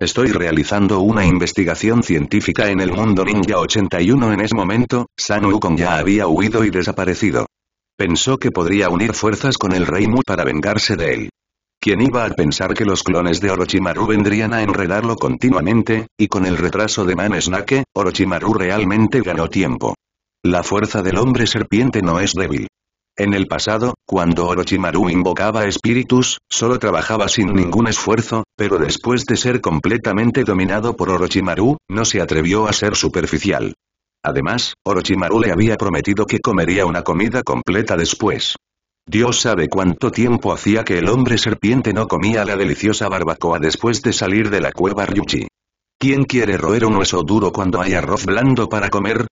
Estoy realizando una investigación científica en el mundo ninja 81 en ese momento, Sun Wukong ya había huido y desaparecido. Pensó que podría unir fuerzas con el Rey Mu para vengarse de él. ¿Quién iba a pensar que los clones de Orochimaru vendrían a enredarlo continuamente, y con el retraso de Man Snake, Orochimaru realmente ganó tiempo? La fuerza del hombre serpiente no es débil. En el pasado, cuando Orochimaru invocaba espíritus, solo trabajaba sin ningún esfuerzo, pero después de ser completamente dominado por Orochimaru, no se atrevió a ser superficial. Además, Orochimaru le había prometido que comería una comida completa después. Dios sabe cuánto tiempo hacía que el hombre serpiente no comía la deliciosa barbacoa después de salir de la cueva Ryuchi. ¿Quién quiere roer un hueso duro cuando hay arroz blando para comer?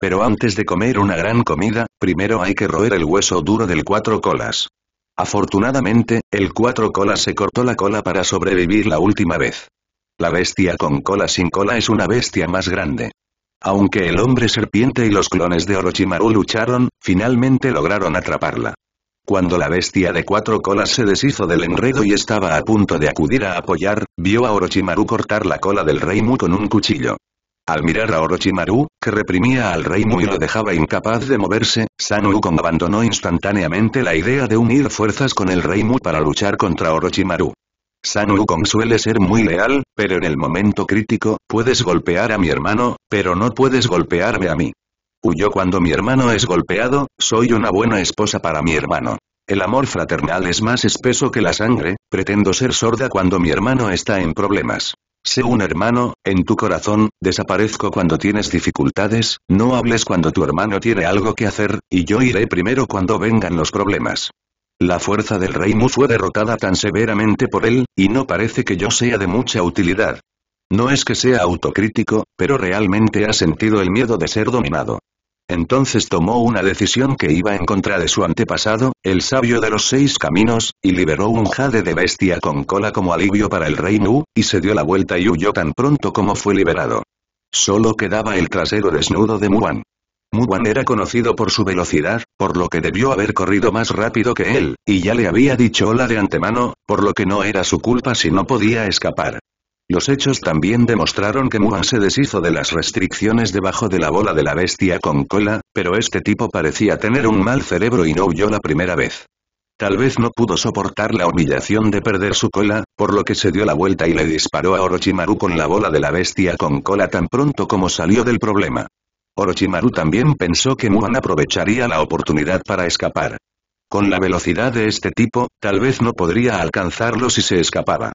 Pero antes de comer una gran comida, primero hay que roer el hueso duro del cuatro colas. Afortunadamente, el cuatro colas se cortó la cola para sobrevivir la última vez. La bestia con cola sin cola es una bestia más grande. Aunque el hombre serpiente y los clones de Orochimaru lucharon, finalmente lograron atraparla. Cuando la bestia de cuatro colas se deshizo del enredo y estaba a punto de acudir a apoyar, vio a Orochimaru cortar la cola del Rey Mu con un cuchillo. Al mirar a Orochimaru, que reprimía al Rey Mu y lo dejaba incapaz de moverse, Sun Wukong abandonó instantáneamente la idea de unir fuerzas con el Rey Mu para luchar contra Orochimaru. Sun Wukong suele ser muy leal, pero en el momento crítico, puedes golpear a mi hermano, pero no puedes golpearme a mí. Huyo cuando mi hermano es golpeado, soy una buena esposa para mi hermano. El amor fraternal es más espeso que la sangre, pretendo ser sorda cuando mi hermano está en problemas. Sé un hermano, en tu corazón, desaparezco cuando tienes dificultades, no hables cuando tu hermano tiene algo que hacer, y yo iré primero cuando vengan los problemas. La fuerza del Rey Mu fue derrotada tan severamente por él, y no parece que yo sea de mucha utilidad. No es que sea autocrítico, pero realmente ha sentido el miedo de ser dominado. Entonces tomó una decisión que iba en contra de su antepasado, el sabio de los seis caminos, y liberó un jade de bestia con cola como alivio para el Rey Mu, y se dio la vuelta y huyó tan pronto como fue liberado. Solo quedaba el trasero desnudo de Muwan. Muwan era conocido por su velocidad, por lo que debió haber corrido más rápido que él, y ya le había dicho hola de antemano, por lo que no era su culpa si no podía escapar. Los hechos también demostraron que Muwan se deshizo de las restricciones debajo de la bola de la bestia con cola, pero este tipo parecía tener un mal cerebro y no huyó la primera vez. Tal vez no pudo soportar la humillación de perder su cola, por lo que se dio la vuelta y le disparó a Orochimaru con la bola de la bestia con cola tan pronto como salió del problema. Orochimaru también pensó que Muwan aprovecharía la oportunidad para escapar. Con la velocidad de este tipo, tal vez no podría alcanzarlo si se escapaba.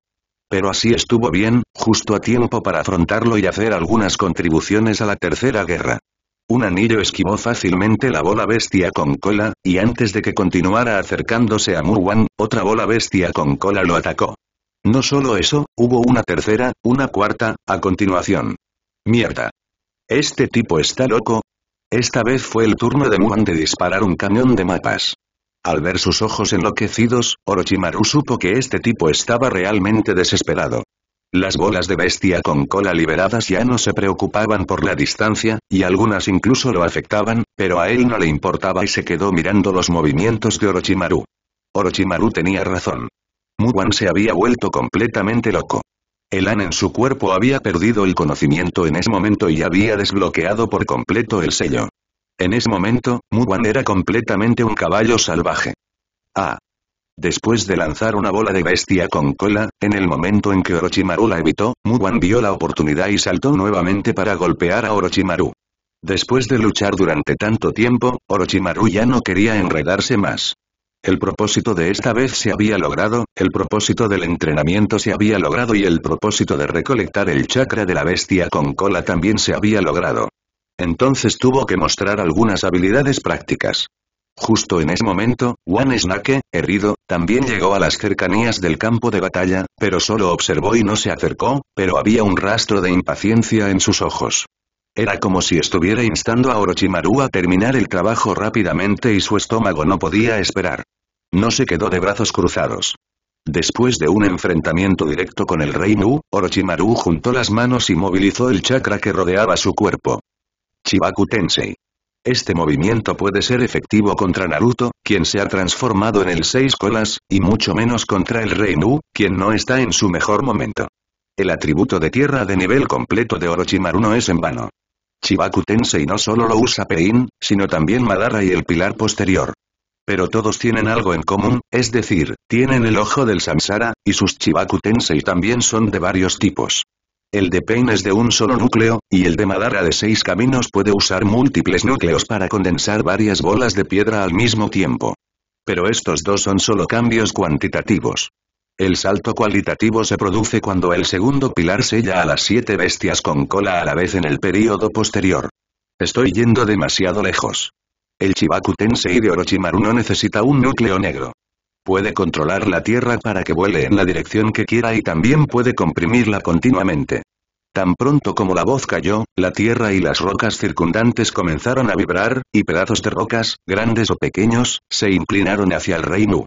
Pero así estuvo bien, justo a tiempo para afrontarlo y hacer algunas contribuciones a la Tercera Guerra. Un anillo esquivó fácilmente la bola bestia con cola, y antes de que continuara acercándose a Muwan, otra bola bestia con cola lo atacó. No solo eso, hubo una tercera, una cuarta, a continuación. ¡Mierda! ¿Este tipo está loco? Esta vez fue el turno de Muwan de disparar un cañón de mapas. Al ver sus ojos enloquecidos, Orochimaru supo que este tipo estaba realmente desesperado. Las bolas de bestia con cola liberadas ya no se preocupaban por la distancia, y algunas incluso lo afectaban, pero a él no le importaba y se quedó mirando los movimientos de Orochimaru. Orochimaru tenía razón. Muwan se había vuelto completamente loco. El An en su cuerpo había perdido el conocimiento en ese momento y había desbloqueado por completo el sello. En ese momento, Muwan era completamente un caballo salvaje. Ah. Después de lanzar una bola de bestia con cola, en el momento en que Orochimaru la evitó, Muwan vio la oportunidad y saltó nuevamente para golpear a Orochimaru. Después de luchar durante tanto tiempo, Orochimaru ya no quería enredarse más. El propósito de esta vez se había logrado, el propósito del entrenamiento se había logrado y el propósito de recolectar el chakra de la bestia con cola también se había logrado. Entonces tuvo que mostrar algunas habilidades prácticas. Justo en ese momento, One Snake, herido, también llegó a las cercanías del campo de batalla, pero solo observó y no se acercó, pero había un rastro de impaciencia en sus ojos. Era como si estuviera instando a Orochimaru a terminar el trabajo rápidamente y su estómago no podía esperar. No se quedó de brazos cruzados. Después de un enfrentamiento directo con el Rey Mu, Orochimaru juntó las manos y movilizó el chakra que rodeaba su cuerpo. Chibaku Tensei. Este movimiento puede ser efectivo contra Naruto, quien se ha transformado en el seis colas, y mucho menos contra el Rey Mu, quien no está en su mejor momento. El atributo de tierra de nivel completo de Orochimaru no es en vano. Chibaku Tensei no solo lo usa Pain, sino también Madara y el pilar posterior. Pero todos tienen algo en común, es decir, tienen el ojo del Samsara, y sus Chibaku Tensei también son de varios tipos. El de Pain es de un solo núcleo, y el de Madara de 6 caminos puede usar múltiples núcleos para condensar varias bolas de piedra al mismo tiempo. Pero estos dos son solo cambios cuantitativos. El salto cualitativo se produce cuando el segundo pilar sella a las 7 bestias con cola a la vez en el período posterior. Estoy yendo demasiado lejos. El Chibaku Tensei de Orochimaru no necesita un núcleo negro. Puede controlar la tierra para que vuele en la dirección que quiera y también puede comprimirla continuamente. Tan pronto como la voz cayó, la tierra y las rocas circundantes comenzaron a vibrar, y pedazos de rocas, grandes o pequeños, se inclinaron hacia el Rey Mu.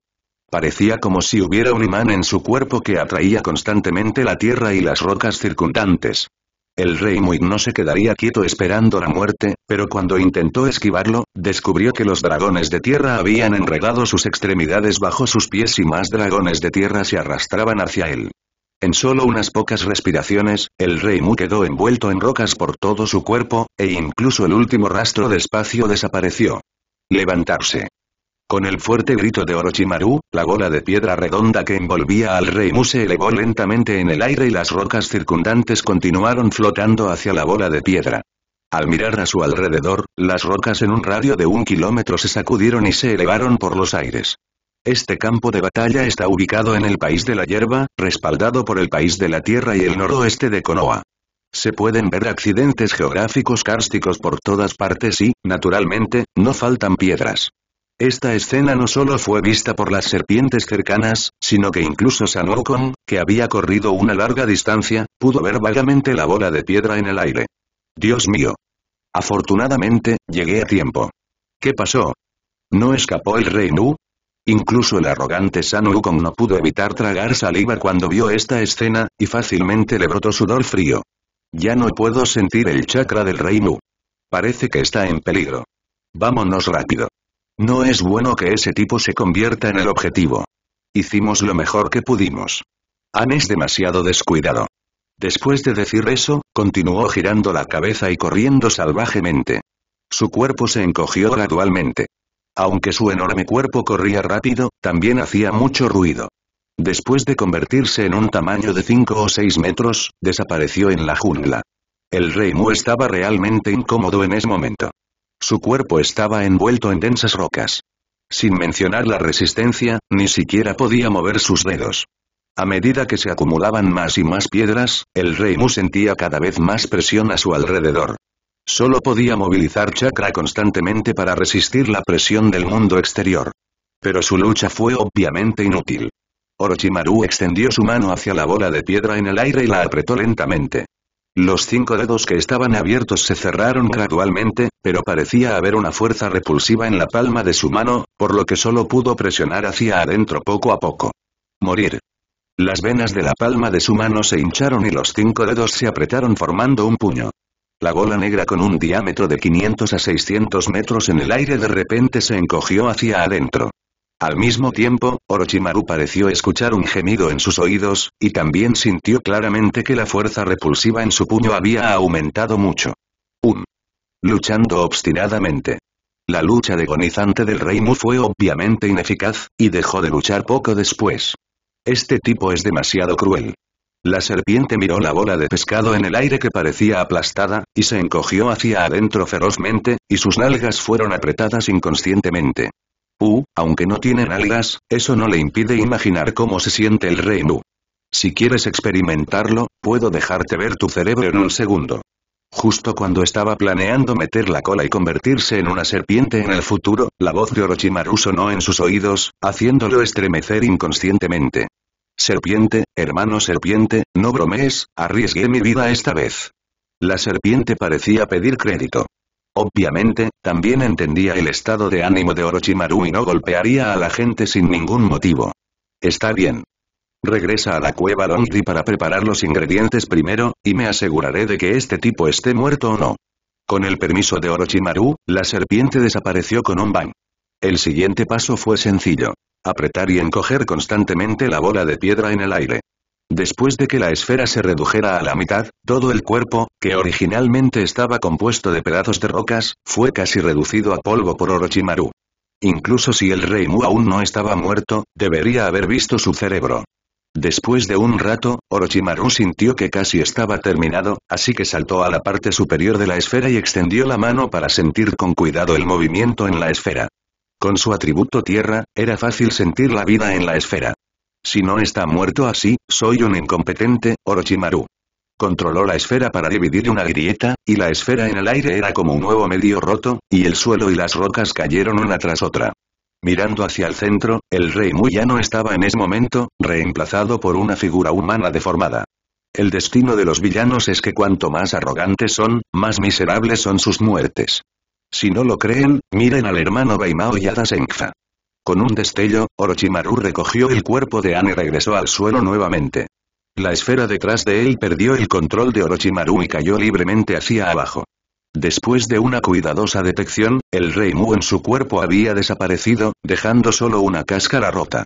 Parecía como si hubiera un imán en su cuerpo que atraía constantemente la tierra y las rocas circundantes. El Rey Mu no se quedaría quieto esperando la muerte, pero cuando intentó esquivarlo, descubrió que los dragones de tierra habían enredado sus extremidades bajo sus pies y más dragones de tierra se arrastraban hacia él. En solo unas pocas respiraciones, el Rey Mu quedó envuelto en rocas por todo su cuerpo, e incluso el último rastro de espacio desapareció. Levantarse. Con el fuerte grito de Orochimaru, la bola de piedra redonda que envolvía al Rey Mu se elevó lentamente en el aire y las rocas circundantes continuaron flotando hacia la bola de piedra. Al mirar a su alrededor, las rocas en un radio de 1 kilómetro se sacudieron y se elevaron por los aires. Este campo de batalla está ubicado en el país de la hierba, respaldado por el país de la tierra y el noroeste de Konoha. Se pueden ver accidentes geográficos kársticos por todas partes y, naturalmente, no faltan piedras. Esta escena no solo fue vista por las serpientes cercanas, sino que incluso San Wukong, que había corrido una larga distancia, pudo ver vagamente la bola de piedra en el aire. Dios mío. Afortunadamente, llegué a tiempo. ¿Qué pasó? ¿No escapó el Rey Mu? Incluso el arrogante San Wukong no pudo evitar tragar saliva cuando vio esta escena, y fácilmente le brotó sudor frío. Ya no puedo sentir el chakra del Rey Mu. Parece que está en peligro. Vámonos rápido. No es bueno que ese tipo se convierta en el objetivo. Hicimos lo mejor que pudimos. Han es demasiado descuidado. Después de decir eso, continuó girando la cabeza y corriendo salvajemente. Su cuerpo se encogió gradualmente. Aunque su enorme cuerpo corría rápido, también hacía mucho ruido. Después de convertirse en un tamaño de 5 o 6 metros, desapareció en la jungla. El Rey Mu estaba realmente incómodo en ese momento. Su cuerpo estaba envuelto en densas rocas. Sin mencionar la resistencia, ni siquiera podía mover sus dedos. A medida que se acumulaban más y más piedras, el Rey Mu sentía cada vez más presión a su alrededor. Solo podía movilizar chakra constantemente para resistir la presión del mundo exterior. Pero su lucha fue obviamente inútil. Orochimaru extendió su mano hacia la bola de piedra en el aire y la apretó lentamente. Los 5 dedos que estaban abiertos se cerraron gradualmente, pero parecía haber una fuerza repulsiva en la palma de su mano, por lo que solo pudo presionar hacia adentro poco a poco. Morir. Las venas de la palma de su mano se hincharon y los 5 dedos se apretaron formando un puño. La bola negra con un diámetro de 500 a 600 metros en el aire de repente se encogió hacia adentro. Al mismo tiempo, Orochimaru pareció escuchar un gemido en sus oídos, y también sintió claramente que la fuerza repulsiva en su puño había aumentado mucho. Luchando obstinadamente. La lucha agonizante del Rey Mu fue obviamente ineficaz, y dejó de luchar poco después. Este tipo es demasiado cruel. La serpiente miró la bola de pescado en el aire que parecía aplastada, y se encogió hacia adentro ferozmente, y sus nalgas fueron apretadas inconscientemente. Aunque no tienen algas, eso no le impide imaginar cómo se siente el Rey Mu. Si quieres experimentarlo, puedo dejarte ver tu cerebro en un segundo. Justo cuando estaba planeando meter la cola y convertirse en una serpiente en el futuro, la voz de Orochimaru sonó en sus oídos, haciéndolo estremecer inconscientemente. Serpiente, hermano serpiente, no bromees, arriesgué mi vida esta vez. La serpiente parecía pedir crédito. Obviamente, también entendía el estado de ánimo de Orochimaru y no golpearía a la gente sin ningún motivo. Está bien. Regresa a la cueva Longri para preparar los ingredientes primero, y me aseguraré de que este tipo esté muerto o no. Con el permiso de Orochimaru, la serpiente desapareció con un bang. El siguiente paso fue sencillo. Apretar y encoger constantemente la bola de piedra en el aire. Después de que la esfera se redujera a la mitad, todo el cuerpo, que originalmente estaba compuesto de pedazos de rocas, fue casi reducido a polvo por Orochimaru. Incluso si el Rey Mu aún no estaba muerto, debería haber visto su cerebro. Después de un rato, Orochimaru sintió que casi estaba terminado, así que saltó a la parte superior de la esfera y extendió la mano para sentir con cuidado el movimiento en la esfera. Con su atributo tierra, era fácil sentir la vida en la esfera. Si no está muerto así, soy un incompetente, Orochimaru. Controló la esfera para dividir una grieta, y la esfera en el aire era como un huevo medio roto, y el suelo y las rocas cayeron una tras otra. Mirando hacia el centro, el Rey Mu ya no estaba en ese momento, reemplazado por una figura humana deformada. El destino de los villanos es que cuanto más arrogantes son, más miserables son sus muertes. Si no lo creen, miren al hermano Baimao y a Dasenkfa. Con un destello, Orochimaru recogió el cuerpo de Anne y regresó al suelo nuevamente. La esfera detrás de él perdió el control de Orochimaru y cayó libremente hacia abajo. Después de una cuidadosa detección, el Rey Mu en su cuerpo había desaparecido, dejando solo una cáscara rota.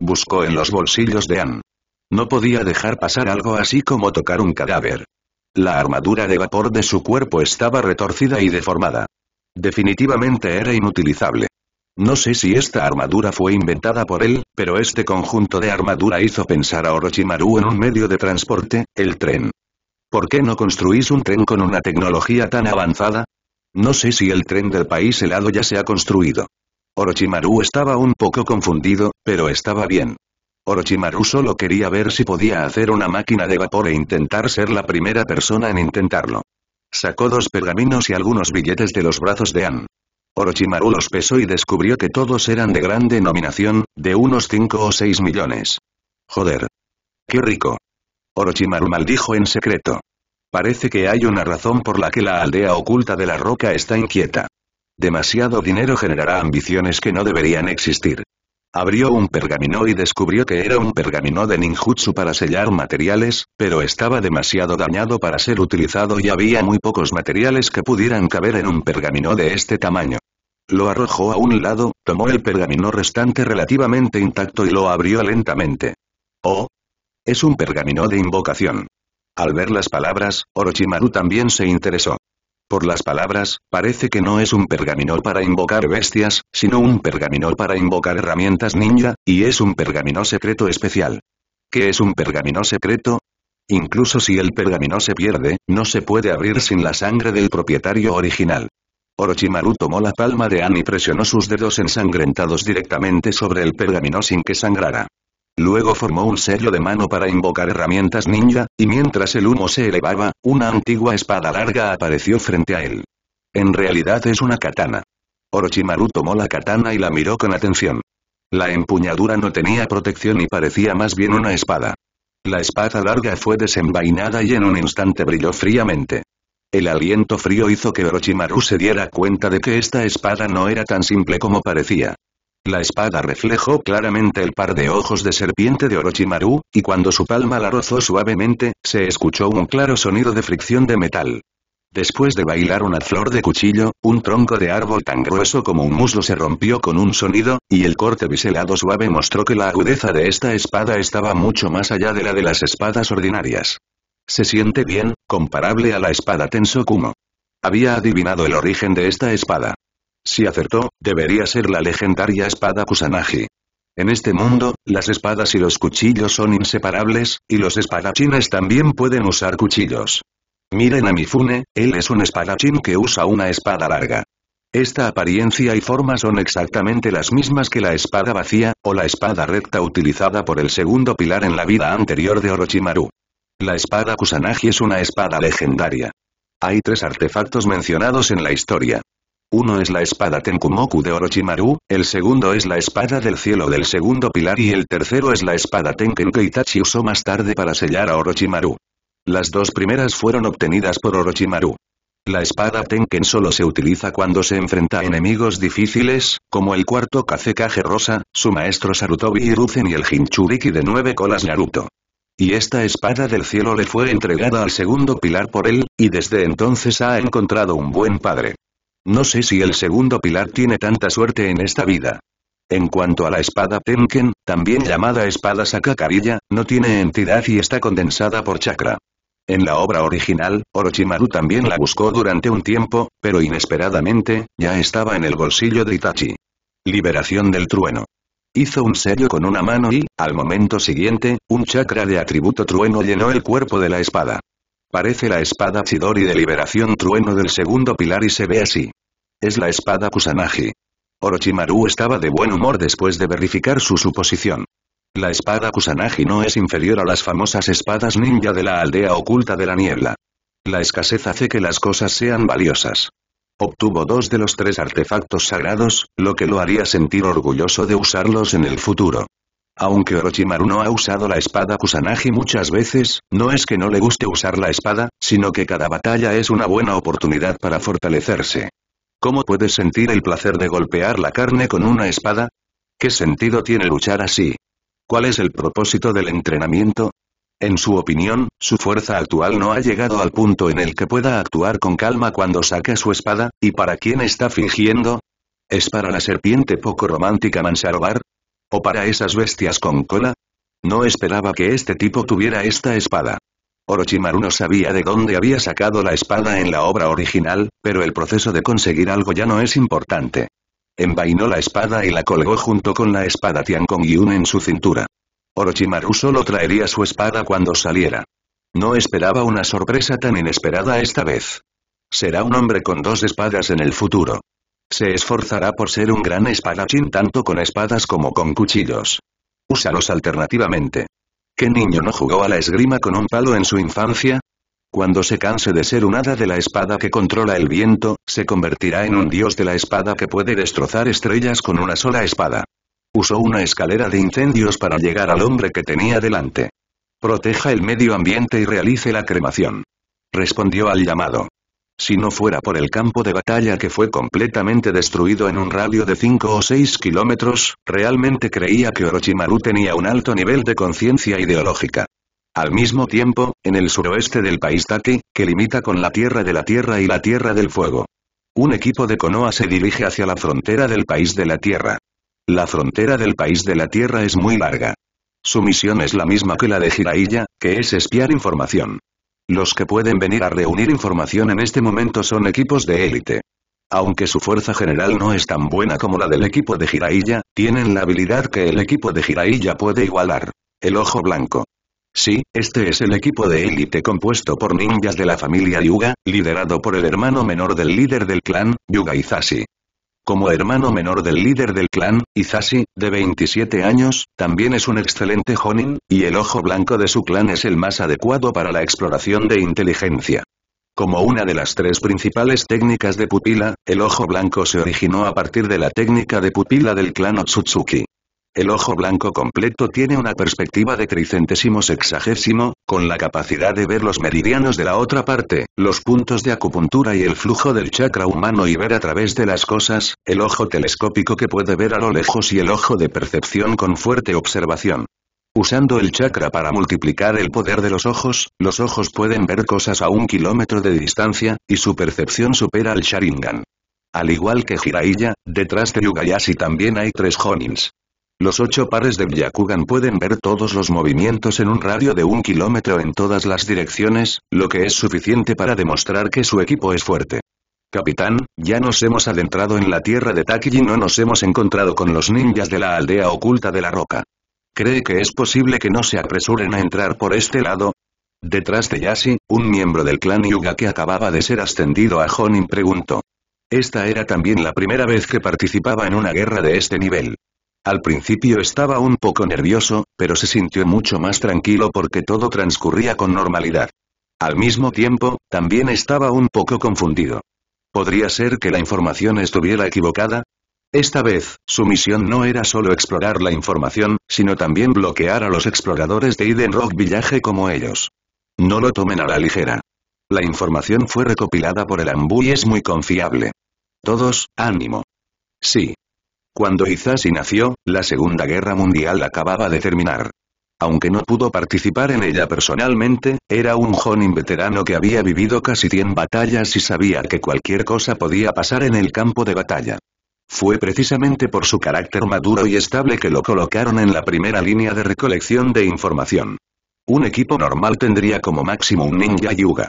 Buscó en los bolsillos de Anne. No podía dejar pasar algo así como tocar un cadáver. La armadura de vapor de su cuerpo estaba retorcida y deformada. Definitivamente era inutilizable. No sé si esta armadura fue inventada por él, pero este conjunto de armadura hizo pensar a Orochimaru en un medio de transporte, el tren. ¿Por qué no construís un tren con una tecnología tan avanzada? No sé si el tren del país helado ya se ha construido. Orochimaru estaba un poco confundido, pero estaba bien. Orochimaru solo quería ver si podía hacer una máquina de vapor e intentar ser la primera persona en intentarlo. Sacó dos pergaminos y algunos billetes de los brazos de Anne. Orochimaru los pesó y descubrió que todos eran de gran denominación, de unos 5 o 6 millones. Joder. ¡Qué rico! Orochimaru maldijo en secreto. Parece que hay una razón por la que la aldea oculta de la roca está inquieta. Demasiado dinero generará ambiciones que no deberían existir. Abrió un pergamino y descubrió que era un pergamino de ninjutsu para sellar materiales, pero estaba demasiado dañado para ser utilizado y había muy pocos materiales que pudieran caber en un pergamino de este tamaño. Lo arrojó a un lado, tomó el pergamino restante relativamente intacto y lo abrió lentamente. Oh. Es un pergamino de invocación. Al ver las palabras, Orochimaru también se interesó. Por las palabras, parece que no es un pergamino para invocar bestias, sino un pergamino para invocar herramientas ninja, y es un pergamino secreto especial. ¿Qué es un pergamino secreto? Incluso si el pergamino se pierde, no se puede abrir sin la sangre del propietario original. Orochimaru tomó la palma de Anne y presionó sus dedos ensangrentados directamente sobre el pergamino sin que sangrara. Luego formó un sello de mano para invocar herramientas ninja, y mientras el humo se elevaba, una antigua espada larga apareció frente a él. En realidad es una katana. Orochimaru tomó la katana y la miró con atención. La empuñadura no tenía protección y parecía más bien una espada. La espada larga fue desenvainada y en un instante brilló fríamente. El aliento frío hizo que Orochimaru se diera cuenta de que esta espada no era tan simple como parecía. La espada reflejó claramente el par de ojos de serpiente de Orochimaru, y cuando su palma la rozó suavemente, se escuchó un claro sonido de fricción de metal. Después de bailar una flor de cuchillo, un tronco de árbol tan grueso como un muslo se rompió con un sonido, y el corte biselado suave mostró que la agudeza de esta espada estaba mucho más allá de la de las espadas ordinarias. Se siente bien, comparable a la espada Tensokumo. Había adivinado el origen de esta espada. Si acertó, debería ser la legendaria espada Kusanagi. En este mundo, las espadas y los cuchillos son inseparables, y los espadachines también pueden usar cuchillos. Miren a Mifune, él es un espadachín que usa una espada larga. Esta apariencia y forma son exactamente las mismas que la espada vacía, o la espada recta utilizada por el segundo pilar en la vida anterior de Orochimaru. La espada Kusanagi es una espada legendaria. Hay 3 artefactos mencionados en la historia. Uno es la espada Tenkumoku de Orochimaru, el segundo es la espada del cielo del segundo pilar y el tercero es la espada Tenken que Itachi usó más tarde para sellar a Orochimaru. Las 2 primeras fueron obtenidas por Orochimaru. La espada Tenken solo se utiliza cuando se enfrenta a enemigos difíciles, como el cuarto Kazekage Rosa, su maestro Sarutobi Hiruzen y el Jinchuriki de 9 colas Naruto. Y esta espada del cielo le fue entregada al segundo pilar por él, y desde entonces ha encontrado un buen padre. No sé si el segundo pilar tiene tanta suerte en esta vida. En cuanto a la espada Tenken, también llamada espada Sakakarilla, no tiene entidad y está condensada por chakra. En la obra original, Orochimaru también la buscó durante un tiempo, pero inesperadamente, ya estaba en el bolsillo de Itachi. Liberación del trueno. Hizo un sello con una mano y, al momento siguiente, un chakra de atributo trueno llenó el cuerpo de la espada. Parece la espada Chidori de liberación trueno del segundo pilar y se ve así. Es la espada Kusanagi. Orochimaru estaba de buen humor después de verificar su suposición. La espada Kusanagi no es inferior a las famosas espadas ninja de la aldea oculta de la niebla. La escasez hace que las cosas sean valiosas. Obtuvo 2 de los 3 artefactos sagrados, lo que lo haría sentir orgulloso de usarlos en el futuro. Aunque Orochimaru no ha usado la espada Kusanagi muchas veces, no es que no le guste usar la espada, sino que cada batalla es una buena oportunidad para fortalecerse. ¿Cómo puedes sentir el placer de golpear la carne con una espada? ¿Qué sentido tiene luchar así? ¿Cuál es el propósito del entrenamiento? En su opinión, su fuerza actual no ha llegado al punto en el que pueda actuar con calma cuando saca su espada, ¿y para quién está fingiendo? ¿Es para la serpiente poco romántica Mansarovar? ¿O para esas bestias con cola? No esperaba que este tipo tuviera esta espada. Orochimaru no sabía de dónde había sacado la espada en la obra original, pero el proceso de conseguir algo ya no es importante. Envainó la espada y la colgó junto con la espada Tiancong-yun en su cintura. Orochimaru solo traería su espada cuando saliera. No esperaba una sorpresa tan inesperada esta vez. Será un hombre con 2 espadas en el futuro. Se esforzará por ser un gran espadachín tanto con espadas como con cuchillos. Úsalos alternativamente. ¿Qué niño no jugó a la esgrima con un palo en su infancia? Cuando se canse de ser un hada de la espada que controla el viento, se convertirá en un dios de la espada que puede destrozar estrellas con una sola espada. Usó una escalera de incendios para llegar al hombre que tenía delante. Proteja el medio ambiente y realice la cremación. Respondió al llamado. Si no fuera por el campo de batalla que fue completamente destruido en un radio de 5 o 6 kilómetros, realmente creía que Orochimaru tenía un alto nivel de conciencia ideológica. Al mismo tiempo, en el suroeste del país Taki, que limita con la Tierra de la Tierra y la Tierra del Fuego. Un equipo de Konoha se dirige hacia la frontera del país de la Tierra. La frontera del país de la Tierra es muy larga. Su misión es la misma que la de Jiraiya, que es espiar información. Los que pueden venir a reunir información en este momento son equipos de élite. Aunque su fuerza general no es tan buena como la del equipo de Jiraiya, tienen la habilidad que el equipo de Jiraiya puede igualar. El ojo blanco. Sí, este es el equipo de élite compuesto por ninjas de la familia Hyuga, liderado por el hermano menor del líder del clan, Hyuga Hisashi. Como hermano menor del líder del clan, Hisashi, de 27 años, también es un excelente Jonin, y el ojo blanco de su clan es el más adecuado para la exploración de inteligencia. Como una de las 3 principales técnicas de pupila, el ojo blanco se originó a partir de la técnica de pupila del clan Otsutsuki. El ojo blanco completo tiene una perspectiva de 360º, con la capacidad de ver los meridianos de la otra parte, los puntos de acupuntura y el flujo del chakra humano y ver a través de las cosas, el ojo telescópico que puede ver a lo lejos y el ojo de percepción con fuerte observación. Usando el chakra para multiplicar el poder de los ojos pueden ver cosas a 1 kilómetro de distancia, y su percepción supera al Sharingan. Al igual que Jiraiya, detrás de Yugayashi también hay 3 Jonins. Los 8 pares de Byakugan pueden ver todos los movimientos en un radio de 1 kilómetro en todas las direcciones, lo que es suficiente para demostrar que su equipo es fuerte. Capitán, ya nos hemos adentrado en la tierra de Taki y no nos hemos encontrado con los ninjas de la aldea oculta de la roca. ¿Cree que es posible que no se apresuren a entrar por este lado? Detrás de Yashi, un miembro del clan Hyuga que acababa de ser ascendido a Jonin preguntó. Esta era también la primera vez que participaba en una guerra de este nivel. Al principio estaba un poco nervioso, pero se sintió mucho más tranquilo porque todo transcurría con normalidad. Al mismo tiempo, también estaba un poco confundido. ¿Podría ser que la información estuviera equivocada? Esta vez, su misión no era solo explorar la información, sino también bloquear a los exploradores de Hidden Rock Village como ellos. No lo tomen a la ligera. La información fue recopilada por el AMBU y es muy confiable. Todos, ánimo. Sí. Cuando Hisashi nació, la Segunda Guerra Mundial acababa de terminar. Aunque no pudo participar en ella personalmente, era un Jonin veterano que había vivido casi 100 batallas y sabía que cualquier cosa podía pasar en el campo de batalla. Fue precisamente por su carácter maduro y estable que lo colocaron en la primera línea de recolección de información. Un equipo normal tendría como máximo un ninja Yuga.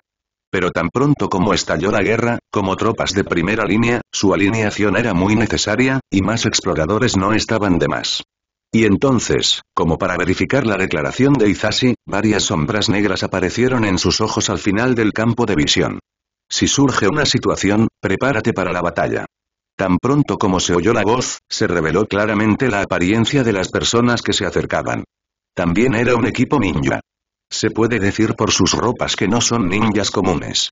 Pero tan pronto como estalló la guerra, como tropas de primera línea, su alineación era muy necesaria, y más exploradores no estaban de más. Y entonces, como para verificar la declaración de Hisashi, varias sombras negras aparecieron en sus ojos al final del campo de visión. Si surge una situación, prepárate para la batalla. Tan pronto como se oyó la voz, se reveló claramente la apariencia de las personas que se acercaban. También era un equipo ninja. Se puede decir por sus ropas que no son ninjas comunes.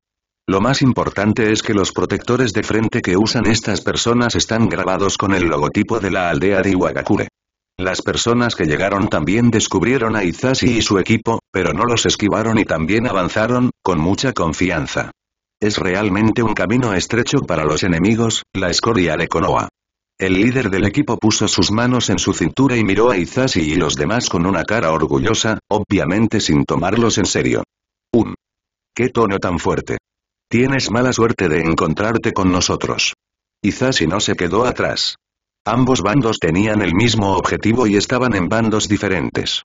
Lo más importante es que los protectores de frente que usan estas personas están grabados con el logotipo de la aldea de Iwagakure. Las personas que llegaron también descubrieron a Hisashi y su equipo, pero no los esquivaron y también avanzaron, con mucha confianza. Es realmente un camino estrecho para los enemigos, la escoria de Konoha. El líder del equipo puso sus manos en su cintura y miró a Hisashi y los demás con una cara orgullosa, obviamente sin tomarlos en serio. ¡Qué tono tan fuerte! Tienes mala suerte de encontrarte con nosotros. Hisashi no se quedó atrás. Ambos bandos tenían el mismo objetivo y estaban en bandos diferentes.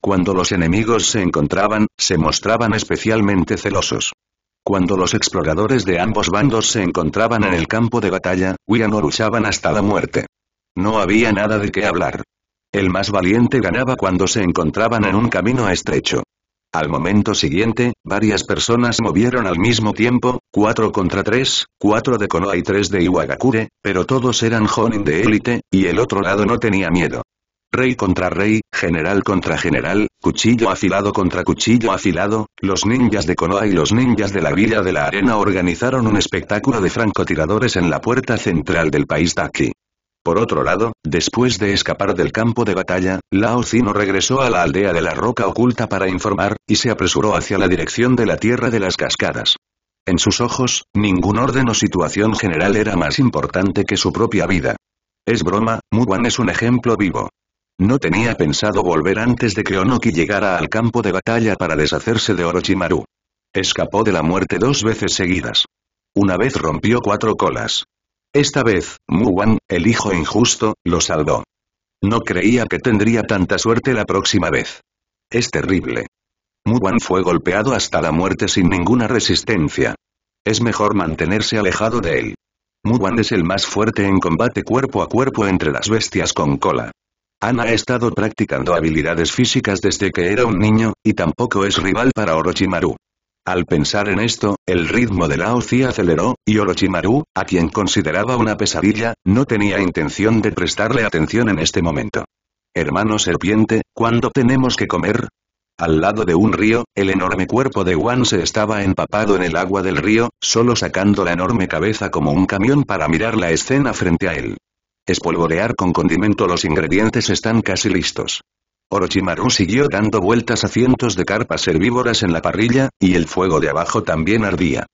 Cuando los enemigos se encontraban, se mostraban especialmente celosos. Cuando los exploradores de ambos bandos se encontraban en el campo de batalla, no luchaban hasta la muerte. No había nada de qué hablar. El más valiente ganaba cuando se encontraban en un camino estrecho. Al momento siguiente, varias personas movieron al mismo tiempo, 4 contra 3, 4 de Konoha y 3 de Iwagakure, pero todos eran Jonin de élite, y el otro lado no tenía miedo. Rey contra rey, general contra general, cuchillo afilado contra cuchillo afilado, los ninjas de Konoha y los ninjas de la Villa de la Arena organizaron un espectáculo de francotiradores en la puerta central del país Taki. Por otro lado, después de escapar del campo de batalla, Lao Zino regresó a la aldea de la Roca Oculta para informar, y se apresuró hacia la dirección de la Tierra de las Cascadas. En sus ojos, ningún orden o situación general era más importante que su propia vida. Es broma, Muwan es un ejemplo vivo. No tenía pensado volver antes de que Onoki llegara al campo de batalla para deshacerse de Orochimaru. Escapó de la muerte 2 veces seguidas. Una vez rompió 4 colas. Esta vez, Muwan, el hijo injusto, lo salvó. No creía que tendría tanta suerte la próxima vez. Es terrible. Muwan fue golpeado hasta la muerte sin ninguna resistencia. Es mejor mantenerse alejado de él. Muwan es el más fuerte en combate cuerpo a cuerpo entre las bestias con cola. Ana ha estado practicando habilidades físicas desde que era un niño, y tampoco es rival para Orochimaru. Al pensar en esto, el ritmo de Lao Zino aceleró, y Orochimaru, a quien consideraba una pesadilla, no tenía intención de prestarle atención en este momento. Hermano serpiente, ¿cuándo tenemos que comer? Al lado de un río, el enorme cuerpo de Wan se estaba empapado en el agua del río, solo sacando la enorme cabeza como un camión para mirar la escena frente a él. Espolvorear con condimento los ingredientes están casi listos. Orochimaru siguió dando vueltas a cientos de carpas herbívoras en la parrilla, y el fuego de abajo también ardía.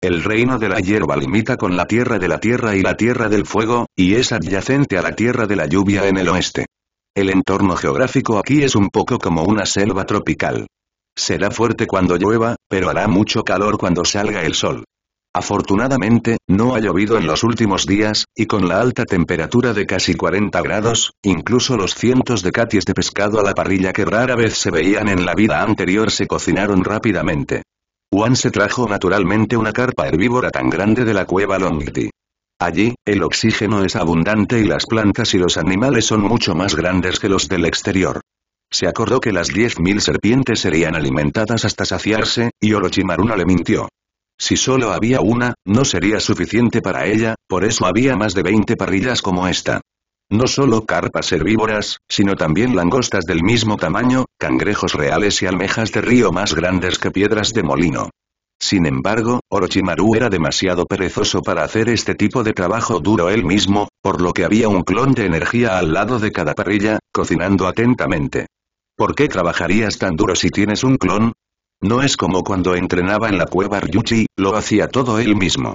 El reino de la hierba limita con la tierra de la tierra y la tierra del fuego, y es adyacente a la tierra de la lluvia en el oeste. El entorno geográfico aquí es un poco como una selva tropical. Será fuerte cuando llueva, pero hará mucho calor cuando salga el sol. Afortunadamente, no ha llovido en los últimos días, y con la alta temperatura de casi 40 grados, incluso los cientos de caties de pescado a la parrilla que rara vez se veían en la vida anterior se cocinaron rápidamente. Juan se trajo naturalmente una carpa herbívora tan grande de la cueva Longti. Allí, el oxígeno es abundante y las plantas y los animales son mucho más grandes que los del exterior. Se acordó que las 10.000 serpientes serían alimentadas hasta saciarse, y Orochimaru no le mintió. Si solo había una, no sería suficiente para ella, por eso había más de 20 parrillas como esta. No solo carpas herbívoras, sino también langostas del mismo tamaño, cangrejos reales y almejas de río más grandes que piedras de molino. Sin embargo, Orochimaru era demasiado perezoso para hacer este tipo de trabajo duro él mismo, por lo que había un clon de energía al lado de cada parrilla, cocinando atentamente. ¿Por qué trabajarías tan duro si tienes un clon? No es como cuando entrenaba en la cueva Ryuchi, lo hacía todo él mismo.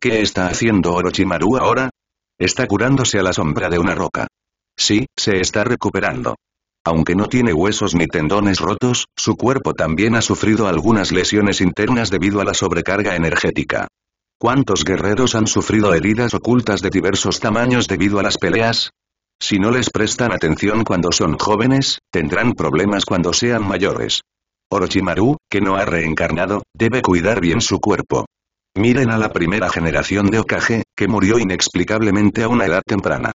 ¿Qué está haciendo Orochimaru ahora? Está curándose a la sombra de una roca. Sí, se está recuperando. Aunque no tiene huesos ni tendones rotos, su cuerpo también ha sufrido algunas lesiones internas debido a la sobrecarga energética. ¿Cuántos guerreros han sufrido heridas ocultas de diversos tamaños debido a las peleas? Si no les prestan atención cuando son jóvenes, tendrán problemas cuando sean mayores. Orochimaru, que no ha reencarnado, debe cuidar bien su cuerpo. Miren a la primera generación de Hokage, que murió inexplicablemente a una edad temprana.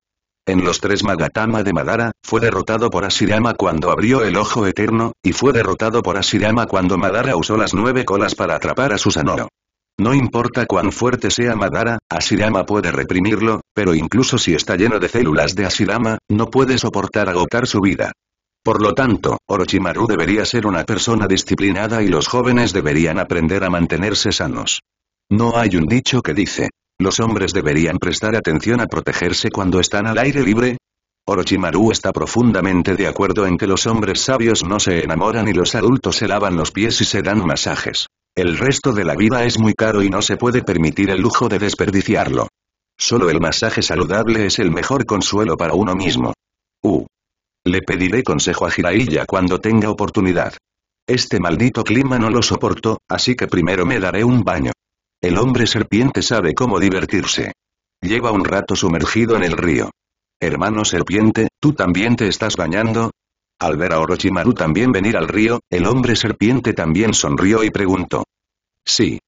En los tres Magatama de Madara, fue derrotado por Ashirama cuando abrió el ojo eterno, y fue derrotado por Ashirama cuando Madara usó las 9 colas para atrapar a Susanoo. No importa cuán fuerte sea Madara, Ashirama puede reprimirlo, pero incluso si está lleno de células de Ashirama, no puede soportar agotar su vida. Por lo tanto, Orochimaru debería ser una persona disciplinada y los jóvenes deberían aprender a mantenerse sanos. No hay un dicho que dice, los hombres deberían prestar atención a protegerse cuando están al aire libre. Orochimaru está profundamente de acuerdo en que los hombres sabios no se enamoran y los adultos se lavan los pies y se dan masajes. El resto de la vida es muy caro y no se puede permitir el lujo de desperdiciarlo. Solo el masaje saludable es el mejor consuelo para uno mismo. Le pediré consejo a Jiraiya cuando tenga oportunidad. Este maldito clima no lo soporto, así que primero me daré un baño. El hombre serpiente sabe cómo divertirse. Lleva un rato sumergido en el río. Hermano serpiente, ¿tú también te estás bañando? Al ver a Orochimaru también venir al río, el hombre serpiente también sonrió y preguntó. Sí.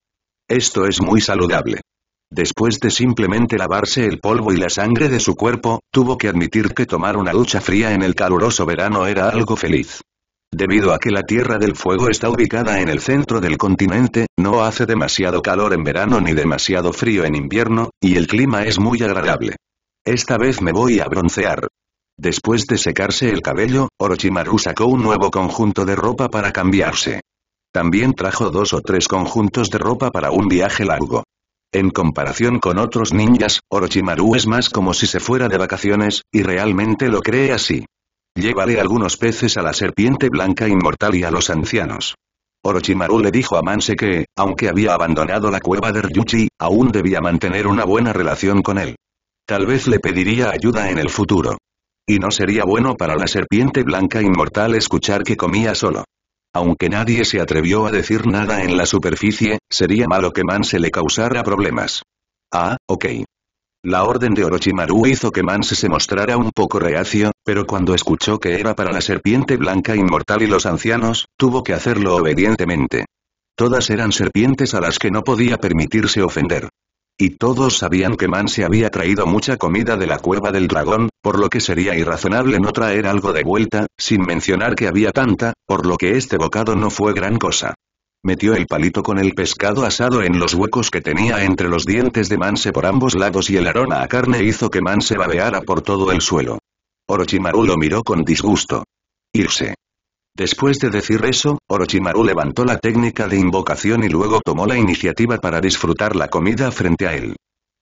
Esto es muy saludable. Después de simplemente lavarse el polvo y la sangre de su cuerpo, tuvo que admitir que tomar una ducha fría en el caluroso verano era algo feliz. Debido a que la Tierra del Fuego está ubicada en el centro del continente, no hace demasiado calor en verano ni demasiado frío en invierno, y el clima es muy agradable. Esta vez me voy a broncear. Después de secarse el cabello, Orochimaru sacó un nuevo conjunto de ropa para cambiarse. También trajo 2 o 3 conjuntos de ropa para un viaje largo. En comparación con otros ninjas, Orochimaru es más como si se fuera de vacaciones, y realmente lo cree así. Llévale algunos peces a la serpiente blanca inmortal y a los ancianos. Orochimaru le dijo a Manse que, aunque había abandonado la cueva de Ryuchi, aún debía mantener una buena relación con él. Tal vez le pediría ayuda en el futuro. Y no sería bueno para la serpiente blanca inmortal escuchar que comía solo. Aunque nadie se atrevió a decir nada en la superficie, sería malo que Manse le causara problemas. Ah, ok. La orden de Orochimaru hizo que Manse se mostrara un poco reacio, pero cuando escuchó que era para la serpiente blanca inmortal y los ancianos, tuvo que hacerlo obedientemente. Todas eran serpientes a las que no podía permitirse ofender. Y todos sabían que Manse había traído mucha comida de la cueva del dragón, por lo que sería irrazonable no traer algo de vuelta, sin mencionar que había tanta, por lo que este bocado no fue gran cosa. Metió el palito con el pescado asado en los huecos que tenía entre los dientes de Manse por ambos lados y el aroma a carne hizo que Manse babeara por todo el suelo. Orochimaru lo miró con disgusto. Irse. Después de decir eso, Orochimaru levantó la técnica de invocación y luego tomó la iniciativa para disfrutar la comida frente a él.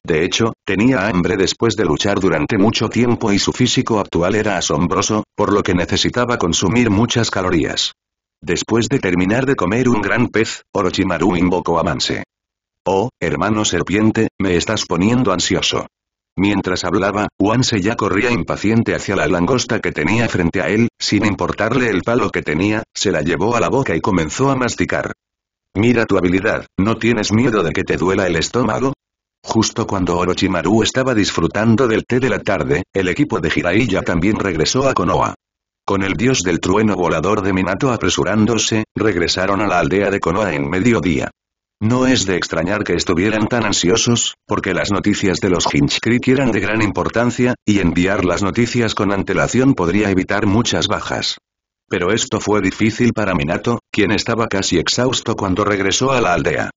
De hecho, tenía hambre después de luchar durante mucho tiempo y su físico actual era asombroso, por lo que necesitaba consumir muchas calorías. Después de terminar de comer un gran pez, Orochimaru invocó a Manse. Oh, hermano serpiente, me estás poniendo ansioso. Mientras hablaba, Manse ya corría impaciente hacia la langosta que tenía frente a él, sin importarle el palo que tenía, se la llevó a la boca y comenzó a masticar. Mira tu habilidad, ¿no tienes miedo de que te duela el estómago? Justo cuando Orochimaru estaba disfrutando del té de la tarde, el equipo de Jiraiya también regresó a Konoha. Con el dios del trueno volador de Minato apresurándose, regresaron a la aldea de Konoha en mediodía. No es de extrañar que estuvieran tan ansiosos, porque las noticias de los Jinchuriki eran de gran importancia, y enviar las noticias con antelación podría evitar muchas bajas. Pero esto fue difícil para Minato, quien estaba casi exhausto cuando regresó a la aldea.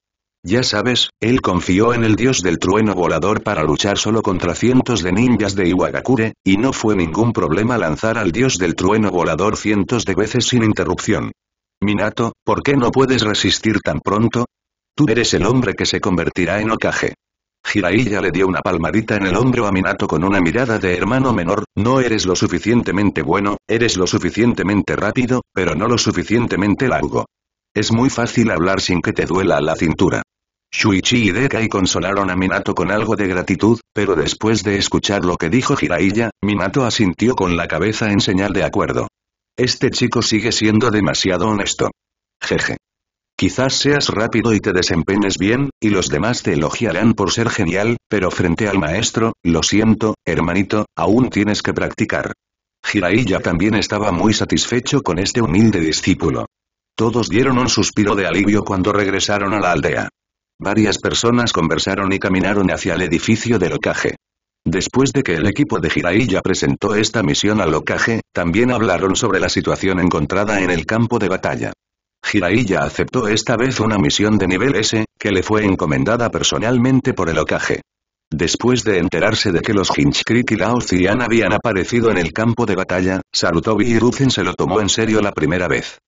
Ya sabes, él confió en el dios del trueno volador para luchar solo contra cientos de ninjas de Iwagakure, y no fue ningún problema lanzar al dios del trueno volador cientos de veces sin interrupción. Minato, ¿por qué no puedes resistir tan pronto? Tú eres el hombre que se convertirá en Hokage. Jiraiya le dio una palmadita en el hombro a Minato con una mirada de hermano menor, no eres lo suficientemente bueno, eres lo suficientemente rápido, pero no lo suficientemente largo. Es muy fácil hablar sin que te duela la cintura. Shuichi y Dekai consolaron a Minato con algo de gratitud, pero después de escuchar lo que dijo Jiraiya, Minato asintió con la cabeza en señal de acuerdo. Este chico sigue siendo demasiado honesto. Jeje. Quizás seas rápido y te desempeñes bien, y los demás te elogiarán por ser genial, pero frente al maestro, lo siento, hermanito, aún tienes que practicar. Jiraiya también estaba muy satisfecho con este humilde discípulo. Todos dieron un suspiro de alivio cuando regresaron a la aldea. Varias personas conversaron y caminaron hacia el edificio de Hokage. Después de que el equipo de Jiraiya presentó esta misión al Hokage, también hablaron sobre la situación encontrada en el campo de batalla. Jiraiya aceptó esta vez una misión de nivel S, que le fue encomendada personalmente por el Hokage. Después de enterarse de que los Hinchcrit y Lao Ziyan habían aparecido en el campo de batalla, Sarutobi Hiruzen se lo tomó en serio la primera vez.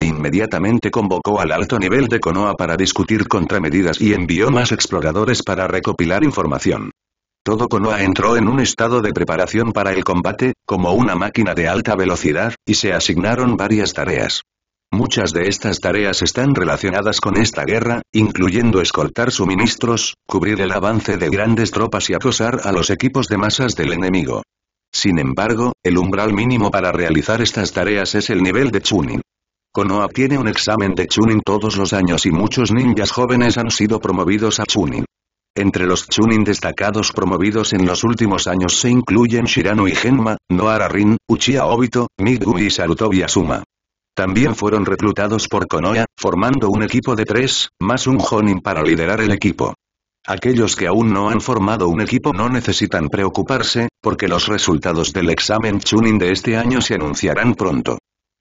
Inmediatamente convocó al alto nivel de Konoha para discutir contramedidas y envió más exploradores para recopilar información. Todo Konoha entró en un estado de preparación para el combate, como una máquina de alta velocidad, y se asignaron varias tareas. Muchas de estas tareas están relacionadas con esta guerra, incluyendo escoltar suministros, cubrir el avance de grandes tropas y acosar a los equipos de masas del enemigo. Sin embargo, el umbral mínimo para realizar estas tareas es el nivel de Chunin. Konoha tiene un examen de Chunin todos los años y muchos ninjas jóvenes han sido promovidos a Chunin. Entre los Chunin destacados promovidos en los últimos años se incluyen Shirano y Genma, Nohara Rin, Uchiha Obito, Migu y Sarutobi Asuma. También fueron reclutados por Konoha, formando un equipo de 3, más un Jonin para liderar el equipo. Aquellos que aún no han formado un equipo no necesitan preocuparse, porque los resultados del examen Chunin de este año se anunciarán pronto.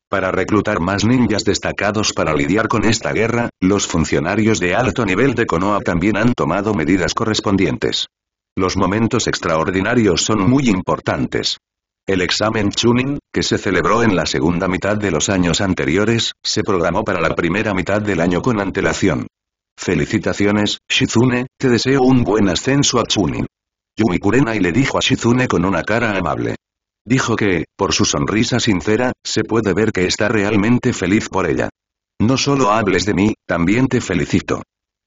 Para reclutar más ninjas destacados para lidiar con esta guerra, los funcionarios de alto nivel de Konoha también han tomado medidas correspondientes. Los momentos extraordinarios son muy importantes. El examen Chunin, que se celebró en la segunda mitad de los años anteriores, se programó para la primera mitad del año con antelación. Felicitaciones, Shizune, te deseo un buen ascenso a Chunin. Yui Kurenai le dijo a Shizune con una cara amable. Dijo que, por su sonrisa sincera, se puede ver que está realmente feliz por ella. No solo hables de mí, también te felicito.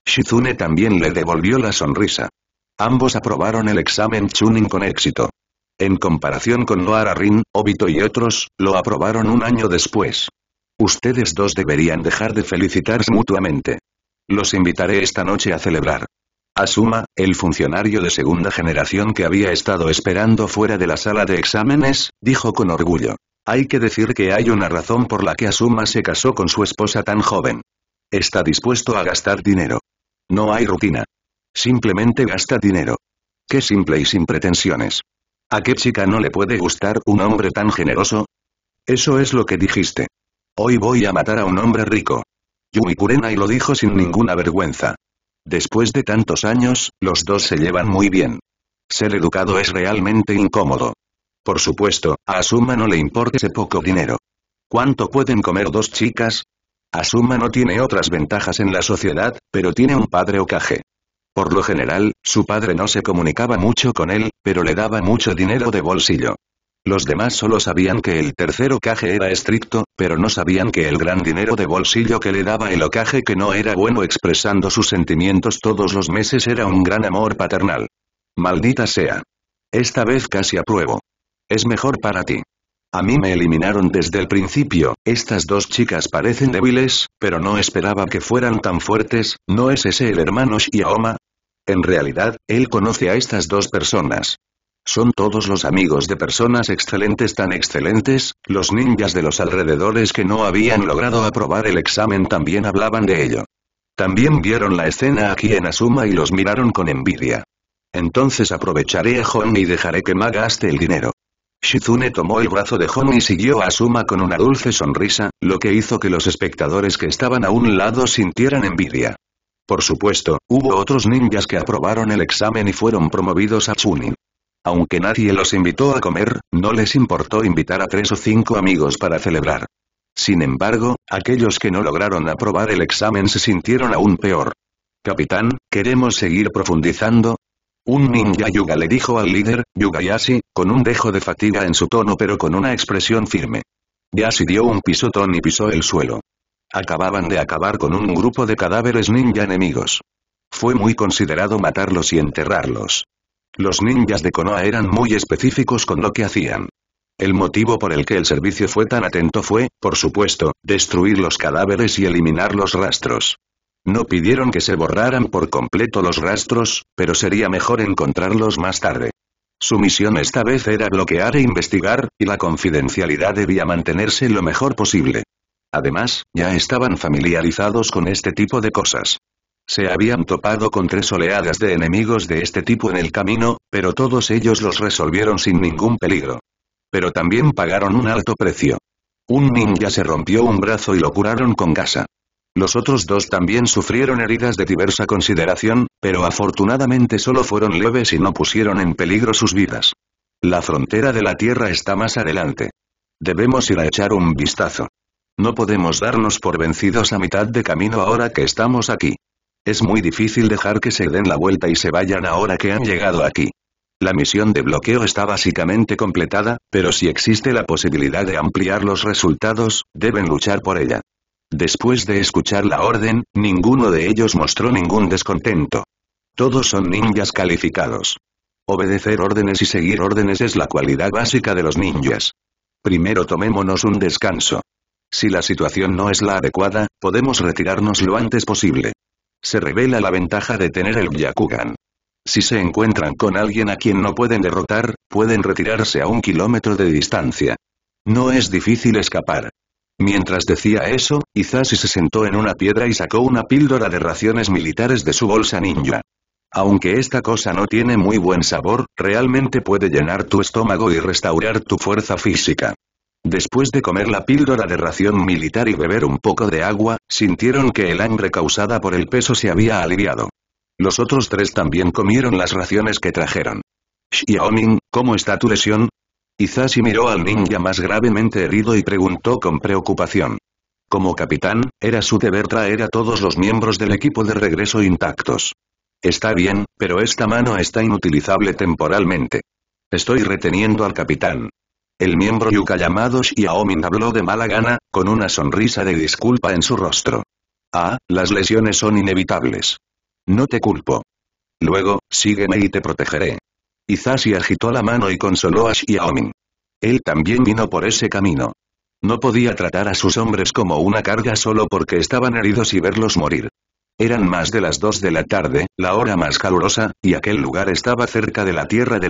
Shizune también le devolvió la sonrisa. Ambos aprobaron el examen Chunin con éxito. En comparación con Nohara Rin, Obito y otros, lo aprobaron un año después. Ustedes dos deberían dejar de felicitarse mutuamente. Los invitaré esta noche a celebrar. Asuma, el funcionario de segunda generación que había estado esperando fuera de la sala de exámenes, dijo con orgullo. Hay que decir que hay una razón por la que Asuma se casó con su esposa tan joven. Está dispuesto a gastar dinero. No hay rutina. Simplemente gasta dinero. Qué simple y sin pretensiones. ¿A qué chica no le puede gustar un hombre tan generoso? Eso es lo que dijiste. Hoy voy a matar a un hombre rico. Yui Kurenai lo dijo sin ninguna vergüenza. Después de tantos años, los dos se llevan muy bien. Ser educado es realmente incómodo. Por supuesto, a Asuma no le importa ese poco dinero. ¿Cuánto pueden comer dos chicas? Asuma no tiene otras ventajas en la sociedad, pero tiene un padre Hokage. Por lo general, su padre no se comunicaba mucho con él, pero le daba mucho dinero de bolsillo. Los demás solo sabían que el tercer Hokage era estricto, pero no sabían que el gran dinero de bolsillo que le daba el Hokage, que no era bueno expresando sus sentimientos todos los meses, era un gran amor paternal. Maldita sea. Esta vez casi apruebo. Es mejor para ti. A mí me eliminaron desde el principio, estas dos chicas parecen débiles, pero no esperaba que fueran tan fuertes, ¿no es ese el hermano Shiyama? En realidad, él conoce a estas dos personas. Son todos los amigos de personas excelentes, tan excelentes, los ninjas de los alrededores que no habían logrado aprobar el examen también hablaban de ello. También vieron la escena aquí en Asuma y los miraron con envidia. Entonces aprovecharé a Jon y dejaré que Ma gaste el dinero. Shizune tomó el brazo de Jon y siguió a Asuma con una dulce sonrisa, lo que hizo que los espectadores que estaban a un lado sintieran envidia. Por supuesto, hubo otros ninjas que aprobaron el examen y fueron promovidos a Chunin. Aunque nadie los invitó a comer, no les importó invitar a 3 o 5 amigos para celebrar. Sin embargo, aquellos que no lograron aprobar el examen se sintieron aún peor. Capitán, ¿queremos seguir profundizando? Un ninja Yuga le dijo al líder, Yuga Yashi, con un dejo de fatiga en su tono pero con una expresión firme. Yashi dio un pisotón y pisó el suelo. Acababan de acabar con un grupo de cadáveres ninja enemigos. Fue muy considerado matarlos y enterrarlos. Los ninjas de Konoha eran muy específicos con lo que hacían. El motivo por el que el servicio fue tan atento fue, por supuesto, destruir los cadáveres y eliminar los rastros. No pidieron que se borraran por completo los rastros, pero sería mejor encontrarlos más tarde. Su misión esta vez era bloquear e investigar, y la confidencialidad debía mantenerse lo mejor posible. Además, ya estaban familiarizados con este tipo de cosas. Se habían topado con tres oleadas de enemigos de este tipo en el camino, pero todos ellos los resolvieron sin ningún peligro. Pero también pagaron un alto precio. Un ninja se rompió un brazo y lo curaron con gasa. Los otros dos también sufrieron heridas de diversa consideración, pero afortunadamente solo fueron leves y no pusieron en peligro sus vidas. La frontera de la Tierra está más adelante. Debemos ir a echar un vistazo. No podemos darnos por vencidos a mitad de camino ahora que estamos aquí. Es muy difícil dejar que se den la vuelta y se vayan ahora que han llegado aquí. La misión de bloqueo está básicamente completada, pero si existe la posibilidad de ampliar los resultados, deben luchar por ella. Después de escuchar la orden, ninguno de ellos mostró ningún descontento. Todos son ninjas calificados. Obedecer órdenes y seguir órdenes es la cualidad básica de los ninjas. Primero tomémonos un descanso. Si la situación no es la adecuada, podemos retirarnos lo antes posible. Se revela la ventaja de tener el Byakugan. Si se encuentran con alguien a quien no pueden derrotar, pueden retirarse a 1 kilómetro de distancia. No es difícil escapar. Mientras decía eso, Hisashi se sentó en una piedra y sacó una píldora de raciones militares de su bolsa ninja. Aunque esta cosa no tiene muy buen sabor, realmente puede llenar tu estómago y restaurar tu fuerza física. Después de comer la píldora de ración militar y beber un poco de agua, sintieron que el hambre causada por el peso se había aliviado. Los otros tres también comieron las raciones que trajeron. Xiaoning, ¿cómo está tu lesión? Hisashi miró al ninja más gravemente herido y preguntó con preocupación. Como capitán, era su deber traer a todos los miembros del equipo de regreso intactos. Está bien, pero esta mano está inutilizable temporalmente. Estoy reteniendo al capitán. El miembro Yuka llamado Xiaomin habló de mala gana, con una sonrisa de disculpa en su rostro. Ah, las lesiones son inevitables. No te culpo. Luego, sígueme y te protegeré. Hisashi agitó la mano y consoló a Xiaomin. Él también vino por ese camino. No podía tratar a sus hombres como una carga solo porque estaban heridos y verlos morir. Eran más de las 2 de la tarde, la hora más calurosa, y aquel lugar estaba cerca de la Tierra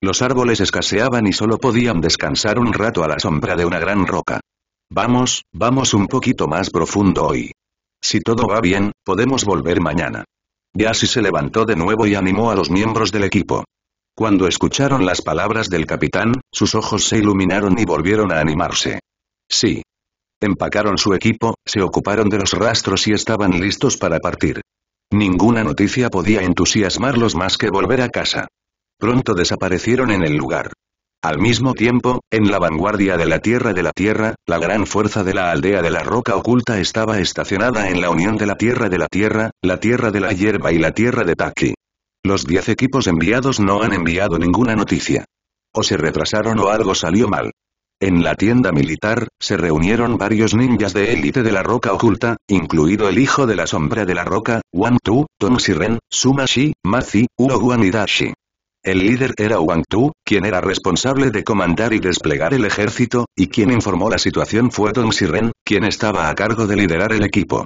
Los árboles escaseaban y solo podían descansar un rato a la sombra de una gran roca. Vamos, vamos un poquito más profundo hoy. Si todo va bien, podemos volver mañana. Yashi se levantó de nuevo y animó a los miembros del equipo. Cuando escucharon las palabras del capitán, sus ojos se iluminaron y volvieron a animarse. Sí. Empacaron su equipo, se ocuparon de los rastros y estaban listos para partir. Ninguna noticia podía entusiasmarlos más que volver a casa. Pronto desaparecieron en el lugar. Al mismo tiempo, en la vanguardia de la Tierra la gran fuerza de la aldea de la Roca Oculta estaba estacionada en la unión de la Tierra la Tierra de la Hierba y la Tierra de Taki. Los 10 equipos enviados no han enviado ninguna noticia. O se retrasaron o algo salió mal. En la tienda militar, se reunieron varios ninjas de élite de la Roca Oculta, incluido el hijo de la Sombra de la Roca, Wang Tu, Tong Shiren, Sumashi, Mazi, Uoguan y Dashi. El líder era Wang Tu, quien era responsable de comandar y desplegar el ejército, y quien informó la situación fue Tong Shiren, quien estaba a cargo de liderar el equipo.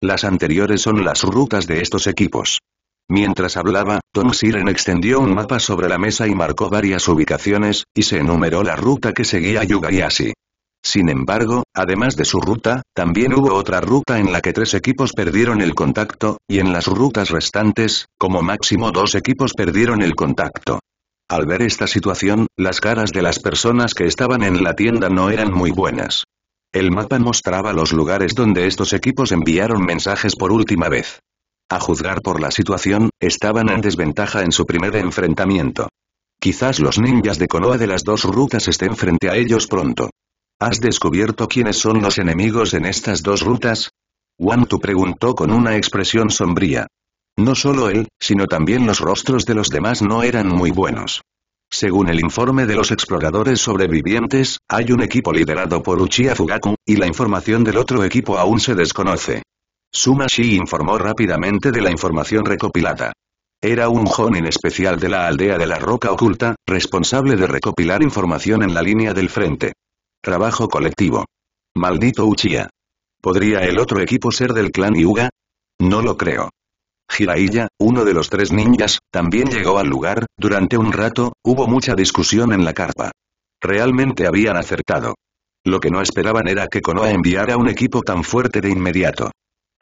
Las anteriores son las rutas de estos equipos. Mientras hablaba, Tong Shiren extendió un mapa sobre la mesa y marcó varias ubicaciones, y se enumeró la ruta que seguía Yugayashi. Sin embargo, además de su ruta, también hubo otra ruta en la que 3 equipos perdieron el contacto, y en las rutas restantes, como máximo 2 equipos perdieron el contacto. Al ver esta situación, las caras de las personas que estaban en la tienda no eran muy buenas. El mapa mostraba los lugares donde estos equipos enviaron mensajes por última vez. A juzgar por la situación, estaban en desventaja en su primer enfrentamiento. Quizás los ninjas de Konoha de las 2 rutas estén frente a ellos pronto. ¿Has descubierto quiénes son los enemigos en estas 2 rutas? Wang Tu preguntó con una expresión sombría. No solo él, sino también los rostros de los demás no eran muy buenos. Según el informe de los exploradores sobrevivientes, hay un equipo liderado por Uchiha Fugaku, y la información del otro equipo aún se desconoce. Sumashi informó rápidamente de la información recopilada. Era un jonin especial de la aldea de la Roca Oculta, responsable de recopilar información en la línea del frente. Trabajo colectivo. Maldito Uchiha. ¿Podría el otro equipo ser del clan Hyuga? No lo creo. Jiraiya, uno de los tres ninjas, también llegó al lugar. Durante un rato, hubo mucha discusión en la carpa. Realmente habían acertado. Lo que no esperaban era que Konoha enviara un equipo tan fuerte de inmediato.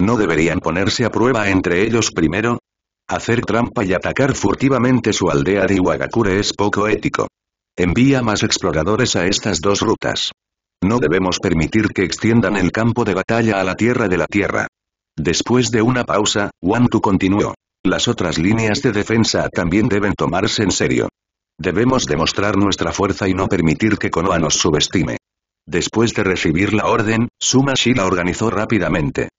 ¿No deberían ponerse a prueba entre ellos primero? Hacer trampa y atacar furtivamente su aldea de Iwagakure es poco ético. Envía más exploradores a estas dos rutas. No debemos permitir que extiendan el campo de batalla a la Tierra de la Tierra. Después de una pausa, Wantu continuó. Las otras líneas de defensa también deben tomarse en serio. Debemos demostrar nuestra fuerza y no permitir que Konoha nos subestime. Después de recibir la orden, Tsumashi la organizó rápidamente.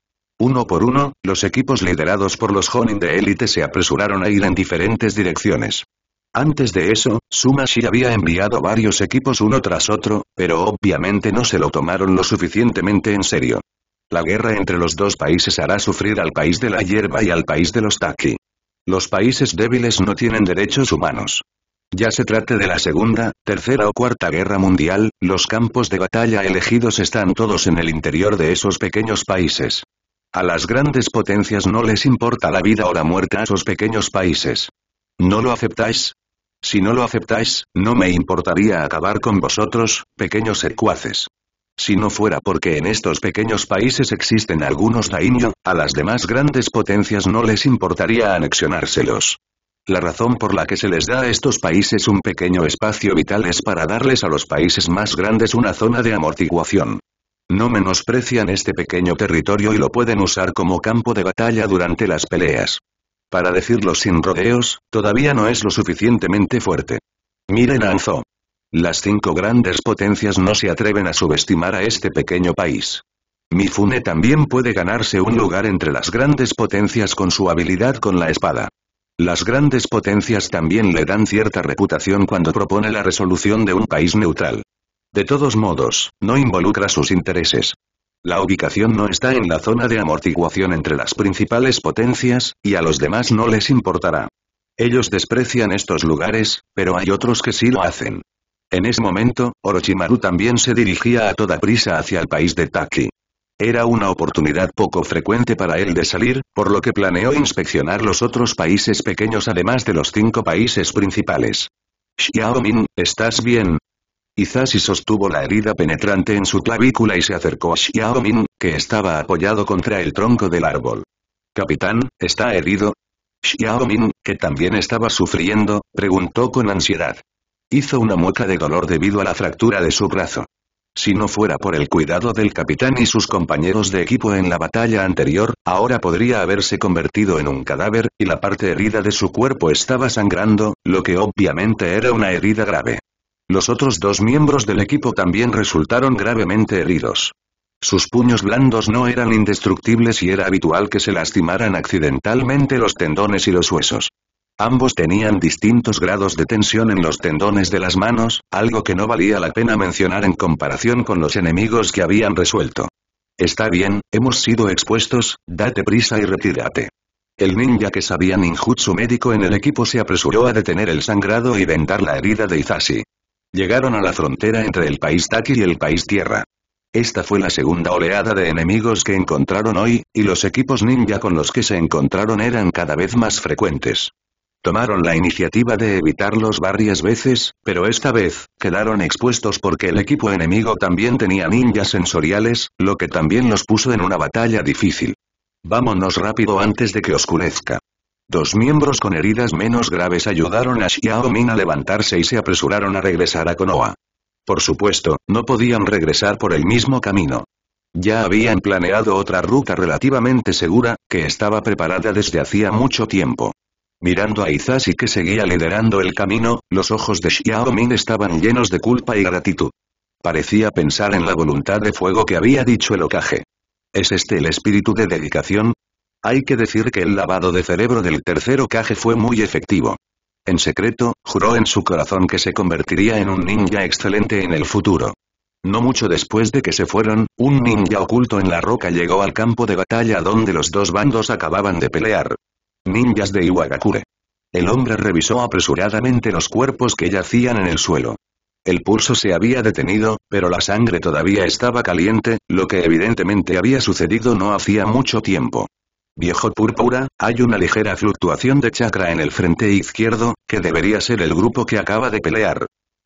Uno por uno, los equipos liderados por los Jonin de élite se apresuraron a ir en diferentes direcciones. Antes de eso, Tsumashi había enviado varios equipos uno tras otro, pero obviamente no se lo tomaron lo suficientemente en serio. La guerra entre los dos países hará sufrir al país de la hierba y al país de los Taki. Los países débiles no tienen derechos humanos. Ya se trate de la segunda, tercera o cuarta guerra mundial, los campos de batalla elegidos están todos en el interior de esos pequeños países. A las grandes potencias no les importa la vida o la muerte a esos pequeños países. ¿No lo aceptáis? Si no lo aceptáis, no me importaría acabar con vosotros, pequeños secuaces. Si no fuera porque en estos pequeños países existen algunos daimyo, a las demás grandes potencias no les importaría anexionárselos. La razón por la que se les da a estos países un pequeño espacio vital es para darles a los países más grandes una zona de amortiguación. No menosprecian este pequeño territorio y lo pueden usar como campo de batalla durante las peleas. Para decirlo sin rodeos, todavía no es lo suficientemente fuerte. Miren a Anzō. Las cinco grandes potencias no se atreven a subestimar a este pequeño país. Mifune también puede ganarse un lugar entre las grandes potencias con su habilidad con la espada. Las grandes potencias también le dan cierta reputación cuando propone la resolución de un país neutral. De todos modos, no involucra sus intereses. La ubicación no está en la zona de amortiguación entre las principales potencias, y a los demás no les importará. Ellos desprecian estos lugares, pero hay otros que sí lo hacen. En ese momento, Orochimaru también se dirigía a toda prisa hacia el país de Taki. Era una oportunidad poco frecuente para él de salir, por lo que planeó inspeccionar los otros países pequeños además de los cinco países principales. Xiaomin, ¿estás bien? Hisashi sostuvo la herida penetrante en su clavícula y se acercó a Xiaomin, que estaba apoyado contra el tronco del árbol. «Capitán, ¿está herido?» Xiaomin, que también estaba sufriendo, preguntó con ansiedad. Hizo una mueca de dolor debido a la fractura de su brazo. Si no fuera por el cuidado del capitán y sus compañeros de equipo en la batalla anterior, ahora podría haberse convertido en un cadáver, y la parte herida de su cuerpo estaba sangrando, lo que obviamente era una herida grave. Los otros dos miembros del equipo también resultaron gravemente heridos. Sus puños blandos no eran indestructibles y era habitual que se lastimaran accidentalmente los tendones y los huesos. Ambos tenían distintos grados de tensión en los tendones de las manos, algo que no valía la pena mencionar en comparación con los enemigos que habían resuelto. Está bien, hemos sido expuestos, date prisa y retírate. El ninja que sabía ninjutsu médico en el equipo se apresuró a detener el sangrado y vendar la herida de Hisashi. Llegaron a la frontera entre el país Taki y el país Tierra. Esta fue la segunda oleada de enemigos que encontraron hoy, y los equipos ninja con los que se encontraron eran cada vez más frecuentes. Tomaron la iniciativa de evitarlos varias veces, pero esta vez, quedaron expuestos porque el equipo enemigo también tenía ninjas sensoriales, lo que también los puso en una batalla difícil. Vámonos rápido antes de que oscurezca. Dos miembros con heridas menos graves ayudaron a Xiaomin a levantarse y se apresuraron a regresar a Konoha. Por supuesto, no podían regresar por el mismo camino. Ya habían planeado otra ruta relativamente segura, que estaba preparada desde hacía mucho tiempo. Mirando a Hisashi que seguía liderando el camino, los ojos de Xiaomin estaban llenos de culpa y gratitud. Parecía pensar en la voluntad de fuego que había dicho el Hokage. ¿Es este el espíritu de dedicación? Hay que decir que el lavado de cerebro del tercer Hokage fue muy efectivo. En secreto, juró en su corazón que se convertiría en un ninja excelente en el futuro. No mucho después de que se fueron, un ninja oculto en la roca llegó al campo de batalla donde los dos bandos acababan de pelear. Ninjas de Iwagakure. El hombre revisó apresuradamente los cuerpos que yacían en el suelo. El pulso se había detenido, pero la sangre todavía estaba caliente, lo que evidentemente había sucedido no hacía mucho tiempo. Viejo púrpura, hay una ligera fluctuación de chakra en el frente izquierdo, que debería ser el grupo que acaba de pelear.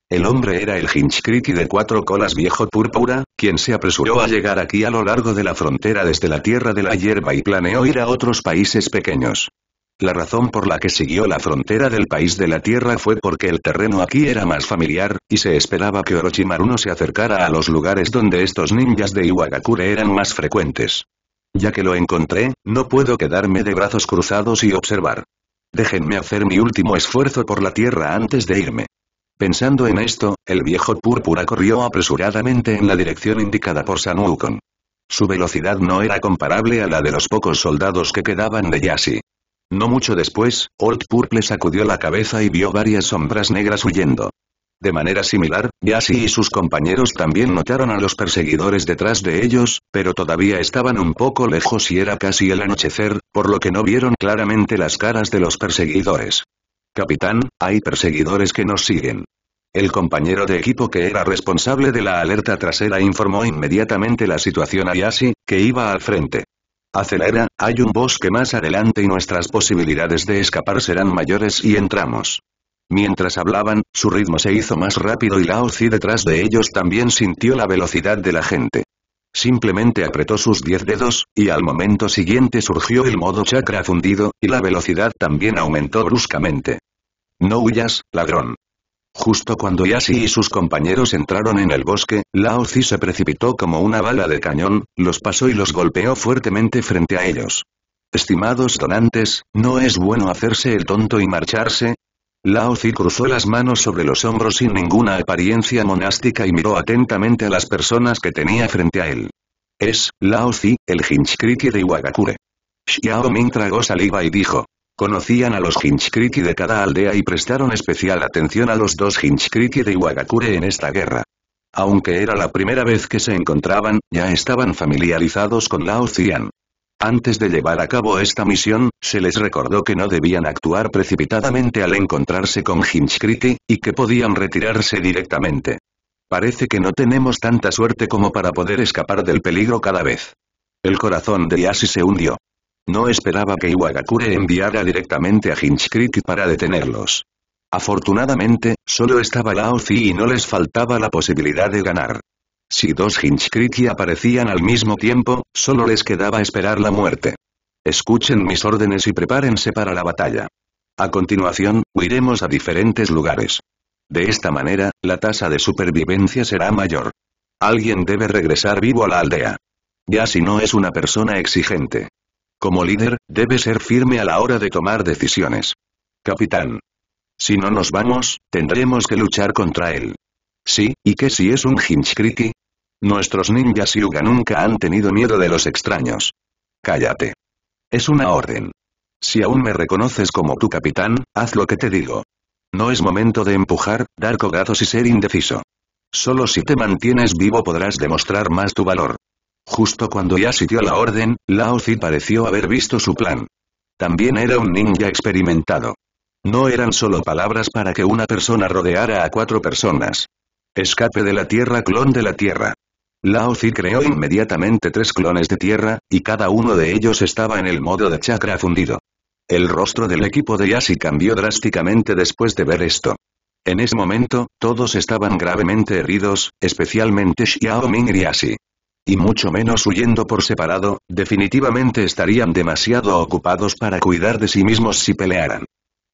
El hombre era el Hinchkriki de cuatro colas viejo púrpura, quien se apresuró a llegar aquí a lo largo de la frontera desde la tierra de la hierba y planeó ir a otros países pequeños. La razón por la que siguió la frontera del país de la tierra fue porque el terreno aquí era más familiar, y se esperaba que Orochimaru no se acercara a los lugares donde estos ninjas de Iwagakure eran más frecuentes. Ya que lo encontré, no puedo quedarme de brazos cruzados y observar. Déjenme hacer mi último esfuerzo por la tierra antes de irme. Pensando en esto, el viejo púrpura corrió apresuradamente en la dirección indicada por Sanuukon. Su velocidad no era comparable a la de los pocos soldados que quedaban de Yashi. No mucho después, Old Purple sacudió la cabeza y vio varias sombras negras huyendo. De manera similar, Yashi y sus compañeros también notaron a los perseguidores detrás de ellos, pero todavía estaban un poco lejos y era casi el anochecer, por lo que no vieron claramente las caras de los perseguidores. Capitán, hay perseguidores que nos siguen. El compañero de equipo que era responsable de la alerta trasera informó inmediatamente la situación a Yashi, que iba al frente. Acelera, hay un bosque más adelante y nuestras posibilidades de escapar serán mayores y entramos. Mientras hablaban, su ritmo se hizo más rápido y Lao Tzu detrás de ellos también sintió la velocidad de la gente. Simplemente apretó sus 10 dedos, y al momento siguiente surgió el modo chakra fundido, y la velocidad también aumentó bruscamente. No huyas, ladrón. Justo cuando Yashi y sus compañeros entraron en el bosque, Lao Tzu se precipitó como una bala de cañón, los pasó y los golpeó fuertemente frente a ellos. Estimados donantes, ¿no es bueno hacerse el tonto y marcharse? Lao Tzu cruzó las manos sobre los hombros sin ninguna apariencia monástica y miró atentamente a las personas que tenía frente a él. Es Lao Tzu, el Hinchkriki de Iwagakure. Xiao Ming tragó saliva y dijo. Conocían a los Hinchkriki de cada aldea y prestaron especial atención a los 2 Hinchkriki de Iwagakure en esta guerra. Aunque era la primera vez que se encontraban, ya estaban familiarizados con Lao Tzu. Antes de llevar a cabo esta misión, se les recordó que no debían actuar precipitadamente al encontrarse con Hinchkriki, y que podían retirarse directamente. Parece que no tenemos tanta suerte como para poder escapar del peligro cada vez. El corazón de Yashi se hundió. No esperaba que Iwagakure enviara directamente a Hinchkriki para detenerlos. Afortunadamente, solo estaba Lao Tzu y no les faltaba la posibilidad de ganar. Si 2 Hinchkriki aparecían al mismo tiempo, solo les quedaba esperar la muerte. Escuchen mis órdenes y prepárense para la batalla. A continuación, huiremos a diferentes lugares. De esta manera, la tasa de supervivencia será mayor. Alguien debe regresar vivo a la aldea. Yashi no es una persona exigente. Como líder, debe ser firme a la hora de tomar decisiones. Capitán. Si no nos vamos, tendremos que luchar contra él. Sí, ¿y qué si es un Hinchkriki? Nuestros ninjas Hyuga nunca han tenido miedo de los extraños. Cállate. Es una orden. Si aún me reconoces como tu capitán, haz lo que te digo. No es momento de empujar, dar codazos y ser indeciso. Solo si te mantienes vivo podrás demostrar más tu valor. Justo cuando Yashi dio la orden, Lao Tzu pareció haber visto su plan. También era un ninja experimentado. No eran solo palabras para que una persona rodeara a 4 personas. Escape de la tierra, clon de la tierra. Lao Tzu creó inmediatamente 3 clones de tierra, y cada uno de ellos estaba en el modo de chakra fundido. El rostro del equipo de Yashi cambió drásticamente después de ver esto. En ese momento, todos estaban gravemente heridos, especialmente Xiao Ming y Yashi. Y mucho menos huyendo por separado, definitivamente estarían demasiado ocupados para cuidar de sí mismos si pelearan.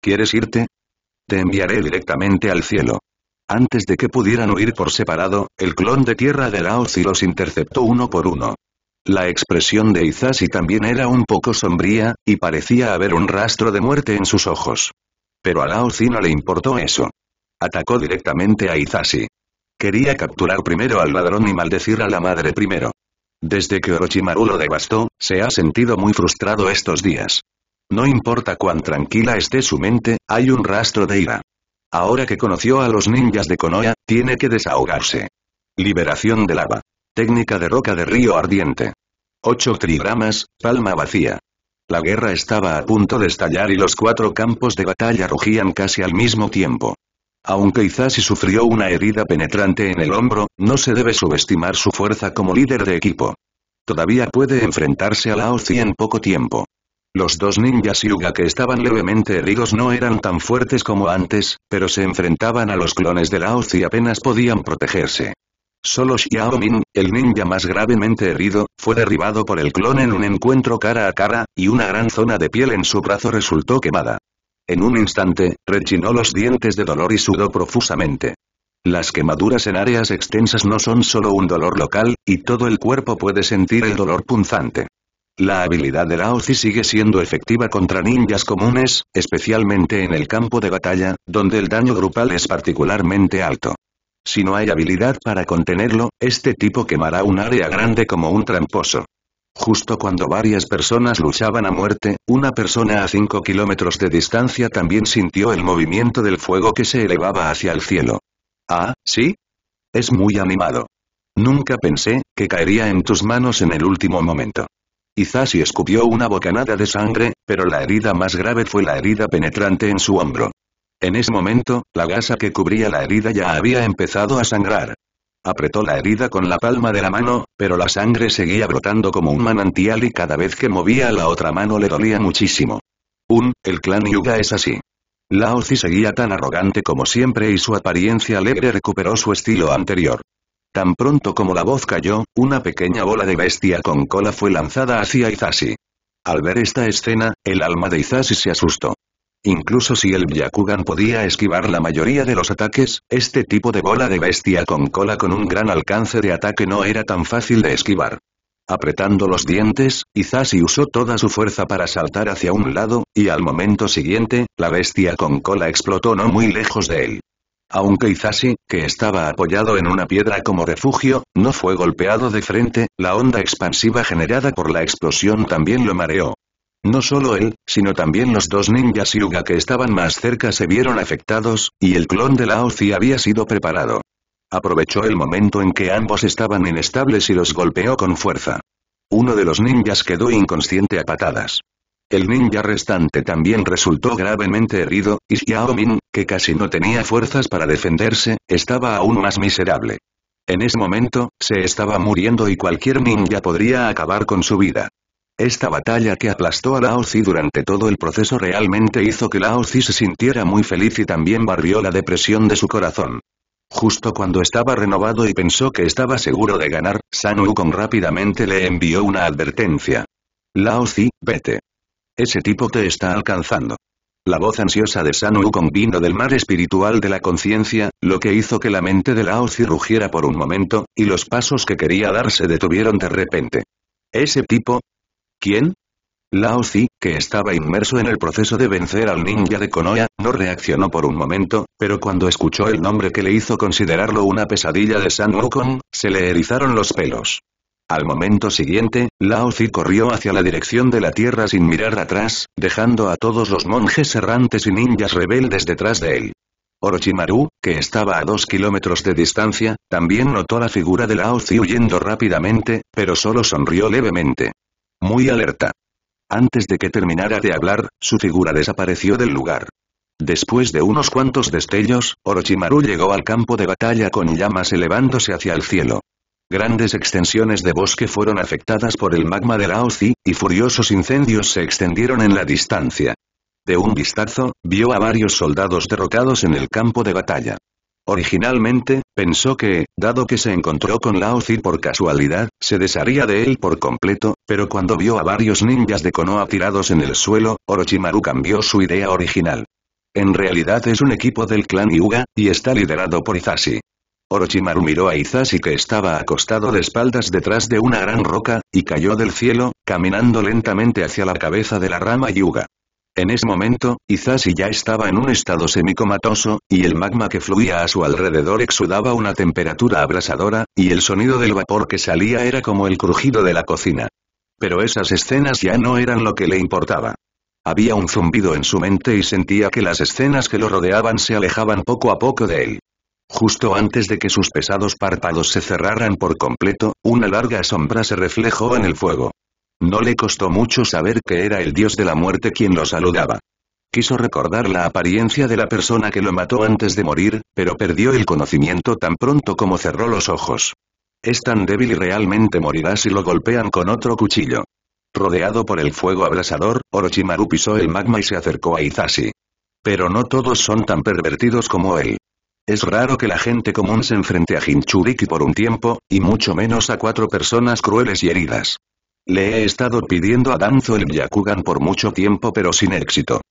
¿Quieres irte? Te enviaré directamente al cielo. Antes de que pudieran huir por separado, el clon de tierra de Lao Tzu los interceptó uno por uno. La expresión de Hisashi también era un poco sombría, y parecía haber un rastro de muerte en sus ojos. Pero a Lao Tzu no le importó eso. Atacó directamente a Hisashi. Quería capturar primero al ladrón y maldecir a la madre primero. Desde que Orochimaru lo devastó, se ha sentido muy frustrado estos días. No importa cuán tranquila esté su mente, hay un rastro de ira. Ahora que conoció a los ninjas de Konoha, tiene que desahogarse. Liberación de lava. Técnica de roca de río ardiente. 8 trigramas, palma vacía. La guerra estaba a punto de estallar y los cuatro campos de batalla rugían casi al mismo tiempo. Aunque Izasi sufrió una herida penetrante en el hombro, no se debe subestimar su fuerza como líder de equipo. Todavía puede enfrentarse a Lao Tzu en poco tiempo. Los dos ninjas Hyuga que estaban levemente heridos no eran tan fuertes como antes, pero se enfrentaban a los clones de Lao Tzu y apenas podían protegerse. Solo Xiao Min, el ninja más gravemente herido, fue derribado por el clon en un encuentro cara a cara, y una gran zona de piel en su brazo resultó quemada. En un instante, rechinó los dientes de dolor y sudó profusamente. Las quemaduras en áreas extensas no son solo un dolor local, y todo el cuerpo puede sentir el dolor punzante. La habilidad de Lao Tzu sigue siendo efectiva contra ninjas comunes, especialmente en el campo de batalla, donde el daño grupal es particularmente alto. Si no hay habilidad para contenerlo, este tipo quemará un área grande como un tramposo. Justo cuando varias personas luchaban a muerte, una persona a 5 kilómetros de distancia también sintió el movimiento del fuego que se elevaba hacia el cielo. Ah, ¿sí? Es muy animado. Nunca pensé que caería en tus manos en el último momento. Izasi escupió una bocanada de sangre, pero la herida más grave fue la herida penetrante en su hombro. En ese momento, la gasa que cubría la herida ya había empezado a sangrar. Apretó la herida con la palma de la mano, pero la sangre seguía brotando como un manantial y cada vez que movía la otra mano le dolía muchísimo. El clan Hyuga es así. Lao Tzu seguía tan arrogante como siempre y su apariencia alegre recuperó su estilo anterior. Tan pronto como la voz cayó, una pequeña bola de bestia con cola fue lanzada hacia Izasi. Al ver esta escena, el alma de Izasi se asustó. Incluso si el Byakugan podía esquivar la mayoría de los ataques, este tipo de bola de bestia con cola con un gran alcance de ataque no era tan fácil de esquivar. Apretando los dientes, Izasi usó toda su fuerza para saltar hacia un lado, y al momento siguiente, la bestia con cola explotó no muy lejos de él. Aunque Izasi, que estaba apoyado en una piedra como refugio, no fue golpeado de frente, la onda expansiva generada por la explosión también lo mareó. No solo él, sino también los dos ninjas Hyuga que estaban más cerca se vieron afectados, y el clon de Lao Tzu había sido preparado. Aprovechó el momento en que ambos estaban inestables y los golpeó con fuerza. Uno de los ninjas quedó inconsciente a patadas. El ninja restante también resultó gravemente herido, y Xiao Min, que casi no tenía fuerzas para defenderse, estaba aún más miserable. En ese momento, se estaba muriendo y cualquier ninja podría acabar con su vida. Esta batalla que aplastó a Lao Tzu durante todo el proceso realmente hizo que Lao Tzu se sintiera muy feliz y también barrió la depresión de su corazón. Justo cuando estaba renovado y pensó que estaba seguro de ganar, Sun Wukong rápidamente le envió una advertencia. Lao Tzu, vete. Ese tipo te está alcanzando. La voz ansiosa de Sun Wukong vino del mar espiritual de la conciencia, lo que hizo que la mente de Lao Tzu rugiera por un momento, y los pasos que quería dar se detuvieron de repente. Ese tipo... ¿Quién? Lao Tzu, que estaba inmerso en el proceso de vencer al ninja de Konoha, no reaccionó por un momento, pero cuando escuchó el nombre que le hizo considerarlo una pesadilla de Sun Wukong, se le erizaron los pelos. Al momento siguiente, Lao Tzu corrió hacia la dirección de la tierra sin mirar atrás, dejando a todos los monjes errantes y ninjas rebeldes detrás de él. Orochimaru, que estaba a 2 kilómetros de distancia, también notó la figura de Lao Tzu huyendo rápidamente, pero solo sonrió levemente. Muy alerta. Antes de que terminara de hablar, su figura desapareció del lugar. Después de unos cuantos destellos, Orochimaru llegó al campo de batalla con llamas elevándose hacia el cielo. Grandes extensiones de bosque fueron afectadas por el magma de Lao Tzu, y furiosos incendios se extendieron en la distancia. De un vistazo, vio a varios soldados derrocados en el campo de batalla. Originalmente, pensó que, dado que se encontró con Lao Tzu por casualidad, se desharía de él por completo, pero cuando vio a varios ninjas de Konoha tirados en el suelo, Orochimaru cambió su idea original. En realidad es un equipo del clan Hyuga, y está liderado por Izasi. Orochimaru miró a Izasi que estaba acostado de espaldas detrás de una gran roca, y cayó del cielo, caminando lentamente hacia la cabeza de la rama Hyuga. En ese momento, Izasi ya estaba en un estado semicomatoso, y el magma que fluía a su alrededor exudaba una temperatura abrasadora, y el sonido del vapor que salía era como el crujido de la cocina. Pero esas escenas ya no eran lo que le importaba. Había un zumbido en su mente y sentía que las escenas que lo rodeaban se alejaban poco a poco de él. Justo antes de que sus pesados párpados se cerraran por completo, una larga sombra se reflejó en el fuego. No le costó mucho saber que era el dios de la muerte quien lo saludaba. Quiso recordar la apariencia de la persona que lo mató antes de morir, pero perdió el conocimiento tan pronto como cerró los ojos. Es tan débil y realmente morirá si lo golpean con otro cuchillo. Rodeado por el fuego abrasador, Orochimaru pisó el magma y se acercó a Hisashi. Pero no todos son tan pervertidos como él. Es raro que la gente común se enfrente a Jinchuriki por un tiempo, y mucho menos a 4 personas crueles y heridas. Le he estado pidiendo a Danzo el Byakugan por mucho tiempo pero sin éxito.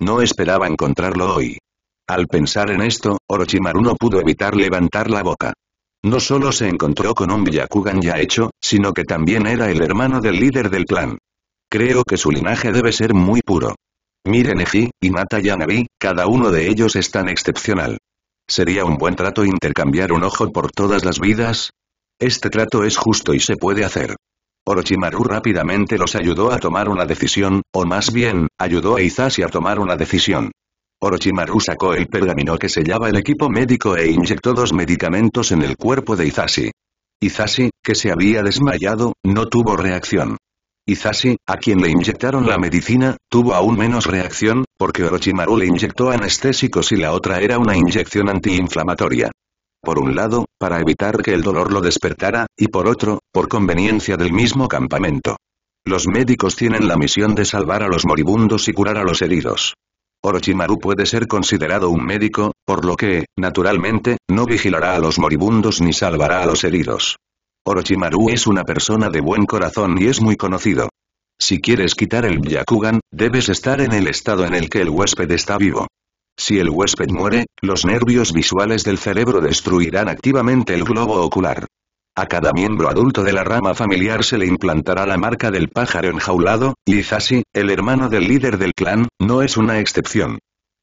No esperaba encontrarlo hoy. Al pensar en esto, Orochimaru no pudo evitar levantar la boca. No solo se encontró con un Byakugan ya hecho, sino que también era el hermano del líder del clan. Creo que su linaje debe ser muy puro. Miren Eji, Hinata y Hanabi, cada uno de ellos es tan excepcional. ¿Sería un buen trato intercambiar un ojo por todas las vidas? Este trato es justo y se puede hacer. Orochimaru rápidamente los ayudó a tomar una decisión, o más bien, ayudó a Hisashi a tomar una decisión. Orochimaru sacó el pergamino que sellaba el equipo médico e inyectó 2 medicamentos en el cuerpo de Hisashi. Hisashi, que se había desmayado, no tuvo reacción. Hisashi, a quien le inyectaron la medicina, tuvo aún menos reacción, porque Orochimaru le inyectó anestésicos y la otra era una inyección antiinflamatoria. Por un lado, para evitar que el dolor lo despertara, y por otro, por conveniencia del mismo campamento. Los médicos tienen la misión de salvar a los moribundos y curar a los heridos. Orochimaru puede ser considerado un médico, por lo que, naturalmente, no vigilará a los moribundos ni salvará a los heridos. Orochimaru es una persona de buen corazón y es muy conocido. Si quieres quitar el Byakugan, debes estar en el estado en el que el huésped está vivo. Si el huésped muere, los nervios visuales del cerebro destruirán activamente el globo ocular. A cada miembro adulto de la rama familiar se le implantará la marca del pájaro enjaulado, y Hisashi, el hermano del líder del clan, no es una excepción.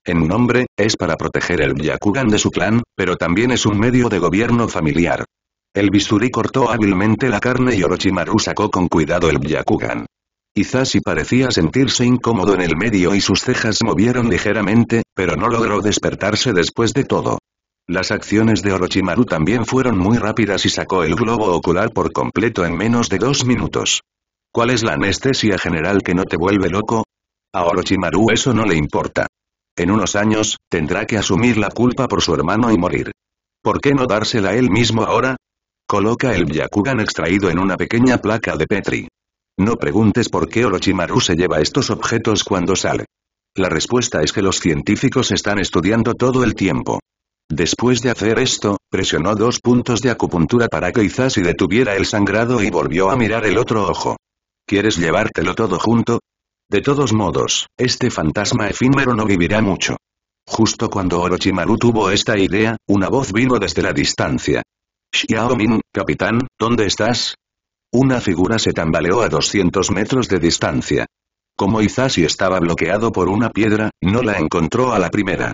En nombre, es para proteger el Byakugan de su clan, pero también es un medio de gobierno familiar. El bisturí cortó hábilmente la carne y Orochimaru sacó con cuidado el Byakugan. Hisashi parecía sentirse incómodo en el medio y sus cejas movieron ligeramente, pero no logró despertarse después de todo. Las acciones de Orochimaru también fueron muy rápidas y sacó el globo ocular por completo en menos de 2 minutos. ¿Cuál es la anestesia general que no te vuelve loco? A Orochimaru eso no le importa. En unos años, tendrá que asumir la culpa por su hermano y morir. ¿Por qué no dársela él mismo ahora? Coloca el Byakugan extraído en una pequeña placa de Petri. No preguntes por qué Orochimaru se lleva estos objetos cuando sale. La respuesta es que los científicos están estudiando todo el tiempo. Después de hacer esto, presionó 2 puntos de acupuntura para que Hisashi detuviera el sangrado y volvió a mirar el otro ojo. ¿Quieres llevártelo todo junto? De todos modos, este fantasma efímero no vivirá mucho. Justo cuando Orochimaru tuvo esta idea, una voz vino desde la distancia. Xiaomin, capitán, ¿dónde estás? Una figura se tambaleó a 200 metros de distancia. Como Hisashi estaba bloqueado por una piedra, no la encontró a la primera.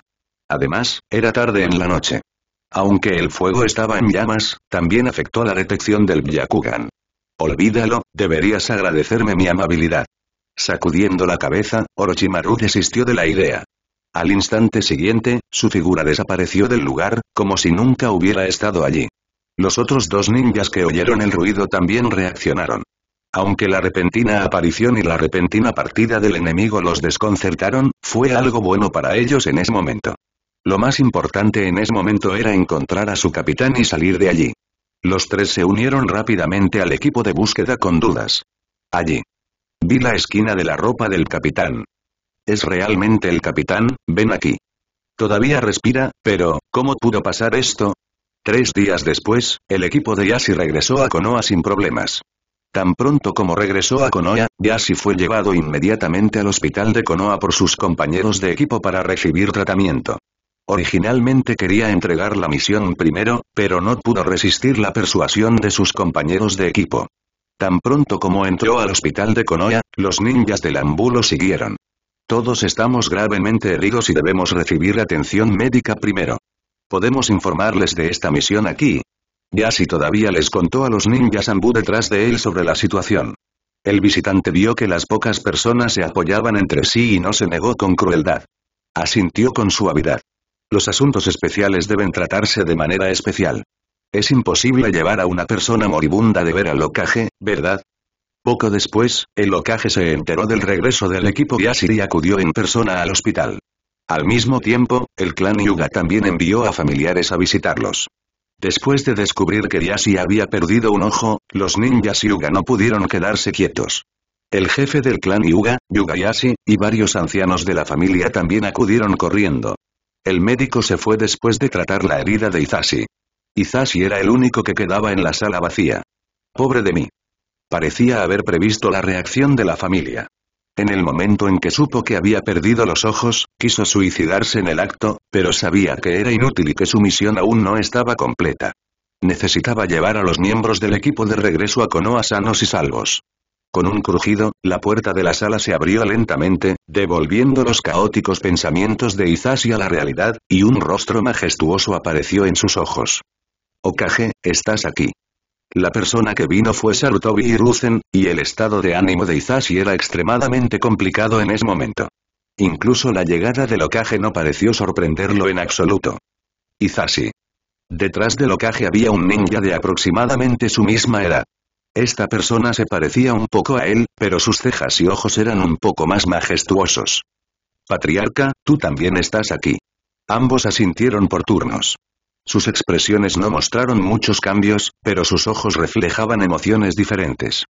Además, era tarde en la noche. Aunque el fuego estaba en llamas, también afectó la detección del Byakugan. Olvídalo, deberías agradecerme mi amabilidad. Sacudiendo la cabeza, Orochimaru desistió de la idea. Al instante siguiente, su figura desapareció del lugar, como si nunca hubiera estado allí. Los otros 2 ninjas que oyeron el ruido también reaccionaron. Aunque la repentina aparición y la repentina partida del enemigo los desconcertaron, fue algo bueno para ellos en ese momento. Lo más importante en ese momento era encontrar a su capitán y salir de allí. Los 3 se unieron rápidamente al equipo de búsqueda con dudas. Allí. Vi la esquina de la ropa del capitán. ¿Es realmente el capitán? Ven aquí. Todavía respira, pero, ¿cómo pudo pasar esto? 3 días después, el equipo de Yashi regresó a Konoha sin problemas. Tan pronto como regresó a Konoha, Yashi fue llevado inmediatamente al hospital de Konoha por sus compañeros de equipo para recibir tratamiento. Originalmente quería entregar la misión primero, pero no pudo resistir la persuasión de sus compañeros de equipo. Tan pronto como entró al hospital de Konoha, los ninjas del Ambu lo siguieron. Todos estamos gravemente heridos y debemos recibir atención médica primero. Podemos informarles de esta misión aquí. Yashi todavía les contó a los ninjas Ambu detrás de él sobre la situación. El visitante vio que las pocas personas se apoyaban entre sí y no se negó con crueldad. Asintió con suavidad. Los asuntos especiales deben tratarse de manera especial. Es imposible llevar a una persona moribunda de ver al Hokage, ¿verdad? Poco después, el Hokage se enteró del regreso del equipo Yashiri y acudió en persona al hospital. Al mismo tiempo, el clan Hyuga también envió a familiares a visitarlos. Después de descubrir que Yashi había perdido un ojo, los ninjas Hyuga no pudieron quedarse quietos. El jefe del clan Hyuga, Hyuga Yashi, y varios ancianos de la familia también acudieron corriendo. El médico se fue después de tratar la herida de Hisashi. Hisashi era el único que quedaba en la sala vacía. Pobre de mí. Parecía haber previsto la reacción de la familia. En el momento en que supo que había perdido los ojos, quiso suicidarse en el acto, pero sabía que era inútil y que su misión aún no estaba completa. Necesitaba llevar a los miembros del equipo de regreso a Konoha sanos y salvos. Con un crujido, la puerta de la sala se abrió lentamente, devolviendo los caóticos pensamientos de Hisashi a la realidad, y un rostro majestuoso apareció en sus ojos. «Hokage, estás aquí». La persona que vino fue Sarutobi Hiruzen, y el estado de ánimo de Hisashi era extremadamente complicado en ese momento. Incluso la llegada del Hokage no pareció sorprenderlo en absoluto. Hisashi. Detrás del Hokage había un ninja de aproximadamente su misma edad. Esta persona se parecía un poco a él, pero sus cejas y ojos eran un poco más majestuosos. Patriarca, tú también estás aquí. Ambos asintieron por turnos. Sus expresiones no mostraron muchos cambios, pero sus ojos reflejaban emociones diferentes.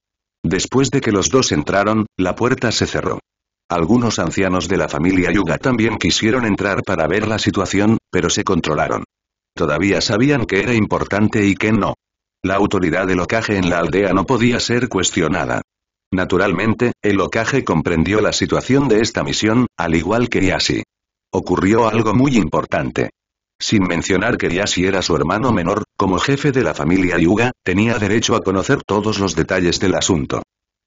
Después de que los dos entraron, la puerta se cerró. Algunos ancianos de la familia Hyuga también quisieron entrar para ver la situación, pero se controlaron. Todavía sabían que era importante y que no. La autoridad del Hokage en la aldea no podía ser cuestionada. Naturalmente, el Hokage comprendió la situación de esta misión, al igual que Yashi. Ocurrió algo muy importante. Sin mencionar que Yashi era su hermano menor, como jefe de la familia Hyuga, tenía derecho a conocer todos los detalles del asunto.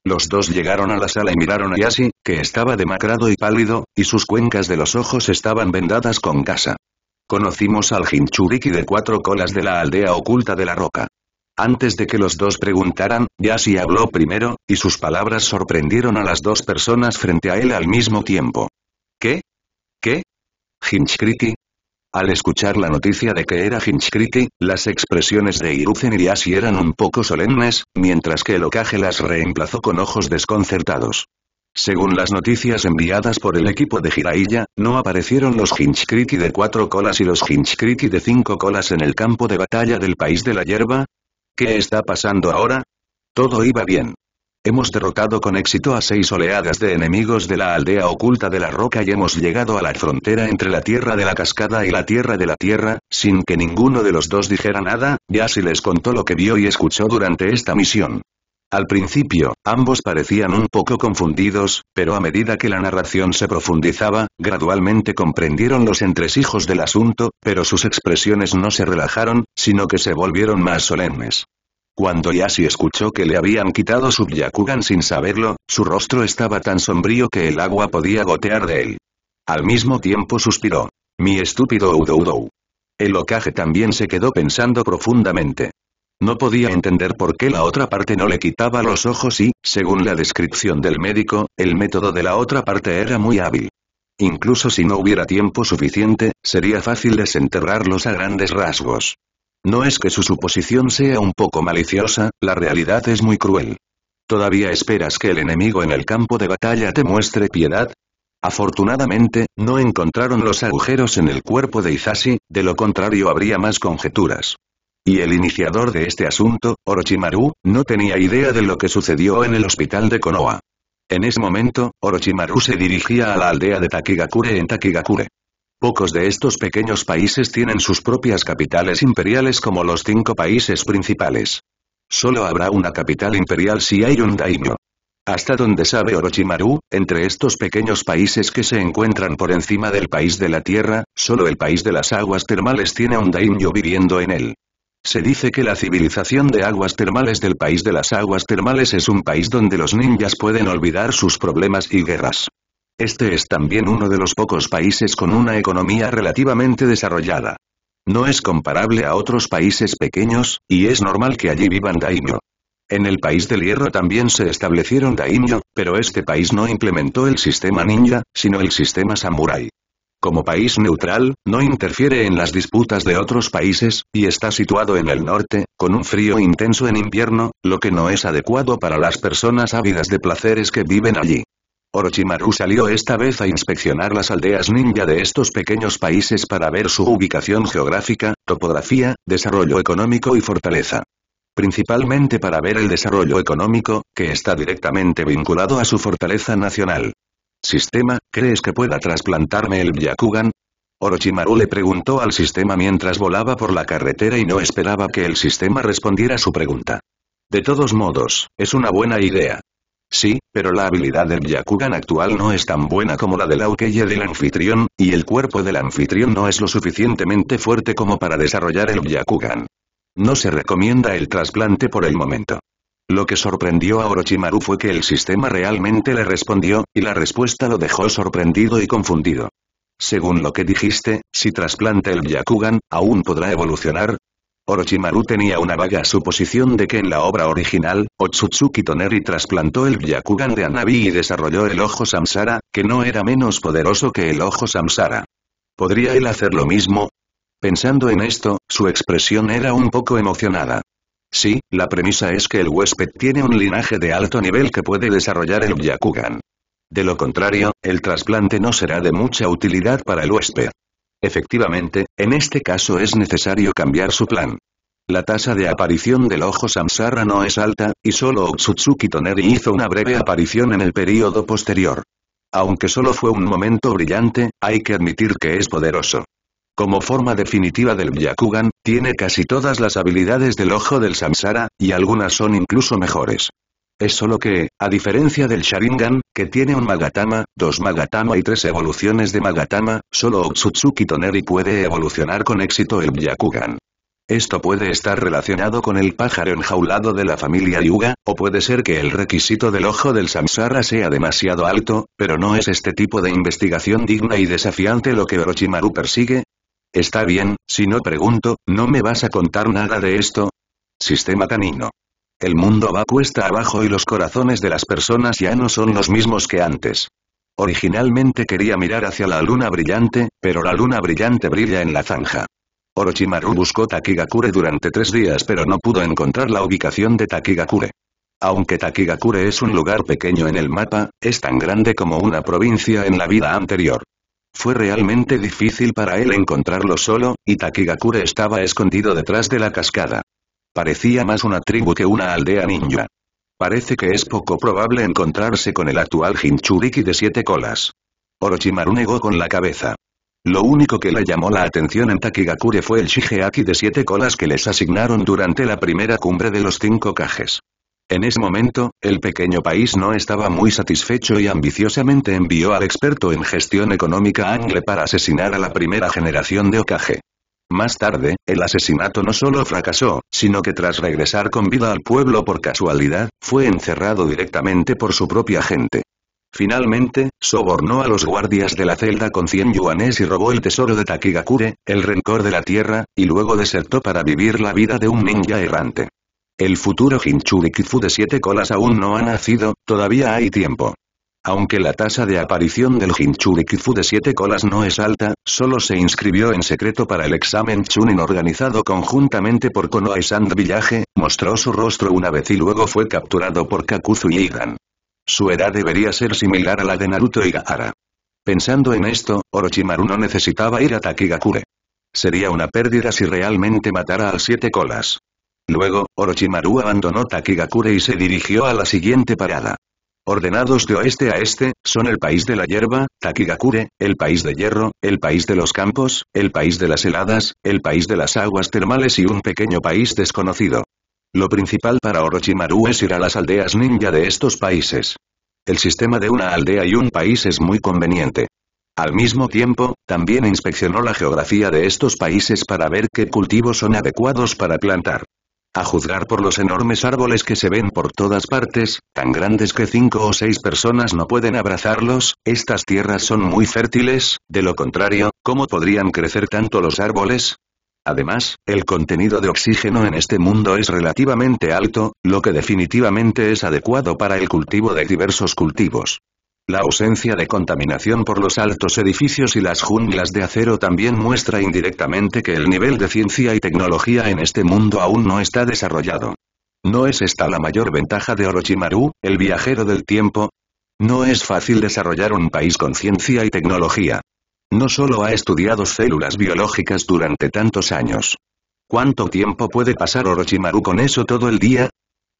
Los dos llegaron a la sala y miraron a Yashi, que estaba demacrado y pálido, y sus cuencas de los ojos estaban vendadas con gasa. Conocimos al Jinchuriki de cuatro colas de la aldea oculta de la roca. Antes de que los dos preguntaran, Yashi habló primero, y sus palabras sorprendieron a las dos personas frente a él al mismo tiempo. ¿Qué? ¿Qué? ¿Jinchuriki? Al escuchar la noticia de que era Jinchuriki, las expresiones de Hiruzen y Yashi eran un poco solemnes, mientras que el Hokage las reemplazó con ojos desconcertados. Según las noticias enviadas por el equipo de Jiraiya, no aparecieron los Jinchuriki de cuatro colas y los Jinchuriki de cinco colas en el campo de batalla del país de la hierba. ¿Qué está pasando ahora? Todo iba bien. Hemos derrotado con éxito a 6 oleadas de enemigos de la aldea oculta de la roca y hemos llegado a la frontera entre la tierra de la cascada y la tierra, sin que ninguno de los dos dijera nada, Yashi les contó lo que vio y escuchó durante esta misión. Al principio, ambos parecían un poco confundidos, pero a medida que la narración se profundizaba, gradualmente comprendieron los entresijos del asunto, pero sus expresiones no se relajaron, sino que se volvieron más solemnes. Cuando Yashi escuchó que le habían quitado su Byakugan sin saberlo, su rostro estaba tan sombrío que el agua podía gotear de él. Al mismo tiempo suspiró. Mi estúpido Udoudou. El Hokage también se quedó pensando profundamente. No podía entender por qué la otra parte no le quitaba los ojos y, según la descripción del médico, el método de la otra parte era muy hábil. Incluso si no hubiera tiempo suficiente, sería fácil desenterrarlos a grandes rasgos. No es que su suposición sea un poco maliciosa, la realidad es muy cruel. ¿Todavía esperas que el enemigo en el campo de batalla te muestre piedad? Afortunadamente, no encontraron los agujeros en el cuerpo de Hisashi, de lo contrario habría más conjeturas. Y el iniciador de este asunto, Orochimaru, no tenía idea de lo que sucedió en el hospital de Konoha. En ese momento, Orochimaru se dirigía a la aldea de Takigakure en Takigakure. Pocos de estos pequeños países tienen sus propias capitales imperiales como los 5 países principales. Solo habrá una capital imperial si hay un daimyo. Hasta donde sabe Orochimaru, entre estos pequeños países que se encuentran por encima del país de la tierra, solo el país de las aguas termales tiene un daimyo viviendo en él. Se dice que la civilización de aguas termales del país de las aguas termales es un país donde los ninjas pueden olvidar sus problemas y guerras. Este es también uno de los pocos países con una economía relativamente desarrollada. No es comparable a otros países pequeños, y es normal que allí vivan daimyo. En el país del hierro también se establecieron daimyo, pero este país no implementó el sistema ninja, sino el sistema samurái. como país neutral, no interfiere en las disputas de otros países, y está situado en el norte, con un frío intenso en invierno, lo que no es adecuado para las personas ávidas de placeres que viven allí. Orochimaru salió esta vez a inspeccionar las aldeas ninja de estos pequeños países para ver su ubicación geográfica, topografía, desarrollo económico y fortaleza. Principalmente para ver el desarrollo económico, que está directamente vinculado a su fortaleza nacional. «Sistema, ¿crees que pueda trasplantarme el Byakugan?» Orochimaru le preguntó al sistema mientras volaba por la carretera y no esperaba que el sistema respondiera su pregunta. «De todos modos, es una buena idea». «Sí, pero la habilidad del Byakugan actual no es tan buena como la del Aokeye del anfitrión, y el cuerpo del anfitrión no es lo suficientemente fuerte como para desarrollar el Byakugan. No se recomienda el trasplante por el momento». Lo que sorprendió a Orochimaru fue que el sistema realmente le respondió, y la respuesta lo dejó sorprendido y confundido. «Según lo que dijiste, si trasplanta el Byakugan, ¿aún podrá evolucionar?» Orochimaru tenía una vaga suposición de que en la obra original, Otsutsuki Toneri trasplantó el Byakugan de Hanabi y desarrolló el Ojo Samsara, que no era menos poderoso que el Ojo Samsara. ¿Podría él hacer lo mismo? Pensando en esto, su expresión era un poco emocionada. Sí, la premisa es que el huésped tiene un linaje de alto nivel que puede desarrollar el Byakugan. De lo contrario, el trasplante no será de mucha utilidad para el huésped. Efectivamente, en este caso es necesario cambiar su plan. La tasa de aparición del Ojo Samsara no es alta, y solo Otsutsuki Toneri hizo una breve aparición en el período posterior. Aunque solo fue un momento brillante, hay que admitir que es poderoso. Como forma definitiva del Byakugan, tiene casi todas las habilidades del Ojo del Samsara, y algunas son incluso mejores. Es solo que, a diferencia del Sharingan, que tiene un Magatama, dos Magatama y tres evoluciones de Magatama, solo Otsutsuki Toneri puede evolucionar con éxito el Byakugan. Esto puede estar relacionado con el pájaro enjaulado de la familia Hyuga, o puede ser que el requisito del Ojo del Samsara sea demasiado alto, pero no es este tipo de investigación digna y desafiante lo que Orochimaru persigue. Está bien, si no pregunto, ¿no me vas a contar nada de esto? Sistema canino. El mundo va cuesta abajo y los corazones de las personas ya no son los mismos que antes. Originalmente quería mirar hacia la luna brillante, pero la luna brillante brilla en la zanja. Orochimaru buscó Takigakure durante 3 días pero no pudo encontrar la ubicación de Takigakure. Aunque Takigakure es un lugar pequeño en el mapa, es tan grande como una provincia en la vida anterior. Fue realmente difícil para él encontrarlo solo, y Takigakure estaba escondido detrás de la cascada. Parecía más una tribu que una aldea ninja. Parece que es poco probable encontrarse con el actual Jinchuriki de 7 colas. Orochimaru negó con la cabeza. Lo único que le llamó la atención en Takigakure fue el Shigeaki de 7 colas que les asignaron durante la primera cumbre de los 5 Kages. En ese momento, el pequeño país no estaba muy satisfecho y ambiciosamente envió al experto en gestión económica Angle para asesinar a la primera generación de Hokage. Más tarde, el asesinato no solo fracasó, sino que tras regresar con vida al pueblo por casualidad, fue encerrado directamente por su propia gente. Finalmente, sobornó a los guardias de la celda con 100 yuanes y robó el tesoro de Takigakure, el rencor de la tierra, y luego desertó para vivir la vida de un ninja errante. El futuro Jinchurikifu de 7 colas aún no ha nacido, todavía hay tiempo. Aunque la tasa de aparición del Jinchurikifu de 7 colas no es alta, solo se inscribió en secreto para el examen Chunin organizado conjuntamente por Konoha Sand Village, mostró su rostro una vez y luego fue capturado por Kakuzu y Igan. Su edad debería ser similar a la de Naruto y Gaara. Pensando en esto, Orochimaru no necesitaba ir a Takigakure. Sería una pérdida si realmente matara al 7 colas. Luego, Orochimaru abandonó Takigakure y se dirigió a la siguiente parada. Ordenados de oeste a este, son el país de la hierba, Takigakure, el país de hierro, el país de los campos, el país de las heladas, el país de las aguas termales y un pequeño país desconocido. Lo principal para Orochimaru es ir a las aldeas ninja de estos países. El sistema de una aldea y un país es muy conveniente. Al mismo tiempo, también inspeccionó la geografía de estos países para ver qué cultivos son adecuados para plantar. A juzgar por los enormes árboles que se ven por todas partes, tan grandes que 5 o 6 personas no pueden abrazarlos, estas tierras son muy fértiles, de lo contrario, ¿cómo podrían crecer tanto los árboles? Además, el contenido de oxígeno en este mundo es relativamente alto, lo que definitivamente es adecuado para el cultivo de diversos cultivos. La ausencia de contaminación por los altos edificios y las junglas de acero también muestra indirectamente que el nivel de ciencia y tecnología en este mundo aún no está desarrollado. ¿No es esta la mayor ventaja de Orochimaru, el viajero del tiempo? No es fácil desarrollar un país con ciencia y tecnología. No solo ha estudiado células biológicas durante tantos años. ¿Cuánto tiempo puede pasar Orochimaru con eso todo el día?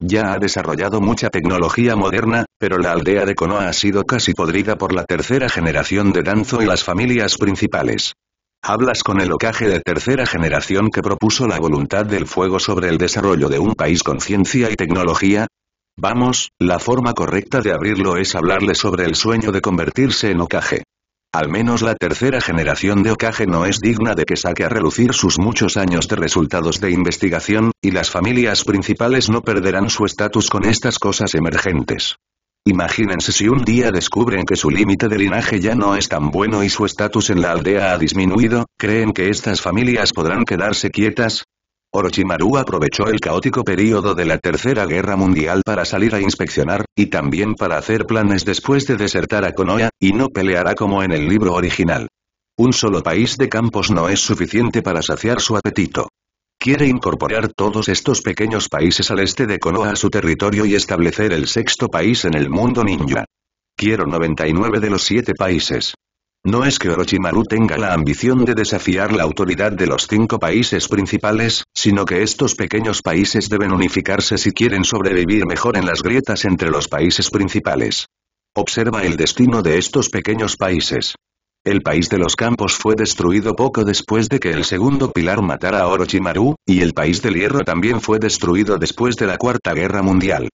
Ya ha desarrollado mucha tecnología moderna, pero la aldea de Konoha ha sido casi podrida por la tercera generación de Danzo y las familias principales. Hablas con el Hokage de tercera generación que propuso la voluntad del fuego sobre el desarrollo de un país con ciencia y tecnología. Vamos, la forma correcta de abrirlo es hablarle sobre el sueño de convertirse en Hokage. Al menos la tercera generación de Hokage no es digna de que saque a relucir sus muchos años de resultados de investigación, y las familias principales no perderán su estatus con estas cosas emergentes. Imagínense si un día descubren que su límite de linaje ya no es tan bueno y su estatus en la aldea ha disminuido, ¿creen que estas familias podrán quedarse quietas? Orochimaru aprovechó el caótico período de la Tercera Guerra Mundial para salir a inspeccionar, y también para hacer planes después de desertar a Konoha, y no peleará como en el libro original. Un solo país de campos no es suficiente para saciar su apetito. Quiere incorporar todos estos pequeños países al este de Konoha a su territorio y establecer el sexto país en el mundo ninja. Quiero 99 de los 7 países. No es que Orochimaru tenga la ambición de desafiar la autoridad de los 5 países principales, sino que estos pequeños países deben unificarse si quieren sobrevivir mejor en las grietas entre los países principales. Observa el destino de estos pequeños países. El país de los campos fue destruido poco después de que el segundo pilar matara a Orochimaru, y el país del hierro también fue destruido después de la Cuarta Guerra Mundial.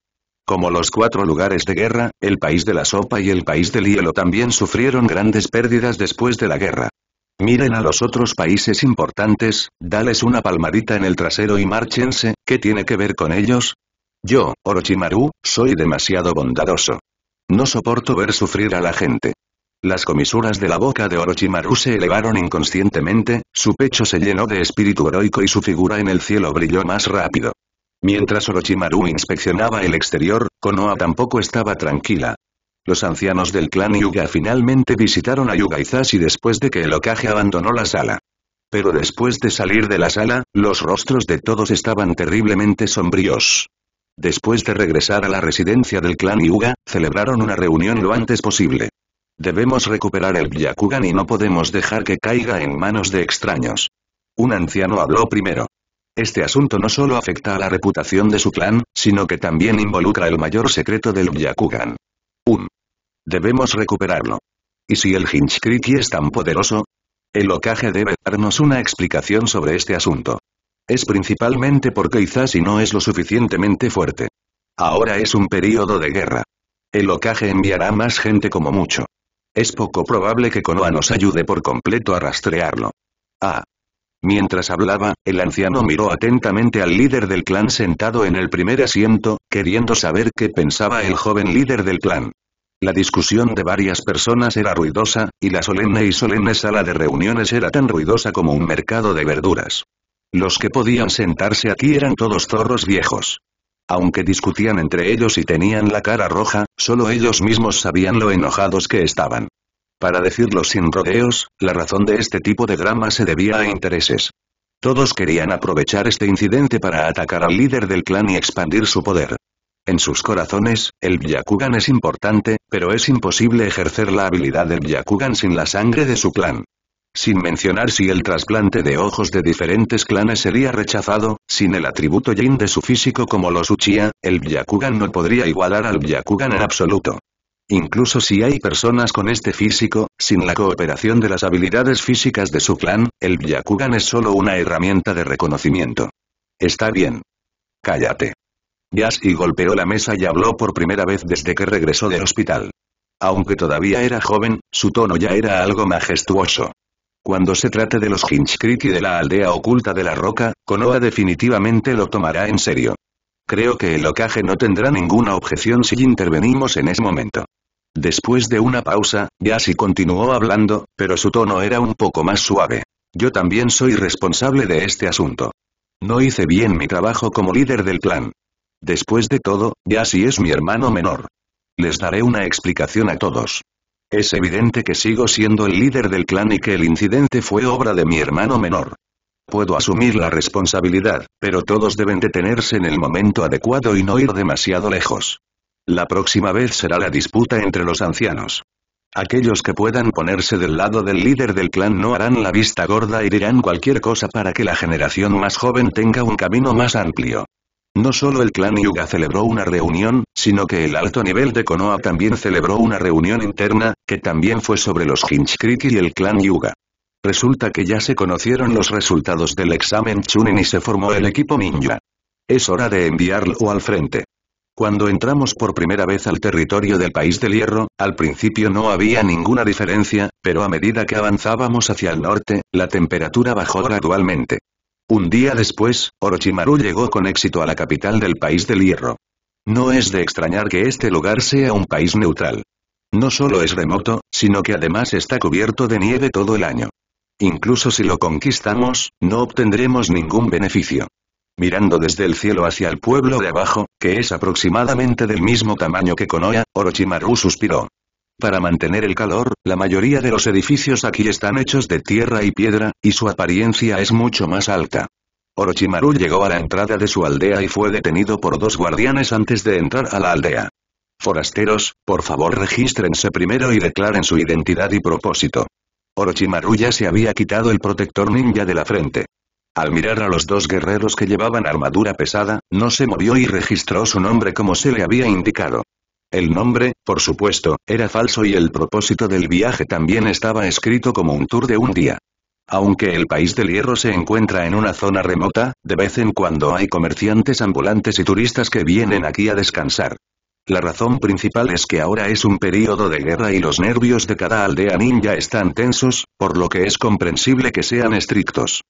Como los 4 lugares de guerra, el país de la sopa y el país del hielo también sufrieron grandes pérdidas después de la guerra. Miren a los otros países importantes, dales una palmadita en el trasero y márchense, ¿qué tiene que ver con ellos? Yo, Orochimaru, soy demasiado bondadoso. No soporto ver sufrir a la gente. Las comisuras de la boca de Orochimaru se elevaron inconscientemente, su pecho se llenó de espíritu heroico y su figura en el cielo brilló más rápido. Mientras Orochimaru inspeccionaba el exterior, Konoha tampoco estaba tranquila. Los ancianos del clan Hyuga finalmente visitaron a Yugaizashi después de que el Hokage abandonó la sala. Pero después de salir de la sala, los rostros de todos estaban terriblemente sombríos. Después de regresar a la residencia del clan Hyuga, celebraron una reunión lo antes posible. Debemos recuperar el Byakugan y no podemos dejar que caiga en manos de extraños. Un anciano habló primero. Este asunto no solo afecta a la reputación de su clan, sino que también involucra el mayor secreto del Byakugan. Debemos recuperarlo. ¿Y si el Jinchuriki es tan poderoso? El Hokage debe darnos una explicación sobre este asunto. Es principalmente porque Hisashi no es lo suficientemente fuerte. Ahora es un período de guerra. El Hokage enviará más gente como mucho. Es poco probable que Konoha nos ayude por completo a rastrearlo. Mientras hablaba, el anciano miró atentamente al líder del clan sentado en el primer asiento, queriendo saber qué pensaba el joven líder del clan. La discusión de varias personas era ruidosa, y la solemne sala de reuniones era tan ruidosa como un mercado de verduras. Los que podían sentarse aquí eran todos zorros viejos. Aunque discutían entre ellos y tenían la cara roja, solo ellos mismos sabían lo enojados que estaban. Para decirlo sin rodeos, la razón de este tipo de drama se debía a intereses. Todos querían aprovechar este incidente para atacar al líder del clan y expandir su poder. En sus corazones, el Byakugan es importante, pero es imposible ejercer la habilidad del Byakugan sin la sangre de su clan. Sin mencionar si el trasplante de ojos de diferentes clanes sería rechazado, sin el atributo yin de su físico como los Uchiha, el Byakugan no podría igualar al Byakugan en absoluto. Incluso si hay personas con este físico, sin la cooperación de las habilidades físicas de su clan, el Byakugan es solo una herramienta de reconocimiento. Está bien. Cállate. Yasuo golpeó la mesa y habló por primera vez desde que regresó del hospital. Aunque todavía era joven, su tono ya era algo majestuoso. Cuando se trate de los Jinchuriki de la aldea oculta de la roca, Konoha definitivamente lo tomará en serio. Creo que el Hokage no tendrá ninguna objeción si intervenimos en ese momento. Después de una pausa, Yasuo continuó hablando, pero su tono era un poco más suave. Yo también soy responsable de este asunto. No hice bien mi trabajo como líder del clan. Después de todo, Yasuo es mi hermano menor. Les daré una explicación a todos. Es evidente que sigo siendo el líder del clan y que el incidente fue obra de mi hermano menor. Puedo asumir la responsabilidad, pero todos deben detenerse en el momento adecuado y no ir demasiado lejos. La próxima vez será la disputa entre los ancianos. Aquellos que puedan ponerse del lado del líder del clan no harán la vista gorda y dirán cualquier cosa para que la generación más joven tenga un camino más amplio. No solo el clan Hyuga celebró una reunión, sino que el alto nivel de Konoha también celebró una reunión interna, que también fue sobre los Hinchkriki y el clan Hyuga. Resulta que ya se conocieron los resultados del examen Chunin y se formó el equipo ninja. Es hora de enviarlo al frente. Cuando entramos por primera vez al territorio del País del Hierro, al principio no había ninguna diferencia, pero a medida que avanzábamos hacia el norte, la temperatura bajó gradualmente. Un día después, Orochimaru llegó con éxito a la capital del País del Hierro. No es de extrañar que este lugar sea un país neutral. No solo es remoto, sino que además está cubierto de nieve todo el año. Incluso si lo conquistamos, no obtendremos ningún beneficio. Mirando desde el cielo hacia el pueblo de abajo, que es aproximadamente del mismo tamaño que Konoha, Orochimaru suspiró. Para mantener el calor, la mayoría de los edificios aquí están hechos de tierra y piedra, y su apariencia es mucho más alta. Orochimaru llegó a la entrada de su aldea y fue detenido por dos guardianes antes de entrar a la aldea. Forasteros, por favor regístrense primero y declaren su identidad y propósito. Orochimaru ya se había quitado el protector ninja de la frente. Al mirar a los dos guerreros que llevaban armadura pesada, no se movió y registró su nombre como se le había indicado. El nombre, por supuesto, era falso y el propósito del viaje también estaba escrito como un tour de un día. Aunque el País del Hierro se encuentra en una zona remota, de vez en cuando hay comerciantes ambulantes y turistas que vienen aquí a descansar. La razón principal es que ahora es un período de guerra y los nervios de cada aldea ninja están tensos, por lo que es comprensible que sean estrictos.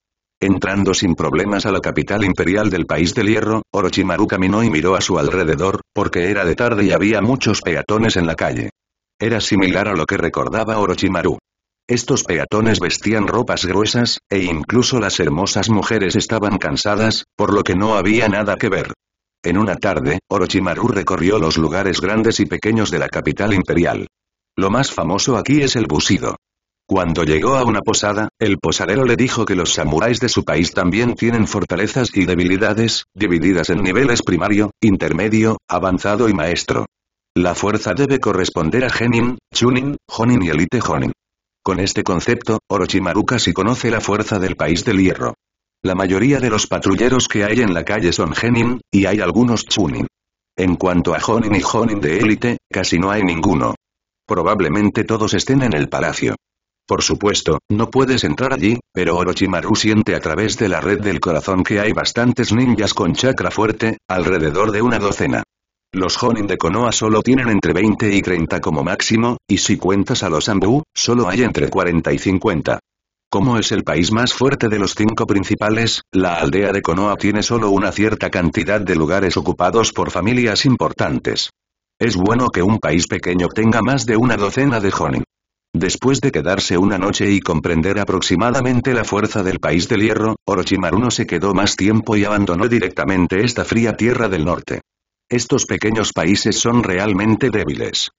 Entrando sin problemas a la capital imperial del País del Hierro, Orochimaru caminó y miró a su alrededor, porque era de tarde y había muchos peatones en la calle. Era similar a lo que recordaba Orochimaru. Estos peatones vestían ropas gruesas, e incluso las hermosas mujeres estaban cansadas, por lo que no había nada que ver. En una tarde, Orochimaru recorrió los lugares grandes y pequeños de la capital imperial. Lo más famoso aquí es el Bushido. Cuando llegó a una posada, el posadero le dijo que los samuráis de su país también tienen fortalezas y debilidades, divididas en niveles primario, intermedio, avanzado y maestro. La fuerza debe corresponder a Genin, Chunin, Jonin y Elite Jonin. Con este concepto, Orochimaru casi conoce la fuerza del País del Hierro. La mayoría de los patrulleros que hay en la calle son Genin, y hay algunos Chunin. En cuanto a Jonin y Jonin de élite, casi no hay ninguno. Probablemente todos estén en el palacio. Por supuesto, no puedes entrar allí, pero Orochimaru siente a través de la red del corazón que hay bastantes ninjas con chakra fuerte, alrededor de una docena. Los Jonin de Konoha solo tienen entre 20 y 30 como máximo, y si cuentas a los Anbu, solo hay entre 40 y 50. Como es el país más fuerte de los 5 principales, la aldea de Konoha tiene solo una cierta cantidad de lugares ocupados por familias importantes. Es bueno que un país pequeño tenga más de una docena de Jonin. Después de quedarse una noche y comprender aproximadamente la fuerza del País del Hierro, Orochimaru no se quedó más tiempo y abandonó directamente esta fría tierra del norte. Estos pequeños países son realmente débiles.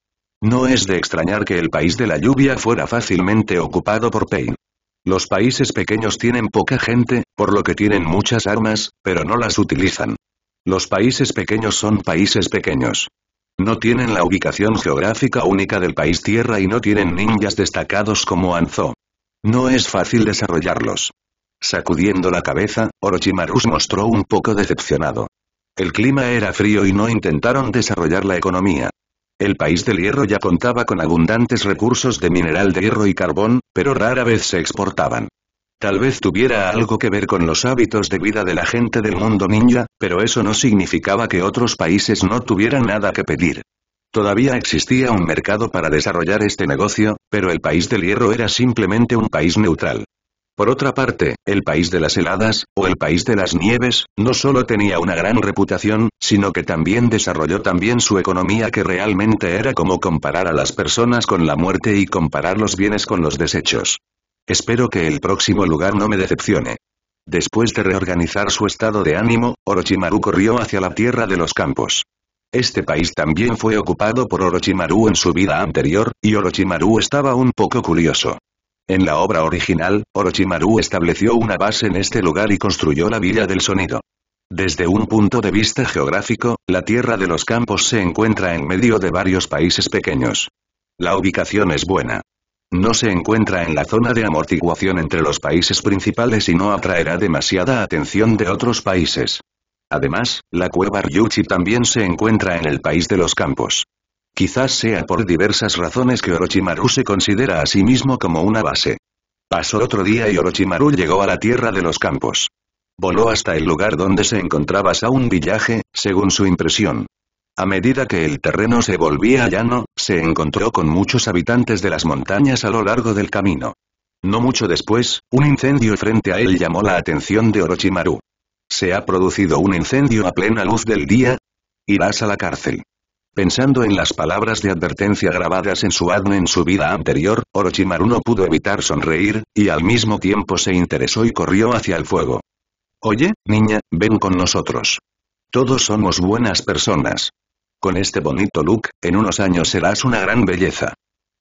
No es de extrañar que el País de la Lluvia fuera fácilmente ocupado por Pain. Los países pequeños tienen poca gente, por lo que tienen muchas armas, pero no las utilizan. Los países pequeños son países pequeños. No tienen la ubicación geográfica única del país tierra y no tienen ninjas destacados como Hanzo. No es fácil desarrollarlos. Sacudiendo la cabeza, Orochimaru mostró un poco decepcionado. El clima era frío y no intentaron desarrollar la economía. El País del Hierro ya contaba con abundantes recursos de mineral de hierro y carbón, pero rara vez se exportaban. Tal vez tuviera algo que ver con los hábitos de vida de la gente del mundo ninja, pero eso no significaba que otros países no tuvieran nada que pedir. Todavía existía un mercado para desarrollar este negocio, pero el País del Hierro era simplemente un país neutral. Por otra parte, el País de las Heladas, o el País de las Nieves, no solo tenía una gran reputación, sino que también desarrolló su economía que realmente era como comparar a las personas con la muerte y comparar los bienes con los desechos. Espero que el próximo lugar no me decepcione. Después de reorganizar su estado de ánimo, Orochimaru corrió hacia la tierra de los campos. Este país también fue ocupado por Orochimaru en su vida anterior, y Orochimaru estaba un poco curioso. En la obra original, Orochimaru estableció una base en este lugar y construyó la Villa del Sonido. Desde un punto de vista geográfico, la Tierra de los Campos se encuentra en medio de varios países pequeños. La ubicación es buena. No se encuentra en la zona de amortiguación entre los países principales y no atraerá demasiada atención de otros países. Además, la cueva Ryuchi también se encuentra en el país de los Campos. Quizás sea por diversas razones que Orochimaru se considera a sí mismo como una base. Pasó otro día y Orochimaru llegó a la Tierra de los Campos. Voló hasta el lugar donde se encontraba Sound Village, según su impresión. A medida que el terreno se volvía llano, se encontró con muchos habitantes de las montañas a lo largo del camino. No mucho después, un incendio frente a él llamó la atención de Orochimaru. ¿Se ha producido un incendio a plena luz del día? Irás a la cárcel. Pensando en las palabras de advertencia grabadas en su ADN en su vida anterior, Orochimaru no pudo evitar sonreír, y al mismo tiempo se interesó y corrió hacia el fuego. Oye, niña, ven con nosotros. Todos somos buenas personas. Con este bonito look, en unos años serás una gran belleza.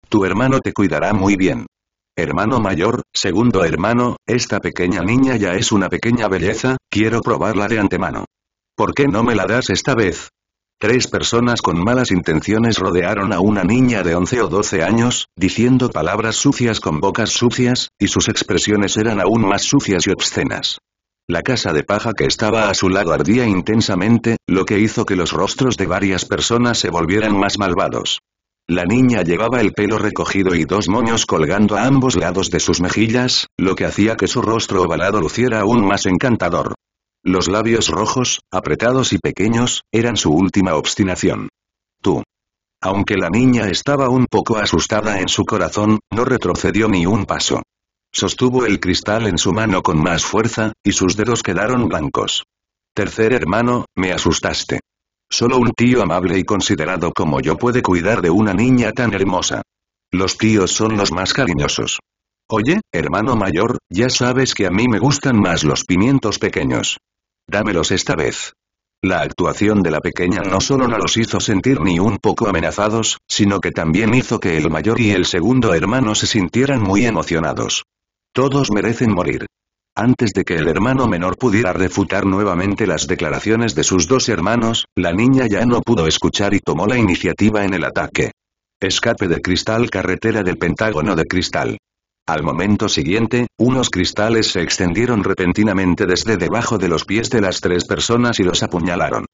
Tu hermano te cuidará muy bien. Hermano mayor, segundo hermano, esta pequeña niña ya es una pequeña belleza, quiero probarla de antemano. ¿Por qué no me la das esta vez? Tres personas con malas intenciones rodearon a una niña de 11 o 12 años, diciendo palabras sucias con bocas sucias, y sus expresiones eran aún más sucias y obscenas. La casa de paja que estaba a su lado ardía intensamente, lo que hizo que los rostros de varias personas se volvieran más malvados. La niña llevaba el pelo recogido y dos moños colgando a ambos lados de sus mejillas, lo que hacía que su rostro ovalado luciera aún más encantador. Los labios rojos, apretados y pequeños, eran su última obstinación. Tú. Aunque la niña estaba un poco asustada en su corazón, no retrocedió ni un paso. Sostuvo el cristal en su mano con más fuerza, y sus dedos quedaron blancos. Tercer hermano, me asustaste. Solo un tío amable y considerado como yo puede cuidar de una niña tan hermosa. Los tíos son los más cariñosos. Oye, hermano mayor, ya sabes que a mí me gustan más los pimientos pequeños. Dámelos esta vez. La actuación de la pequeña no solo no los hizo sentir ni un poco amenazados, sino que también hizo que el mayor y el segundo hermano se sintieran muy emocionados. Todos merecen morir. Antes de que el hermano menor pudiera refutar nuevamente las declaraciones de sus dos hermanos, la niña ya no pudo escuchar y tomó la iniciativa en el ataque. Escape de cristal, carretera del Pentágono de cristal. Al momento siguiente, unos cristales se extendieron repentinamente desde debajo de los pies de las tres personas y los apuñalaron.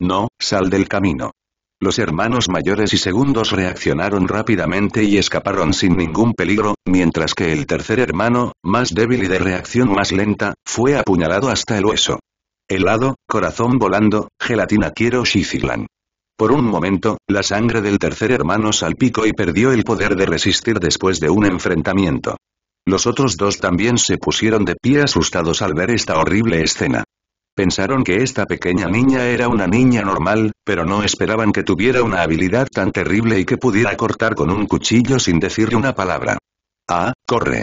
No, sal del camino. Los hermanos mayores y segundos reaccionaron rápidamente y escaparon sin ningún peligro, mientras que el tercer hermano, más débil y de reacción más lenta, fue apuñalado hasta el hueso. Helado, corazón volando, gelatina quiero Shizilan. Por un momento, la sangre del tercer hermano salpicó y perdió el poder de resistir después de un enfrentamiento. Los otros dos también se pusieron de pie asustados al ver esta horrible escena. Pensaron que esta pequeña niña era una niña normal, pero no esperaban que tuviera una habilidad tan terrible y que pudiera cortar con un cuchillo sin decir una palabra. ¡Ah, corre!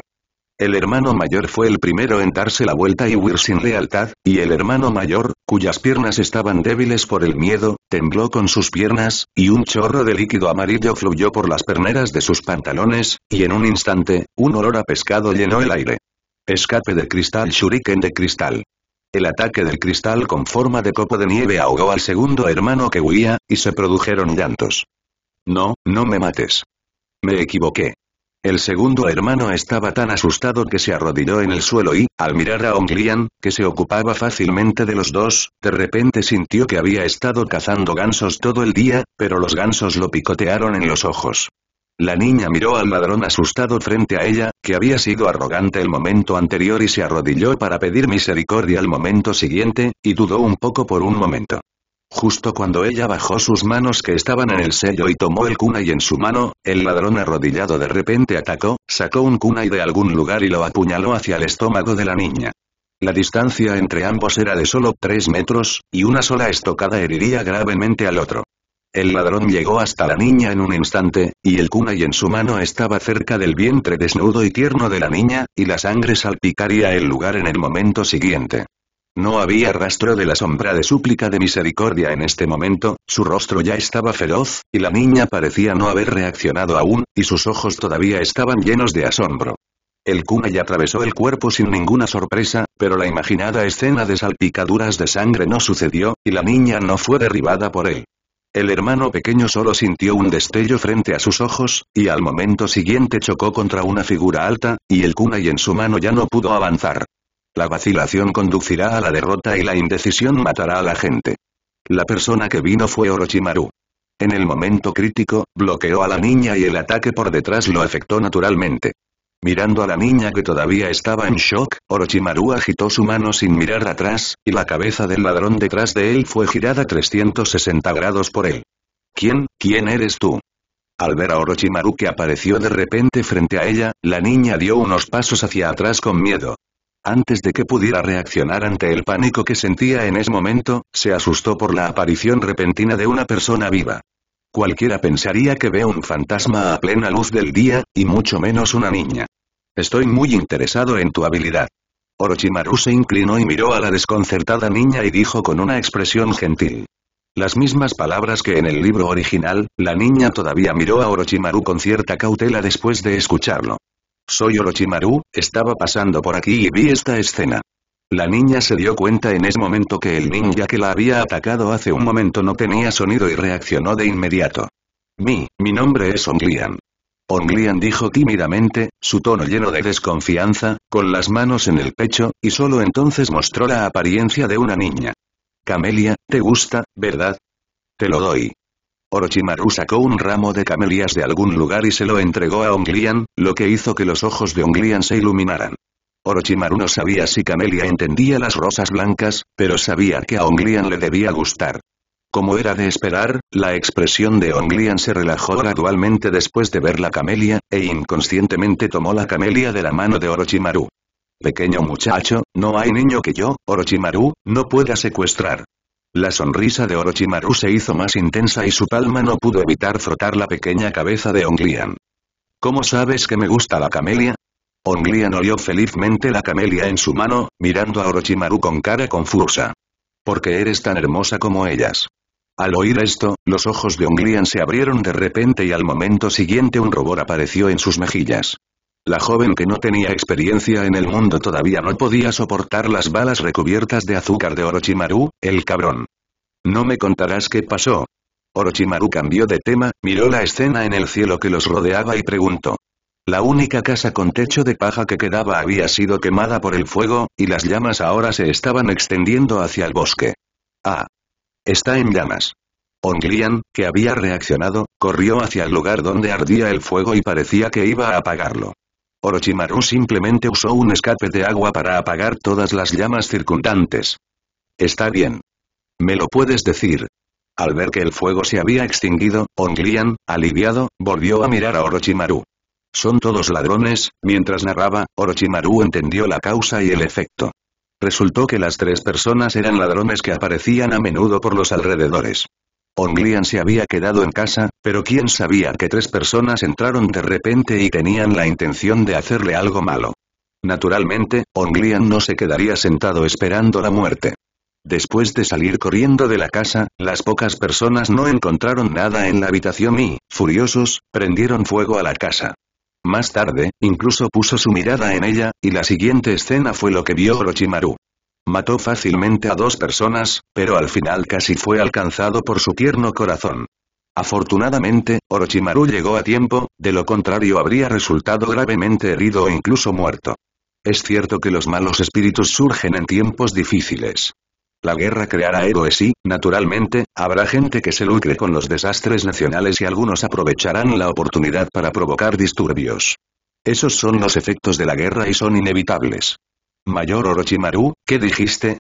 El hermano mayor fue el primero en darse la vuelta y huir sin lealtad, y el hermano mayor, cuyas piernas estaban débiles por el miedo, tembló con sus piernas, y un chorro de líquido amarillo fluyó por las perneras de sus pantalones, y en un instante, un olor a pescado llenó el aire. Escape de cristal, shuriken de cristal. El ataque del cristal con forma de copo de nieve ahogó al segundo hermano que huía, y se produjeron llantos. No, no me mates. Me equivoqué. El segundo hermano estaba tan asustado que se arrodilló en el suelo y, al mirar a Hong Liang, que se ocupaba fácilmente de los dos, de repente sintió que había estado cazando gansos todo el día, pero los gansos lo picotearon en los ojos. La niña miró al ladrón asustado frente a ella, que había sido arrogante el momento anterior y se arrodilló para pedir misericordia al momento siguiente, y dudó un poco por un momento. Justo cuando ella bajó sus manos que estaban en el sello y tomó el kunai en su mano, el ladrón arrodillado de repente atacó, sacó un kunai de algún lugar y lo apuñaló hacia el estómago de la niña. La distancia entre ambos era de solo 3 metros, y una sola estocada heriría gravemente al otro. El ladrón llegó hasta la niña en un instante, y el kunai en su mano estaba cerca del vientre desnudo y tierno de la niña, y la sangre salpicaría el lugar en el momento siguiente. No había rastro de la sombra de súplica de misericordia en este momento, su rostro ya estaba feroz, y la niña parecía no haber reaccionado aún, y sus ojos todavía estaban llenos de asombro. El kunai atravesó el cuerpo sin ninguna sorpresa, pero la imaginada escena de salpicaduras de sangre no sucedió, y la niña no fue derribada por él. El hermano pequeño solo sintió un destello frente a sus ojos, y al momento siguiente chocó contra una figura alta, y el kunai en su mano ya no pudo avanzar. La vacilación conducirá a la derrota y la indecisión matará a la gente. La persona que vino fue Orochimaru. En el momento crítico, bloqueó a la niña y el ataque por detrás lo afectó naturalmente. Mirando a la niña que todavía estaba en shock, Orochimaru agitó su mano sin mirar atrás, y la cabeza del ladrón detrás de él fue girada 360 grados por él. ¿Quién eres tú? Al ver a Orochimaru que apareció de repente frente a ella, la niña dio unos pasos hacia atrás con miedo. Antes de que pudiera reaccionar ante el pánico que sentía en ese momento, se asustó por la aparición repentina de una persona viva. Cualquiera pensaría que ve un fantasma a plena luz del día, y mucho menos una niña. Estoy muy interesado en tu habilidad. Orochimaru se inclinó y miró a la desconcertada niña y dijo con una expresión gentil. Las mismas palabras que en el libro original, la niña todavía miró a Orochimaru con cierta cautela después de escucharlo. Soy Orochimaru, estaba pasando por aquí y vi esta escena. La niña se dio cuenta en ese momento que el ninja que la había atacado hace un momento no tenía sonido y reaccionó de inmediato. Mi nombre es Onglian. Onglian dijo tímidamente, su tono lleno de desconfianza, con las manos en el pecho, y solo entonces mostró la apariencia de una niña. Camelia, ¿te gusta, verdad? Te lo doy. Orochimaru sacó un ramo de camelias de algún lugar y se lo entregó a Onglian, lo que hizo que los ojos de Onglian se iluminaran. Orochimaru no sabía si Camelia entendía las rosas blancas, pero sabía que a Onglian le debía gustar. Como era de esperar, la expresión de Onglian se relajó gradualmente después de ver la Camelia, e inconscientemente tomó la Camelia de la mano de Orochimaru. Pequeño muchacho, no hay niño que yo, Orochimaru, no pueda secuestrar. La sonrisa de Orochimaru se hizo más intensa y su palma no pudo evitar frotar la pequeña cabeza de Onglian. ¿Cómo sabes que me gusta la Camelia? Onglian olió felizmente la camelia en su mano, mirando a Orochimaru con cara confusa. Porque eres tan hermosa como ellas. Al oír esto, los ojos de Onglian se abrieron de repente y al momento siguiente un rubor apareció en sus mejillas. La joven que no tenía experiencia en el mundo todavía no podía soportar las balas recubiertas de azúcar de Orochimaru, el cabrón. No me contarás qué pasó. Orochimaru cambió de tema, miró la escena en el cielo que los rodeaba y preguntó. La única casa con techo de paja que quedaba había sido quemada por el fuego, y las llamas ahora se estaban extendiendo hacia el bosque. Ah. Está en llamas. Onglian, que había reaccionado, corrió hacia el lugar donde ardía el fuego y parecía que iba a apagarlo. Orochimaru simplemente usó un escape de agua para apagar todas las llamas circundantes. Está bien. Me lo puedes decir. Al ver que el fuego se había extinguido, Onglian, aliviado, volvió a mirar a Orochimaru. Son todos ladrones, mientras narraba, Orochimaru entendió la causa y el efecto. Resultó que las tres personas eran ladrones que aparecían a menudo por los alrededores. Onglian se había quedado en casa, pero quién sabía que tres personas entraron de repente y tenían la intención de hacerle algo malo. Naturalmente, Onglian no se quedaría sentado esperando la muerte. Después de salir corriendo de la casa, las pocas personas no encontraron nada en la habitación y, furiosos, prendieron fuego a la casa. Más tarde, incluso puso su mirada en ella, y la siguiente escena fue lo que vio Orochimaru. Mató fácilmente a dos personas, pero al final casi fue alcanzado por su tierno corazón. Afortunadamente, Orochimaru llegó a tiempo, de lo contrario habría resultado gravemente herido o incluso muerto. Es cierto que los malos espíritus surgen en tiempos difíciles. La guerra creará héroes y, naturalmente, habrá gente que se lucre con los desastres nacionales y algunos aprovecharán la oportunidad para provocar disturbios. Esos son los efectos de la guerra y son inevitables. Mayor Orochimaru, ¿qué dijiste?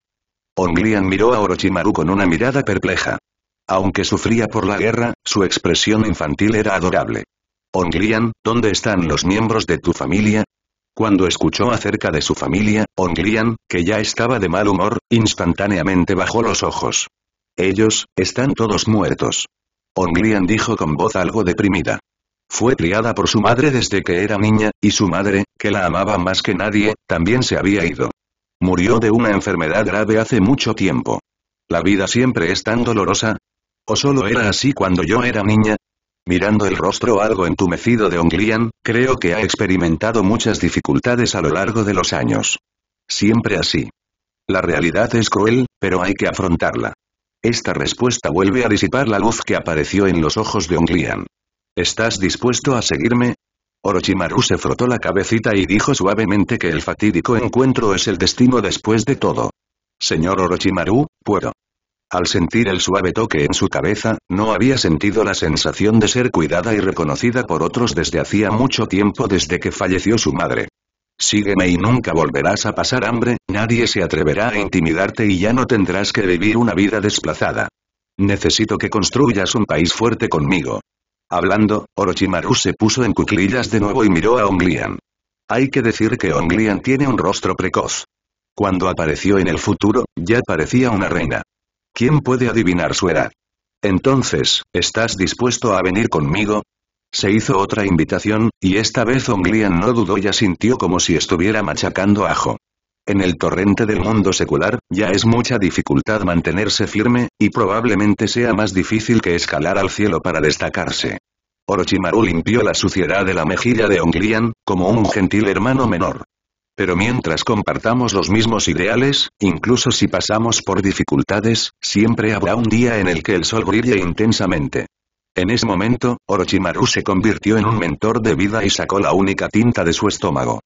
Onglian miró a Orochimaru con una mirada perpleja. Aunque sufría por la guerra, su expresión infantil era adorable. Onglian, ¿dónde están los miembros de tu familia? Cuando escuchó acerca de su familia, Onglian, que ya estaba de mal humor, instantáneamente bajó los ojos. Ellos, están todos muertos. Onglian dijo con voz algo deprimida. Fue criada por su madre desde que era niña, y su madre, que la amaba más que nadie, también se había ido. Murió de una enfermedad grave hace mucho tiempo. ¿La vida siempre es tan dolorosa? ¿O solo era así cuando yo era niña? Mirando el rostro algo entumecido de Onglian, creo que ha experimentado muchas dificultades a lo largo de los años. Siempre así. La realidad es cruel, pero hay que afrontarla. Esta respuesta vuelve a disipar la luz que apareció en los ojos de Onglian. ¿Estás dispuesto a seguirme? Orochimaru se frotó la cabecita y dijo suavemente que el fatídico encuentro es el destino después de todo. Señor Orochimaru, puedo. Al sentir el suave toque en su cabeza, no había sentido la sensación de ser cuidada y reconocida por otros desde hacía mucho tiempo desde que falleció su madre. Sígueme y nunca volverás a pasar hambre, nadie se atreverá a intimidarte y ya no tendrás que vivir una vida desplazada. Necesito que construyas un país fuerte conmigo. Hablando, Orochimaru se puso en cuclillas de nuevo y miró a Onglian. Hay que decir que Onglian tiene un rostro precoz. Cuando apareció en el futuro, ya parecía una reina. ¿Quién puede adivinar su edad? Entonces, ¿estás dispuesto a venir conmigo? Se hizo otra invitación, y esta vez Onglian no dudó y asintió como si estuviera machacando ajo. En el torrente del mundo secular, ya es mucha dificultad mantenerse firme, y probablemente sea más difícil que escalar al cielo para destacarse. Orochimaru limpió la suciedad de la mejilla de Onglian, como un gentil hermano menor. Pero mientras compartamos los mismos ideales, incluso si pasamos por dificultades, siempre habrá un día en el que el sol brille intensamente. En ese momento, Orochimaru se convirtió en un mentor de vida y sacó la única tinta de su estómago.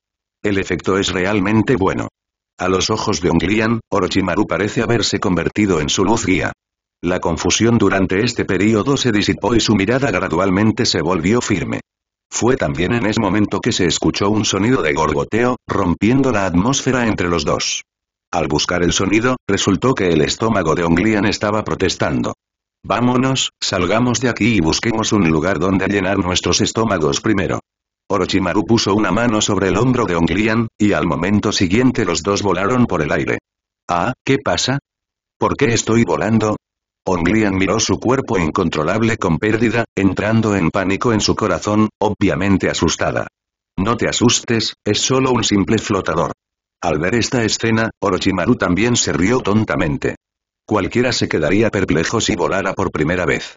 El efecto es realmente bueno. A los ojos de Onglian, Orochimaru parece haberse convertido en su luz guía. La confusión durante este periodo se disipó y su mirada gradualmente se volvió firme. Fue también en ese momento que se escuchó un sonido de gorgoteo, rompiendo la atmósfera entre los dos. Al buscar el sonido, resultó que el estómago de Onglian estaba protestando. Vámonos, salgamos de aquí y busquemos un lugar donde llenar nuestros estómagos primero. Orochimaru puso una mano sobre el hombro de Onglian, y al momento siguiente los dos volaron por el aire. Ah, ¿qué pasa? ¿Por qué estoy volando? Onglian miró su cuerpo incontrolable con pérdida, entrando en pánico en su corazón, obviamente asustada. No te asustes, es solo un simple flotador. Al ver esta escena, Orochimaru también se rió tontamente. Cualquiera se quedaría perplejo si volara por primera vez.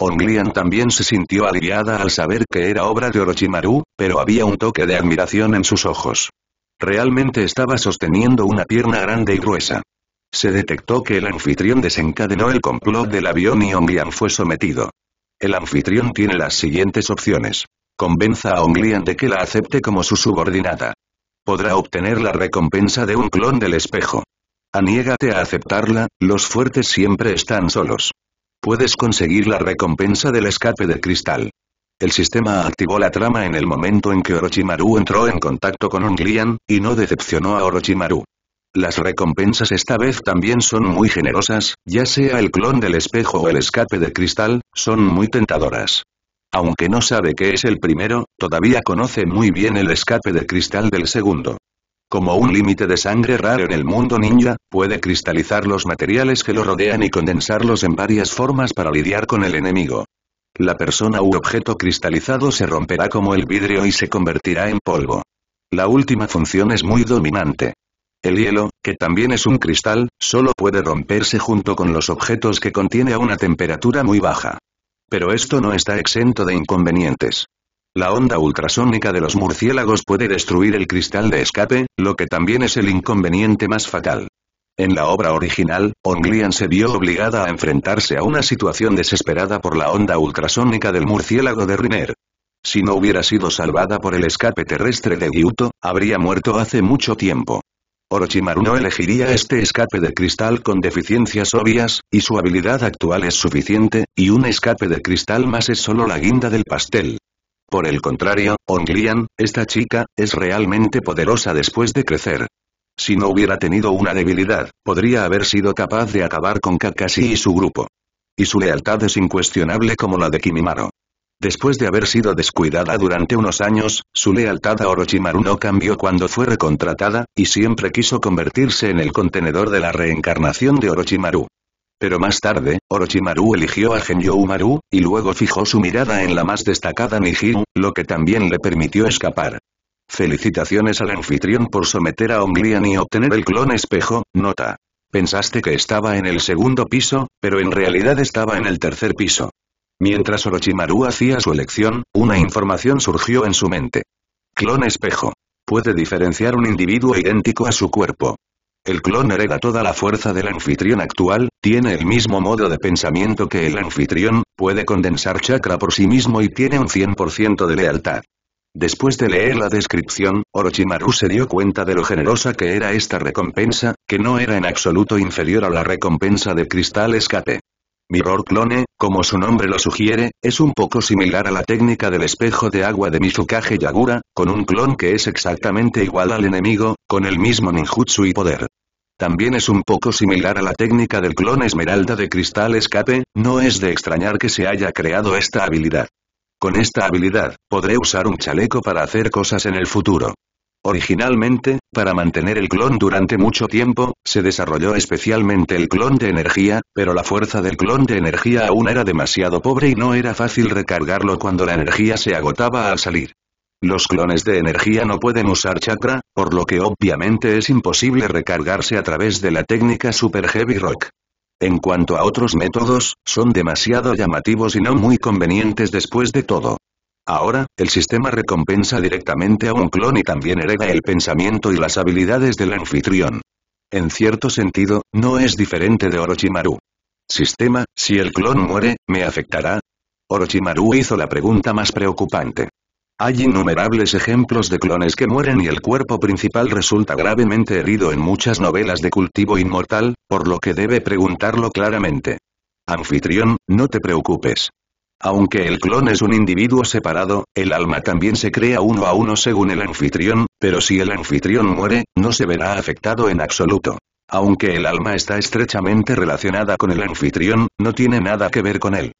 Onglian también se sintió aliviada al saber que era obra de Orochimaru, pero había un toque de admiración en sus ojos. Realmente estaba sosteniendo una pierna grande y gruesa. Se detectó que el anfitrión desencadenó el complot del avión y Onglian fue sometido. El anfitrión tiene las siguientes opciones. Convenza a Onglian de que la acepte como su subordinada. Podrá obtener la recompensa de un clon del espejo. Aniégate a aceptarla, los fuertes siempre están solos. Puedes conseguir la recompensa del escape de cristal. El sistema activó la trama en el momento en que Orochimaru entró en contacto con Onglian, y no decepcionó a Orochimaru. Las recompensas esta vez también son muy generosas, ya sea el clon del espejo o el escape de cristal, son muy tentadoras. Aunque no sabe qué es el primero, todavía conoce muy bien el escape de cristal del segundo. Como un límite de sangre raro en el mundo ninja, puede cristalizar los materiales que lo rodean y condensarlos en varias formas para lidiar con el enemigo. La persona u objeto cristalizado se romperá como el vidrio y se convertirá en polvo. La última función es muy dominante. El hielo, que también es un cristal, solo puede romperse junto con los objetos que contiene a una temperatura muy baja. Pero esto no está exento de inconvenientes. La onda ultrasónica de los murciélagos puede destruir el cristal de escape, lo que también es el inconveniente más fatal. En la obra original, Onglian se vio obligada a enfrentarse a una situación desesperada por la onda ultrasónica del murciélago de Rinneer. Si no hubiera sido salvada por el escape terrestre de Gyuto, habría muerto hace mucho tiempo. Orochimaru no elegiría este escape de cristal con deficiencias obvias, y su habilidad actual es suficiente, y un escape de cristal más es solo la guinda del pastel. Por el contrario, Onglian, esta chica, es realmente poderosa después de crecer. Si no hubiera tenido una debilidad, podría haber sido capaz de acabar con Kakashi y su grupo. Y su lealtad es incuestionable como la de Kimimaro. Después de haber sido descuidada durante unos años, su lealtad a Orochimaru no cambió cuando fue recontratada, y siempre quiso convertirse en el contenedor de la reencarnación de Orochimaru. Pero más tarde, Orochimaru eligió a Genjoumaru, y luego fijó su mirada en la más destacada Nijiu, lo que también le permitió escapar. Felicitaciones al anfitrión por someter a Omnian y obtener el clon espejo, nota. Pensaste que estaba en el segundo piso, pero en realidad estaba en el tercer piso. Mientras Orochimaru hacía su elección, una información surgió en su mente. Clon espejo. Puede diferenciar un individuo idéntico a su cuerpo. El clon hereda toda la fuerza del anfitrión actual, tiene el mismo modo de pensamiento que el anfitrión, puede condensar chakra por sí mismo y tiene un 100% de lealtad. Después de leer la descripción, Orochimaru se dio cuenta de lo generosa que era esta recompensa, que no era en absoluto inferior a la recompensa de Cristal Escape. Mirror Clone, como su nombre lo sugiere, es un poco similar a la técnica del espejo de agua de Mizukage Yagura, con un clon que es exactamente igual al enemigo, con el mismo ninjutsu y poder. También es un poco similar a la técnica del clon Esmeralda de Cristal Escape, no es de extrañar que se haya creado esta habilidad. Con esta habilidad, podré usar un chaleco para hacer cosas en el futuro. Originalmente, para mantener el clon durante mucho tiempo, se desarrolló especialmente el clon de energía, pero la fuerza del clon de energía aún era demasiado pobre y no era fácil recargarlo cuando la energía se agotaba al salir. Los clones de energía no pueden usar chakra, por lo que obviamente es imposible recargarse a través de la técnica Super Heavy Rock. En cuanto a otros métodos, son demasiado llamativos y no muy convenientes después de todo. Ahora, el sistema recompensa directamente a un clon y también hereda el pensamiento y las habilidades del anfitrión. En cierto sentido, no es diferente de Orochimaru. Sistema, si el clon muere, ¿me afectará? Orochimaru hizo la pregunta más preocupante. Hay innumerables ejemplos de clones que mueren y el cuerpo principal resulta gravemente herido en muchas novelas de cultivo inmortal, por lo que debe preguntarlo claramente. Anfitrión, no te preocupes. Aunque el clon es un individuo separado, el alma también se crea uno a uno según el anfitrión, pero si el anfitrión muere, no se verá afectado en absoluto. Aunque el alma está estrechamente relacionada con el anfitrión, no tiene nada que ver con él.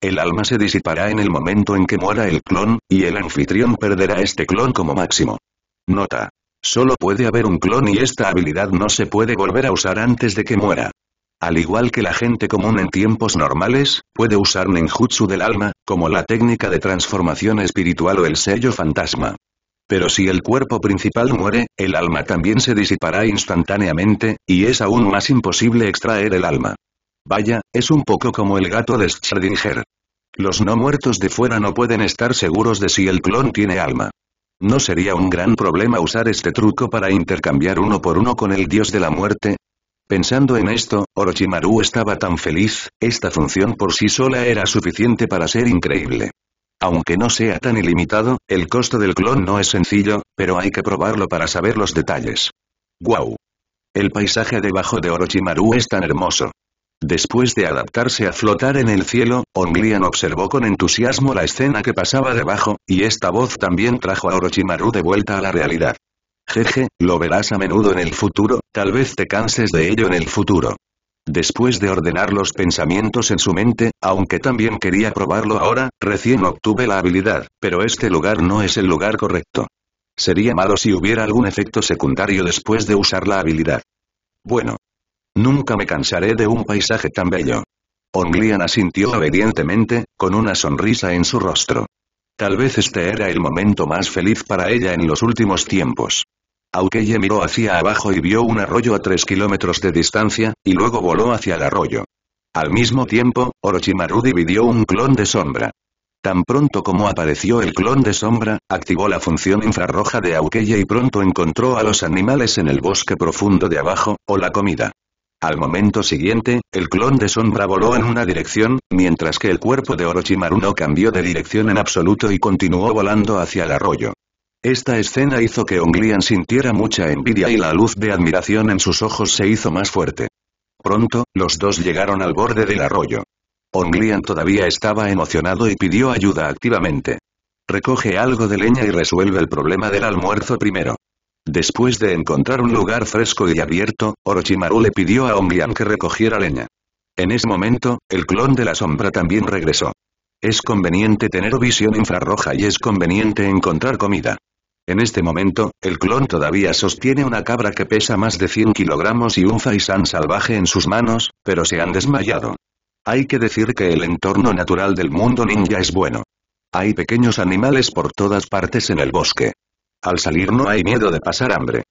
El alma se disipará en el momento en que muera el clon, y el anfitrión perderá este clon como máximo. Nota. Solo puede haber un clon y esta habilidad no se puede volver a usar antes de que muera. Al igual que la gente común en tiempos normales, puede usar ninjutsu del alma, como la técnica de transformación espiritual o el sello fantasma. Pero si el cuerpo principal muere, el alma también se disipará instantáneamente, y es aún más imposible extraer el alma. Vaya, es un poco como el gato de Schrödinger. Los no muertos de fuera no pueden estar seguros de si el clon tiene alma. ¿No sería un gran problema usar este truco para intercambiar uno por uno con el dios de la muerte? Pensando en esto, Orochimaru estaba tan feliz, esta función por sí sola era suficiente para ser increíble. Aunque no sea tan ilimitado, el costo del clon no es sencillo, pero hay que probarlo para saber los detalles. ¡Guau! El paisaje debajo de Orochimaru es tan hermoso. Después de adaptarse a flotar en el cielo, Onglian observó con entusiasmo la escena que pasaba debajo, y esta voz también trajo a Orochimaru de vuelta a la realidad. Jeje, lo verás a menudo en el futuro, tal vez te canses de ello en el futuro. Después de ordenar los pensamientos en su mente, aunque también quería probarlo ahora, recién obtuve la habilidad, pero este lugar no es el lugar correcto. Sería malo si hubiera algún efecto secundario después de usar la habilidad. Bueno. Nunca me cansaré de un paisaje tan bello. Onglian asintió obedientemente, con una sonrisa en su rostro. Tal vez este era el momento más feliz para ella en los últimos tiempos. Aokeye miró hacia abajo y vio un arroyo a 3 kilómetros de distancia, y luego voló hacia el arroyo. Al mismo tiempo, Orochimaru dividió un clon de sombra. Tan pronto como apareció el clon de sombra, activó la función infrarroja de Aokeye y pronto encontró a los animales en el bosque profundo de abajo, o la comida. Al momento siguiente, el clon de sombra voló en una dirección, mientras que el cuerpo de Orochimaru no cambió de dirección en absoluto y continuó volando hacia el arroyo. Esta escena hizo que Onglian sintiera mucha envidia y la luz de admiración en sus ojos se hizo más fuerte. Pronto, los dos llegaron al borde del arroyo. Onglian todavía estaba emocionado y pidió ayuda activamente. Recoge algo de leña y resuelve el problema del almuerzo primero. Después de encontrar un lugar fresco y abierto, Orochimaru le pidió a Onglian que recogiera leña. En ese momento, el clon de la sombra también regresó. Es conveniente tener visión infrarroja y es conveniente encontrar comida. En este momento, el clon todavía sostiene una cabra que pesa más de 100 kilogramos y un faisán salvaje en sus manos, pero se han desmayado. Hay que decir que el entorno natural del mundo ninja es bueno. Hay pequeños animales por todas partes en el bosque. Al salir no hay miedo de pasar hambre.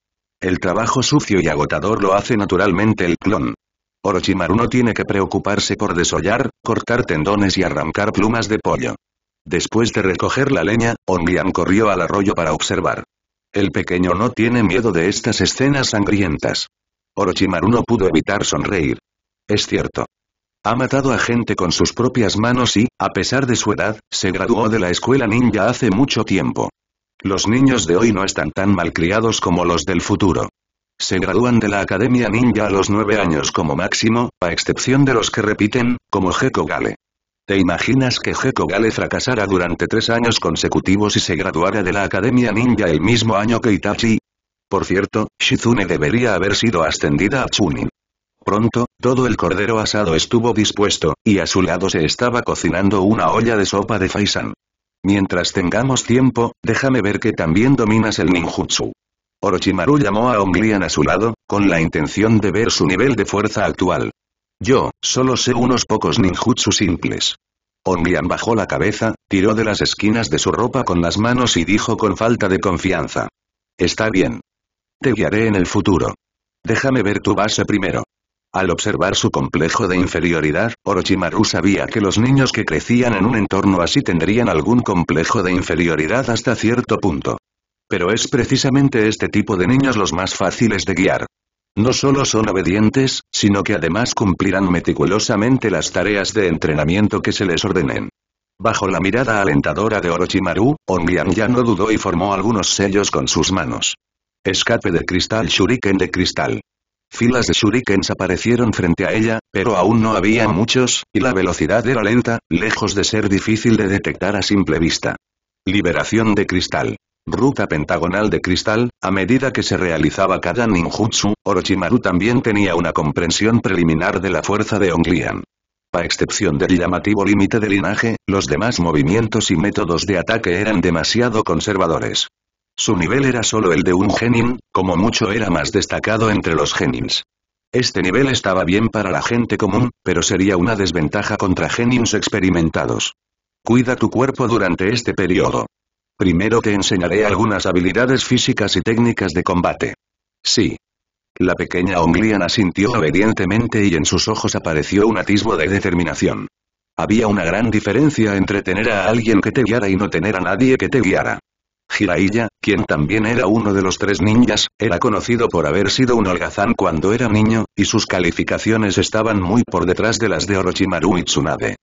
El trabajo sucio y agotador lo hace naturalmente el clon. Orochimaru no tiene que preocuparse por desollar, cortar tendones y arrancar plumas de pollo. Después de recoger la leña, Onryan corrió al arroyo para observar. El pequeño no tiene miedo de estas escenas sangrientas. Orochimaru no pudo evitar sonreír. Es cierto. Ha matado a gente con sus propias manos y, a pesar de su edad, se graduó de la escuela ninja hace mucho tiempo. Los niños de hoy no están tan malcriados como los del futuro. Se gradúan de la academia ninja a los 9 años como máximo, a excepción de los que repiten, como Gekko Gale. ¿Te imaginas que Gekko Gale fracasara durante 3 años consecutivos y se graduara de la academia ninja el mismo año que Itachi? Por cierto, Shizune debería haber sido ascendida a Chunin. Pronto, todo el cordero asado estuvo dispuesto, y a su lado se estaba cocinando una olla de sopa de faisán. Mientras tengamos tiempo, déjame ver que también dominas el ninjutsu. Orochimaru llamó a Onryan a su lado, con la intención de ver su nivel de fuerza actual. Yo, solo sé unos pocos ninjutsu simples. Onryan bajó la cabeza, tiró de las esquinas de su ropa con las manos y dijo con falta de confianza. Está bien. Te guiaré en el futuro. Déjame ver tu base primero. Al observar su complejo de inferioridad, Orochimaru sabía que los niños que crecían en un entorno así tendrían algún complejo de inferioridad hasta cierto punto. Pero es precisamente este tipo de niños los más fáciles de guiar. No solo son obedientes, sino que además cumplirán meticulosamente las tareas de entrenamiento que se les ordenen. Bajo la mirada alentadora de Orochimaru, Onryan ya no dudó y formó algunos sellos con sus manos. Escape de cristal, shuriken de cristal. Filas de shurikens aparecieron frente a ella, pero aún no había muchos, y la velocidad era lenta, lejos de ser difícil de detectar a simple vista. Liberación de cristal. Ruta pentagonal de cristal. A medida que se realizaba cada ninjutsu, Orochimaru también tenía una comprensión preliminar de la fuerza de Onryan. A excepción del llamativo límite de linaje, los demás movimientos y métodos de ataque eran demasiado conservadores. Su nivel era solo el de un genin, como mucho era más destacado entre los genins. Este nivel estaba bien para la gente común, pero sería una desventaja contra genins experimentados. Cuida tu cuerpo durante este periodo. Primero te enseñaré algunas habilidades físicas y técnicas de combate. Sí. La pequeña Onryan asintió obedientemente y en sus ojos apareció un atisbo de determinación. Había una gran diferencia entre tener a alguien que te guiara y no tener a nadie que te guiara. Jiraiya, quien también era uno de los 3 ninjas, era conocido por haber sido un holgazán cuando era niño, y sus calificaciones estaban muy por detrás de las de Orochimaru y Tsunade.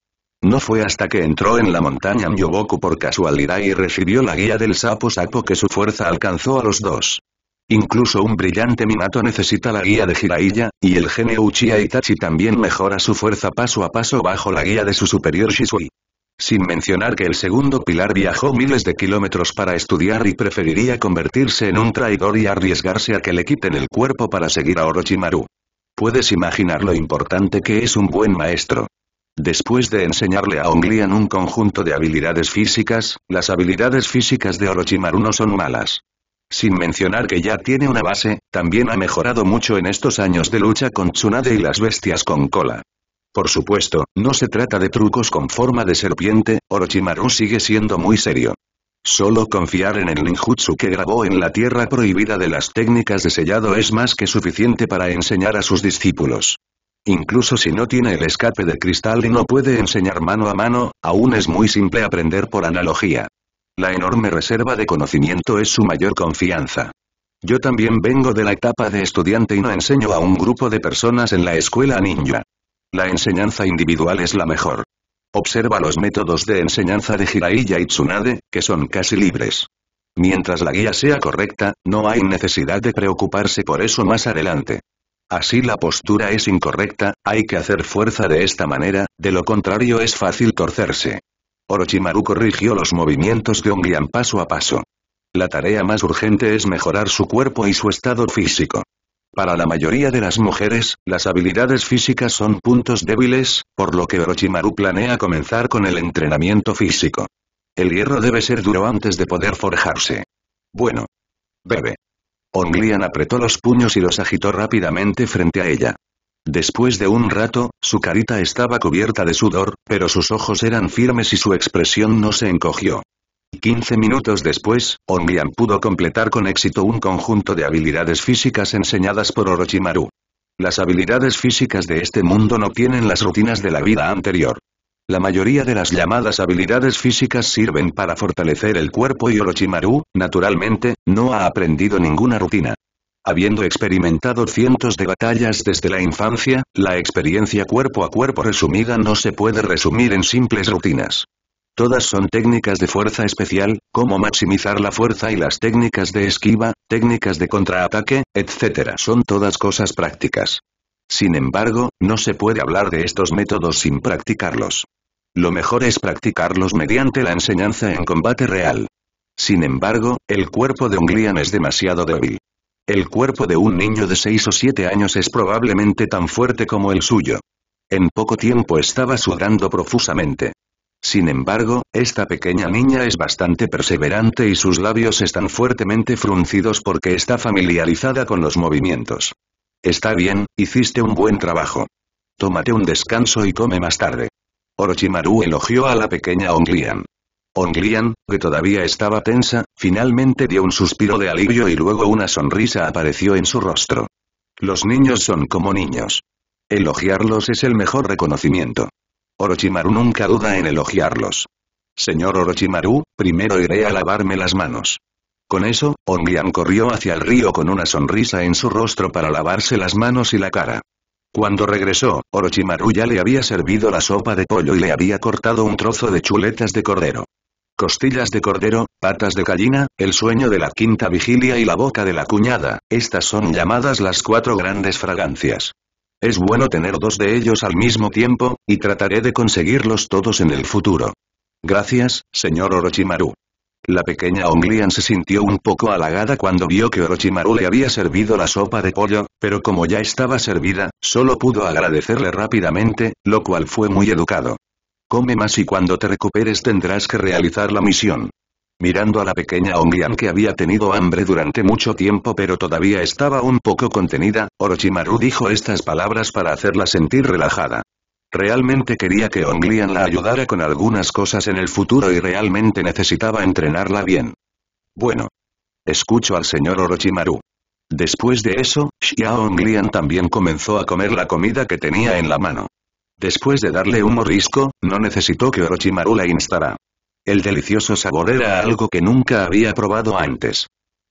No fue hasta que entró en la montaña Myoboku por casualidad y recibió la guía del sapo Sapo que su fuerza alcanzó a los 2. Incluso un brillante Minato necesita la guía de Jiraiya, y el genio Uchiha Itachi también mejora su fuerza paso a paso bajo la guía de su superior Shisui. Sin mencionar que el segundo pilar viajó miles de kilómetros para estudiar y preferiría convertirse en un traidor y arriesgarse a que le quiten el cuerpo para seguir a Orochimaru. Puedes imaginar lo importante que es un buen maestro. Después de enseñarle a Onryan un conjunto de habilidades físicas, las habilidades físicas de Orochimaru no son malas. Sin mencionar que ya tiene una base, también ha mejorado mucho en estos años de lucha con Tsunade y las bestias con cola. Por supuesto, no se trata de trucos con forma de serpiente, Orochimaru sigue siendo muy serio. Solo confiar en el ninjutsu que grabó en la tierra prohibida de las técnicas de sellado es más que suficiente para enseñar a sus discípulos. Incluso si no tiene el escape de cristal y no puede enseñar mano a mano, aún es muy simple aprender por analogía. La enorme reserva de conocimiento es su mayor confianza. Yo también vengo de la etapa de estudiante y no enseño a un grupo de personas en la escuela ninja. La enseñanza individual es la mejor. Observa los métodos de enseñanza de Jiraiya y Tsunade, que son casi libres. Mientras la guía sea correcta, no hay necesidad de preocuparse por eso más adelante. Así la postura es incorrecta, hay que hacer fuerza de esta manera, de lo contrario es fácil torcerse. Orochimaru corrigió los movimientos de Onryan paso a paso. La tarea más urgente es mejorar su cuerpo y su estado físico. Para la mayoría de las mujeres, las habilidades físicas son puntos débiles, por lo que Orochimaru planea comenzar con el entrenamiento físico. El hierro debe ser duro antes de poder forjarse. Bueno. Bebe. Onryan apretó los puños y los agitó rápidamente frente a ella. Después de un rato, su carita estaba cubierta de sudor, pero sus ojos eran firmes y su expresión no se encogió. 15 minutos después, Onmyan pudo completar con éxito un conjunto de habilidades físicas enseñadas por Orochimaru. Las habilidades físicas de este mundo no tienen las rutinas de la vida anterior. La mayoría de las llamadas habilidades físicas sirven para fortalecer el cuerpo y Orochimaru, naturalmente, no ha aprendido ninguna rutina. Habiendo experimentado cientos de batallas desde la infancia, la experiencia cuerpo a cuerpo resumida no se puede resumir en simples rutinas. Todas son técnicas de fuerza especial, como maximizar la fuerza y las técnicas de esquiva, técnicas de contraataque, etc. Son todas cosas prácticas. Sin embargo, no se puede hablar de estos métodos sin practicarlos. Lo mejor es practicarlos mediante la enseñanza en combate real. Sin embargo, el cuerpo de Onmyan es demasiado débil. El cuerpo de un niño de 6 o 7 años es probablemente tan fuerte como el suyo. En poco tiempo estaba sudando profusamente. Sin embargo, esta pequeña niña es bastante perseverante y sus labios están fuertemente fruncidos porque está familiarizada con los movimientos. Está bien, hiciste un buen trabajo. Tómate un descanso y come más tarde. Orochimaru elogió a la pequeña Onmyan. Onmyan, que todavía estaba tensa, finalmente dio un suspiro de alivio y luego una sonrisa apareció en su rostro. Los niños son como niños. Elogiarlos es el mejor reconocimiento. Orochimaru nunca duda en elogiarlos. Señor Orochimaru, primero iré a lavarme las manos. Con eso, Onmyan corrió hacia el río con una sonrisa en su rostro para lavarse las manos y la cara. Cuando regresó, Orochimaru ya le había servido la sopa de pollo y le había cortado un trozo de chuletas de cordero. Costillas de cordero, patas de gallina, el sueño de la quinta vigilia y la boca de la cuñada, estas son llamadas las 4 grandes fragancias. Es bueno tener 2 de ellos al mismo tiempo, y trataré de conseguirlos todos en el futuro. Gracias, señor Orochimaru. La pequeña Onmyan se sintió un poco halagada cuando vio que Orochimaru le había servido la sopa de pollo, pero como ya estaba servida, solo pudo agradecerle rápidamente, lo cual fue muy educado. Come más y cuando te recuperes tendrás que realizar la misión. Mirando a la pequeña Onmyan que había tenido hambre durante mucho tiempo pero todavía estaba un poco contenida, Orochimaru dijo estas palabras para hacerla sentir relajada. Realmente quería que Onmyan la ayudara con algunas cosas en el futuro y realmente necesitaba entrenarla bien. Bueno. Escucho al señor Orochimaru. Después de eso, Xiao Onmyan también comenzó a comer la comida que tenía en la mano. Después de darle un mordisco, no necesitó que Orochimaru la instara. El delicioso sabor era algo que nunca había probado antes.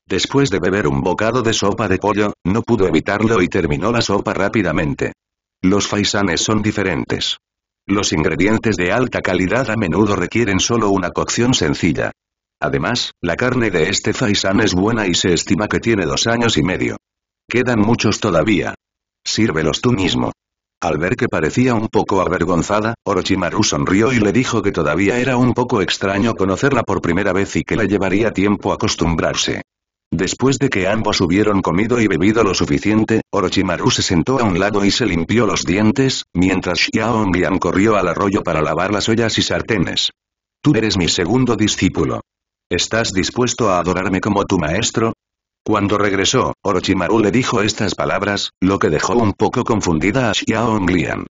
Después de beber un bocado de sopa de pollo, no pudo evitarlo y terminó la sopa rápidamente. Los faisanes son diferentes. Los ingredientes de alta calidad a menudo requieren solo una cocción sencilla. Además, la carne de este faisán es buena y se estima que tiene 2 años y medio. Quedan muchos todavía. Sírvelos tú mismo. Al ver que parecía un poco avergonzada, Orochimaru sonrió y le dijo que todavía era un poco extraño conocerla por primera vez y que le llevaría tiempo acostumbrarse. Después de que ambos hubieron comido y bebido lo suficiente, Orochimaru se sentó a un lado y se limpió los dientes, mientras Xiao Onmyan corrió al arroyo para lavar las ollas y sartenes. Tú eres mi segundo discípulo. ¿Estás dispuesto a adorarme como tu maestro? Cuando regresó, Orochimaru le dijo estas palabras, lo que dejó un poco confundida a Xiao Onmyan.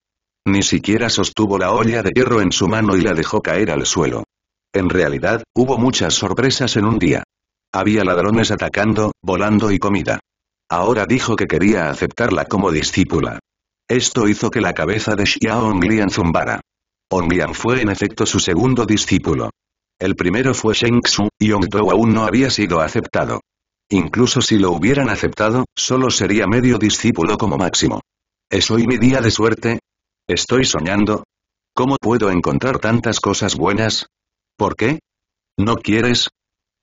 Ni siquiera sostuvo la olla de hierro en su mano y la dejó caer al suelo. En realidad, hubo muchas sorpresas en un día. Había ladrones atacando, volando y comida. Ahora dijo que quería aceptarla como discípula. Esto hizo que la cabeza de Xiao Onmyan zumbara. Onmyan fue en efecto su segundo discípulo. El primero fue Shang Tsung, y Hongdou aún no había sido aceptado. Incluso si lo hubieran aceptado, solo sería medio discípulo como máximo. ¿Es hoy mi día de suerte? ¿Estoy soñando? ¿Cómo puedo encontrar tantas cosas buenas? ¿Por qué? ¿No quieres?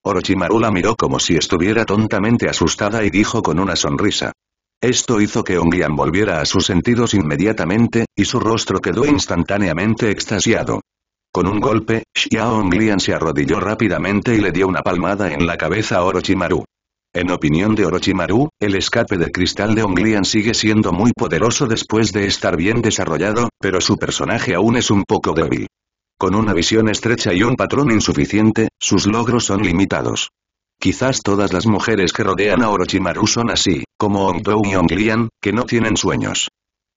Orochimaru la miró como si estuviera tontamente asustada y dijo con una sonrisa. Esto hizo que Onmyan volviera a sus sentidos inmediatamente, y su rostro quedó instantáneamente extasiado. Con un golpe, Xiao Onmyan se arrodilló rápidamente y le dio una palmada en la cabeza a Orochimaru. En opinión de Orochimaru, el escape de cristal de Onmyan sigue siendo muy poderoso después de estar bien desarrollado, pero su personaje aún es un poco débil. Con una visión estrecha y un patrón insuficiente, sus logros son limitados. Quizás todas las mujeres que rodean a Orochimaru son así, como Hongdou y Onmyan, que no tienen sueños.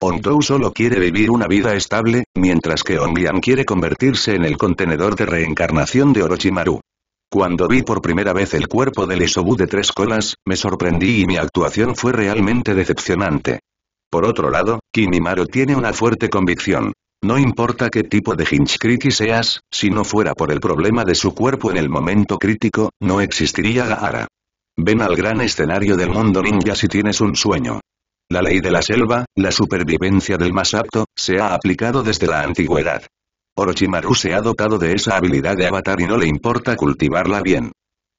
Hongdou solo quiere vivir una vida estable, mientras que Onmyan quiere convertirse en el contenedor de reencarnación de Orochimaru. Cuando vi por primera vez el cuerpo del Esobu de tres colas, me sorprendí y mi actuación fue realmente decepcionante. Por otro lado, Kimimaro tiene una fuerte convicción. No importa qué tipo de Jinchuriki seas, si no fuera por el problema de su cuerpo en el momento crítico, no existiría Gaara. Ven al gran escenario del mundo ninja si tienes un sueño. La ley de la selva, la supervivencia del más apto, se ha aplicado desde la antigüedad. Orochimaru se ha dotado de esa habilidad de avatar y no le importa cultivarla bien.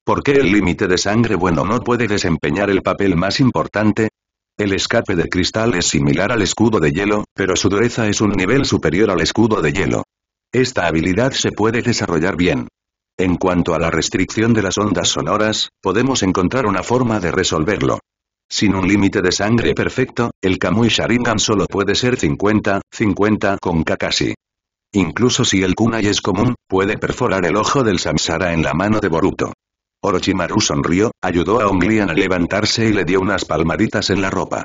¿Por qué el límite de sangre bueno no puede desempeñar el papel más importante? El escape de cristal es similar al escudo de hielo, pero su dureza es un nivel superior al escudo de hielo. Esta habilidad se puede desarrollar bien. En cuanto a la restricción de las ondas sonoras, podemos encontrar una forma de resolverlo. Sin un límite de sangre perfecto, el Kamui Sharingan solo puede ser 50-50 con Kakashi. Incluso si el kunai es común, puede perforar el ojo del Samsara en la mano de Boruto. Orochimaru sonrió, ayudó a Onglian a levantarse y le dio unas palmaditas en la ropa.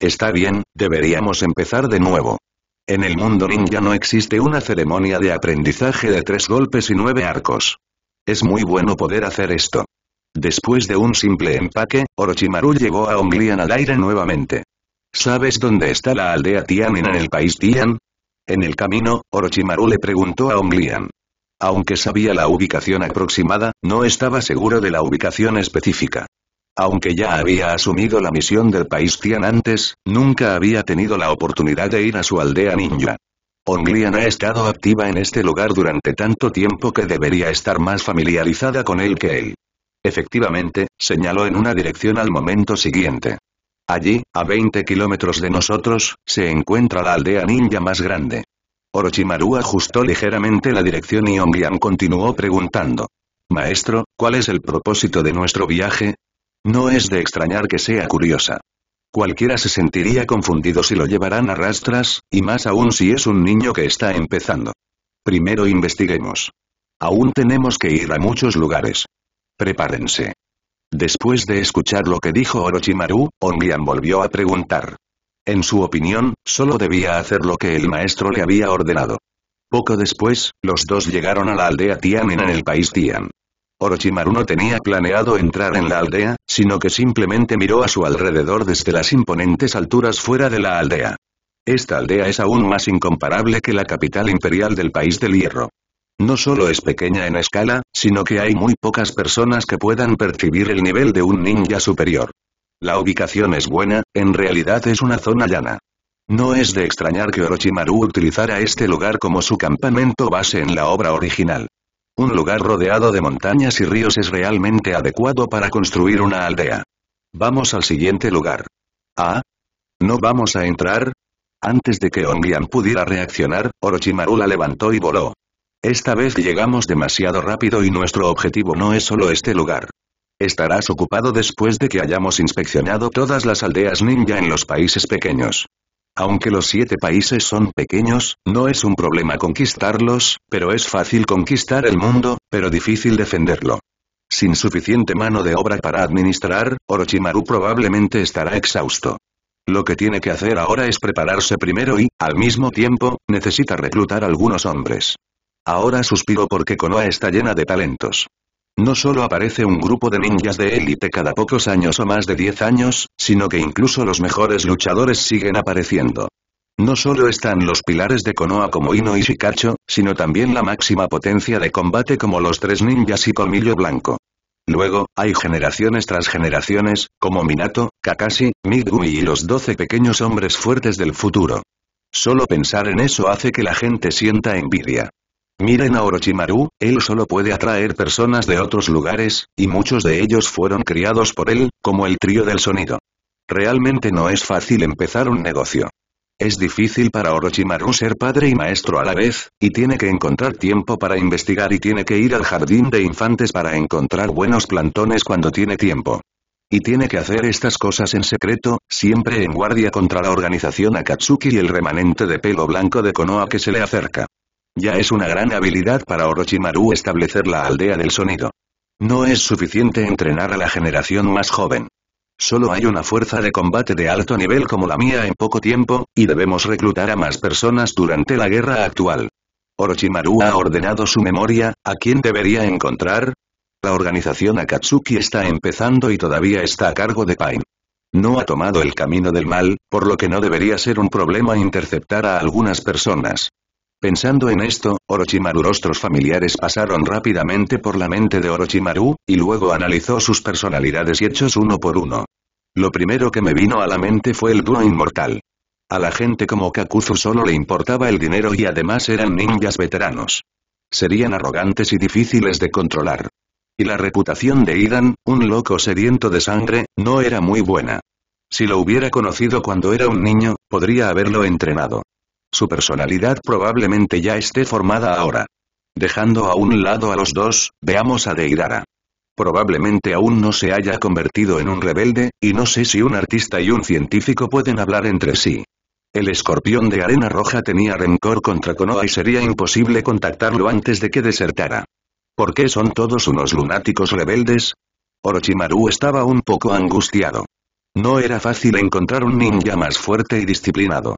Está bien, deberíamos empezar de nuevo. En el mundo ninja no existe una ceremonia de aprendizaje de 3 golpes y 9 arcos. Es muy bueno poder hacer esto. Después de un simple empaque, Orochimaru llevó a Onglian al aire nuevamente. ¿Sabes dónde está la aldea Tianin en el país Tian? En el camino, Orochimaru le preguntó a Onglian. Aunque sabía la ubicación aproximada, no estaba seguro de la ubicación específica. Aunque ya había asumido la misión del país Tian antes, nunca había tenido la oportunidad de ir a su aldea ninja. Onglian ha estado activa en este lugar durante tanto tiempo que debería estar más familiarizada con él que él. Efectivamente, señaló en una dirección al momento siguiente. Allí, a 20 kilómetros de nosotros, se encuentra la aldea ninja más grande. Orochimaru ajustó ligeramente la dirección y Onglian continuó preguntando. Maestro, ¿cuál es el propósito de nuestro viaje? No es de extrañar que sea curiosa. Cualquiera se sentiría confundido si lo llevaran a rastras, y más aún si es un niño que está empezando. Primero investiguemos. Aún tenemos que ir a muchos lugares. Prepárense. Después de escuchar lo que dijo Orochimaru, Onglian volvió a preguntar. En su opinión, solo debía hacer lo que el maestro le había ordenado. Poco después, los dos llegaron a la aldea Tianin en el país Tian. Orochimaru no tenía planeado entrar en la aldea, sino que simplemente miró a su alrededor desde las imponentes alturas fuera de la aldea. Esta aldea es aún más incomparable que la capital imperial del país del hierro. No solo es pequeña en escala, sino que hay muy pocas personas que puedan percibir el nivel de un ninja superior. La ubicación es buena, en realidad es una zona llana. No es de extrañar que Orochimaru utilizara este lugar como su campamento base en la obra original. Un lugar rodeado de montañas y ríos es realmente adecuado para construir una aldea. Vamos al siguiente lugar. ¿Ah? ¿No vamos a entrar? Antes de que Onglian pudiera reaccionar, Orochimaru la levantó y voló. Esta vez llegamos demasiado rápido y nuestro objetivo no es solo este lugar. Estarás ocupado después de que hayamos inspeccionado todas las aldeas ninja en los países pequeños. Aunque los 7 países son pequeños, no es un problema conquistarlos, pero es fácil conquistar el mundo, pero difícil defenderlo. Sin suficiente mano de obra para administrar, Orochimaru probablemente estará exhausto. Lo que tiene que hacer ahora es prepararse primero y, al mismo tiempo, necesita reclutar algunos hombres. Ahora suspiro porque Konoha está llena de talentos. No solo aparece un grupo de ninjas de élite cada pocos años o más de 10 años, sino que incluso los mejores luchadores siguen apareciendo. No solo están los pilares de Konoha como Ino y Shikacho, sino también la máxima potencia de combate como los 3 ninjas y Colmillo Blanco. Luego, hay generaciones tras generaciones, como Minato, Kakashi, Midori y los 12 pequeños hombres fuertes del futuro. Solo pensar en eso hace que la gente sienta envidia. Miren a Orochimaru, él solo puede atraer personas de otros lugares, y muchos de ellos fueron criados por él, como el trío del sonido. Realmente no es fácil empezar un negocio. Es difícil para Orochimaru ser padre y maestro a la vez, y tiene que encontrar tiempo para investigar y tiene que ir al jardín de infantes para encontrar buenos plantones cuando tiene tiempo. Y tiene que hacer estas cosas en secreto, siempre en guardia contra la organización Akatsuki y el remanente de pelo blanco de Konoha que se le acerca. Ya es una gran habilidad para Orochimaru establecer la aldea del sonido. No es suficiente entrenar a la generación más joven. Solo hay una fuerza de combate de alto nivel como la mía en poco tiempo, y debemos reclutar a más personas durante la guerra actual. Orochimaru ha ordenado su memoria, ¿a quién debería encontrar? La organización Akatsuki está empezando y todavía está a cargo de Pain. No ha tomado el camino del mal, por lo que no debería ser un problema interceptar a algunas personas. Pensando en esto, Orochimaru. Rostros familiares pasaron rápidamente por la mente de Orochimaru, y luego analizó sus personalidades y hechos uno por uno. Lo primero que me vino a la mente fue el dúo inmortal. A la gente como Kakuzu solo le importaba el dinero y además eran ninjas veteranos. Serían arrogantes y difíciles de controlar. Y la reputación de Idan, un loco sediento de sangre, no era muy buena. Si lo hubiera conocido cuando era un niño, podría haberlo entrenado. Su personalidad probablemente ya esté formada ahora. Dejando a un lado a los dos, veamos a Deidara. Probablemente aún no se haya convertido en un rebelde, y no sé si un artista y un científico pueden hablar entre sí. El escorpión de arena roja tenía rencor contra Konoha y sería imposible contactarlo antes de que desertara. ¿Por qué son todos unos lunáticos rebeldes? Orochimaru estaba un poco angustiado. No era fácil encontrar un ninja más fuerte y disciplinado.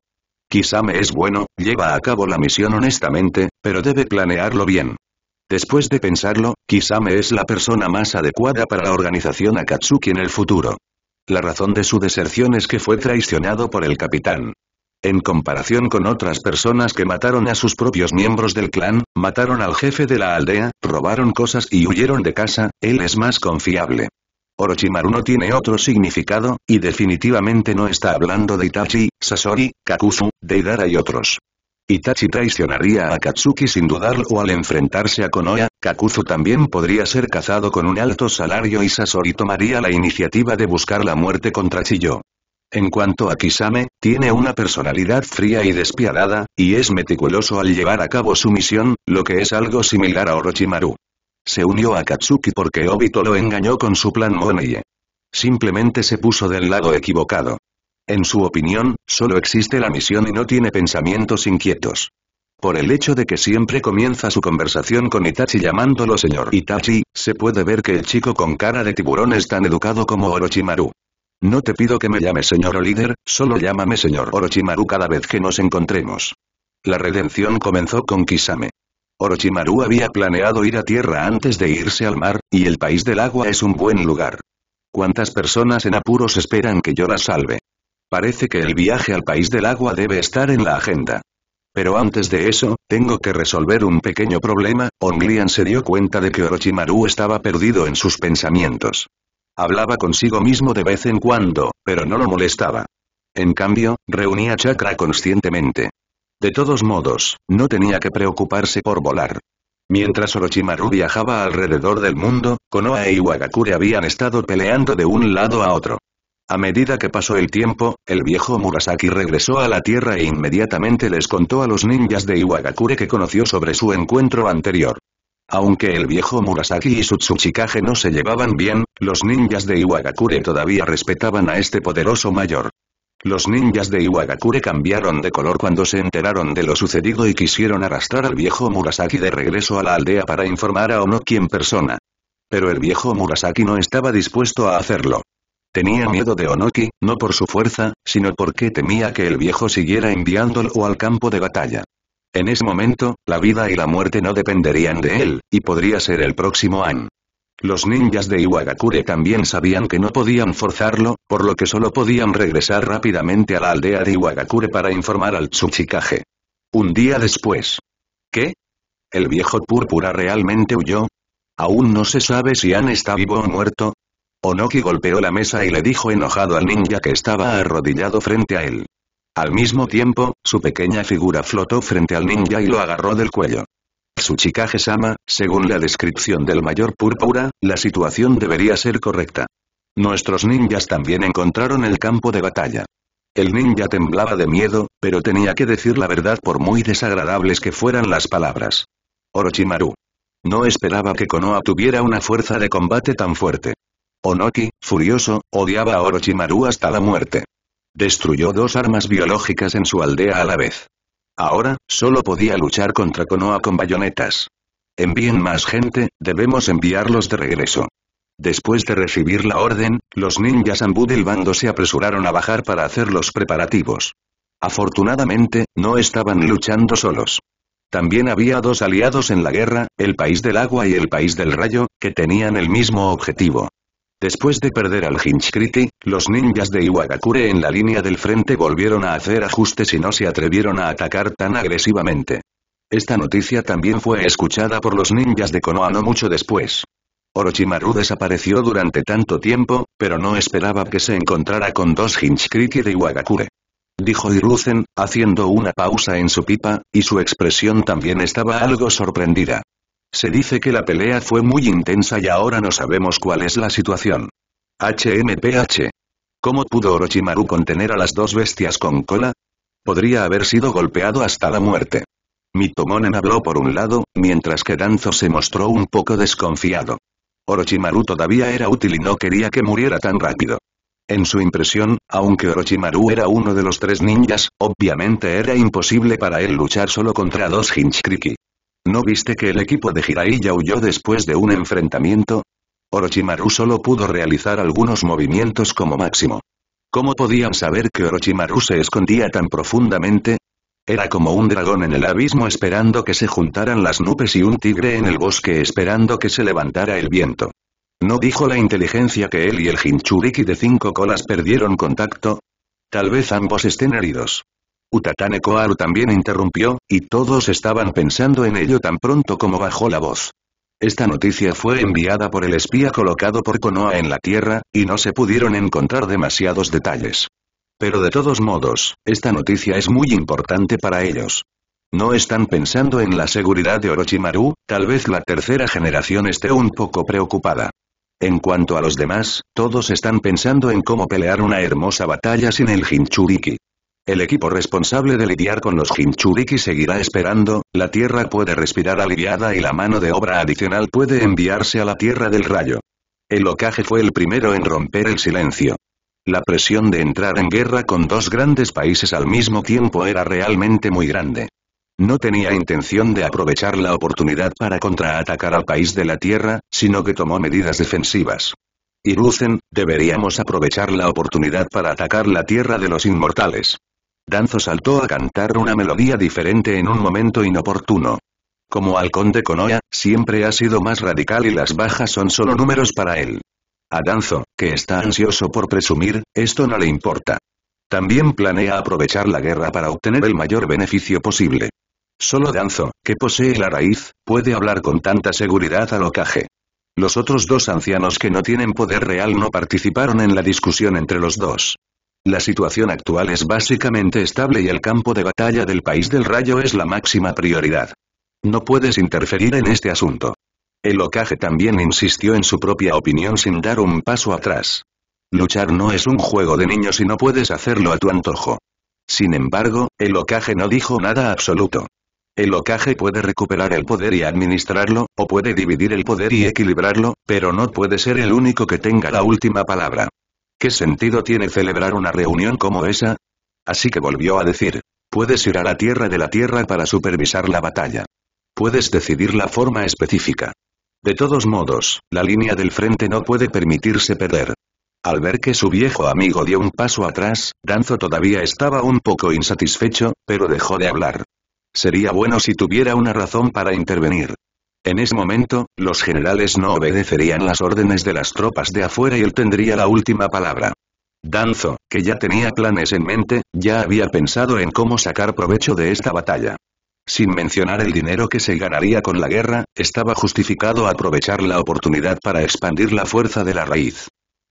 Kisame es bueno, lleva a cabo la misión honestamente, pero debe planearlo bien. Después de pensarlo, Kisame es la persona más adecuada para la organización Akatsuki en el futuro. La razón de su deserción es que fue traicionado por el capitán. En comparación con otras personas que mataron a sus propios miembros del clan, mataron al jefe de la aldea, robaron cosas y huyeron de casa, él es más confiable. Orochimaru no tiene otro significado, y definitivamente no está hablando de Itachi, Sasori, Kakuzu, Deidara y otros. Itachi traicionaría a Akatsuki sin dudarlo al enfrentarse a Konoha, Kakuzu también podría ser cazado con un alto salario y Sasori tomaría la iniciativa de buscar la muerte contra Chiyo. En cuanto a Kisame, tiene una personalidad fría y despiadada, y es meticuloso al llevar a cabo su misión, lo que es algo similar a Orochimaru. Se unió a Akatsuki porque Obito lo engañó con su plan Moneye. Simplemente se puso del lado equivocado. En su opinión, solo existe la misión y no tiene pensamientos inquietos. Por el hecho de que siempre comienza su conversación con Itachi llamándolo señor Itachi, se puede ver que el chico con cara de tiburón es tan educado como Orochimaru. No te pido que me llames señor o líder, solo llámame señor Orochimaru cada vez que nos encontremos. La redención comenzó con Kisame. Orochimaru había planeado ir a tierra antes de irse al mar, y el país del agua es un buen lugar. ¿Cuántas personas en apuros esperan que yo las salve? Parece que el viaje al país del agua debe estar en la agenda. Pero antes de eso, tengo que resolver un pequeño problema. Onglian se dio cuenta de que Orochimaru estaba perdido en sus pensamientos. Hablaba consigo mismo de vez en cuando, pero no lo molestaba. En cambio, reunía chakra conscientemente. De todos modos, no tenía que preocuparse por volar. Mientras Orochimaru viajaba alrededor del mundo, Konoha y Wagakure habían estado peleando de un lado a otro. A medida que pasó el tiempo, el viejo Murasaki regresó a la tierra e inmediatamente les contó a los ninjas de Iwagakure que conoció sobre su encuentro anterior. Aunque el viejo Murasaki y su Tsuchikage no se llevaban bien, los ninjas de Iwagakure todavía respetaban a este poderoso mayor. Los ninjas de Iwagakure cambiaron de color cuando se enteraron de lo sucedido y quisieron arrastrar al viejo Murasaki de regreso a la aldea para informar a Onoki en persona. Pero el viejo Murasaki no estaba dispuesto a hacerlo. Tenía miedo de Onoki, no por su fuerza, sino porque temía que el viejo siguiera enviándolo al campo de batalla. En ese momento, la vida y la muerte no dependerían de él, y podría ser el próximo An. Los ninjas de Iwagakure también sabían que no podían forzarlo, por lo que solo podían regresar rápidamente a la aldea de Iwagakure para informar al Tsuchikage. Un día después. ¿Qué? ¿El viejo púrpura realmente huyó? Aún no se sabe si An está vivo o muerto. Onoki golpeó la mesa y le dijo enojado al ninja que estaba arrodillado frente a él. Al mismo tiempo, su pequeña figura flotó frente al ninja y lo agarró del cuello. Tsuchikage-sama, según la descripción del mayor púrpura, la situación debería ser correcta. Nuestros ninjas también encontraron el campo de batalla. El ninja temblaba de miedo, pero tenía que decir la verdad por muy desagradables que fueran las palabras. Orochimaru. No esperaba que Konoha tuviera una fuerza de combate tan fuerte. Onoki, furioso, odiaba a Orochimaru hasta la muerte. Destruyó dos armas biológicas en su aldea a la vez. Ahora, solo podía luchar contra Konoha con bayonetas. Envíen más gente, debemos enviarlos de regreso. Después de recibir la orden, los ninjas Anbu del bando se apresuraron a bajar para hacer los preparativos. Afortunadamente, no estaban luchando solos. También había dos aliados en la guerra, el País del Agua y el País del Rayo, que tenían el mismo objetivo. Después de perder al Hinchkriti, los ninjas de Iwagakure en la línea del frente volvieron a hacer ajustes y no se atrevieron a atacar tan agresivamente. Esta noticia también fue escuchada por los ninjas de Konoha no mucho después. Orochimaru desapareció durante tanto tiempo, pero no esperaba que se encontrara con dos Hinchkriti de Iwagakure. Dijo Hiruzen, haciendo una pausa en su pipa, y su expresión también estaba algo sorprendida. Se dice que la pelea fue muy intensa y ahora no sabemos cuál es la situación. HMPH. ¿Cómo pudo Orochimaru contener a las dos bestias con cola? Podría haber sido golpeado hasta la muerte. Mitomonen habló por un lado, mientras que Danzo se mostró un poco desconfiado. Orochimaru todavía era útil y no quería que muriera tan rápido. En su impresión, aunque Orochimaru era uno de los tres ninjas, obviamente era imposible para él luchar solo contra dos Hinchkriki. ¿No viste que el equipo de Jiraiya huyó después de un enfrentamiento? Orochimaru solo pudo realizar algunos movimientos como máximo. ¿Cómo podían saber que Orochimaru se escondía tan profundamente? Era como un dragón en el abismo esperando que se juntaran las nubes y un tigre en el bosque esperando que se levantara el viento. ¿No dijo la inteligencia que él y el Hinchuriki de 5 colas perdieron contacto? Tal vez ambos estén heridos. Utatane Koharu también interrumpió, y todos estaban pensando en ello tan pronto como bajó la voz. Esta noticia fue enviada por el espía colocado por Konoha en la Tierra, y no se pudieron encontrar demasiados detalles. Pero de todos modos, esta noticia es muy importante para ellos. No están pensando en la seguridad de Orochimaru, tal vez la tercera generación esté un poco preocupada. En cuanto a los demás, todos están pensando en cómo pelear una hermosa batalla sin el Hinchuriki. El equipo responsable de lidiar con los Hinchuriki seguirá esperando, la Tierra puede respirar aliviada y la mano de obra adicional puede enviarse a la Tierra del Rayo. El Hokage fue el primero en romper el silencio. La presión de entrar en guerra con dos grandes países al mismo tiempo era realmente muy grande. No tenía intención de aprovechar la oportunidad para contraatacar al país de la Tierra, sino que tomó medidas defensivas. Hiruzen, deberíamos aprovechar la oportunidad para atacar la Tierra de los Inmortales. Danzo saltó a cantar una melodía diferente en un momento inoportuno. Como halcón de Konoha, siempre ha sido más radical y las bajas son solo números para él. A Danzo, que está ansioso por presumir, esto no le importa. También planea aprovechar la guerra para obtener el mayor beneficio posible. Solo Danzo, que posee la raíz, puede hablar con tanta seguridad al Hokage. Los otros dos ancianos que no tienen poder real no participaron en la discusión entre los dos. La situación actual es básicamente estable y el campo de batalla del País del Rayo es la máxima prioridad. No puedes interferir en este asunto. El Hokage también insistió en su propia opinión sin dar un paso atrás. Luchar no es un juego de niños y no puedes hacerlo a tu antojo. Sin embargo, el Hokage no dijo nada absoluto. El Hokage puede recuperar el poder y administrarlo, o puede dividir el poder y equilibrarlo, pero no puede ser el único que tenga la última palabra. ¿Qué sentido tiene celebrar una reunión como esa? Así que volvió a decir, puedes ir a la Tierra de la Tierra para supervisar la batalla. Puedes decidir la forma específica. De todos modos, la línea del frente no puede permitirse perder. Al ver que su viejo amigo dio un paso atrás, Danzo todavía estaba un poco insatisfecho, pero dejó de hablar. Sería bueno si tuviera una razón para intervenir. En ese momento, los generales no obedecerían las órdenes de las tropas de afuera y él tendría la última palabra. Danzo, que ya tenía planes en mente, ya había pensado en cómo sacar provecho de esta batalla. Sin mencionar el dinero que se ganaría con la guerra, estaba justificado aprovechar la oportunidad para expandir la fuerza de la raíz.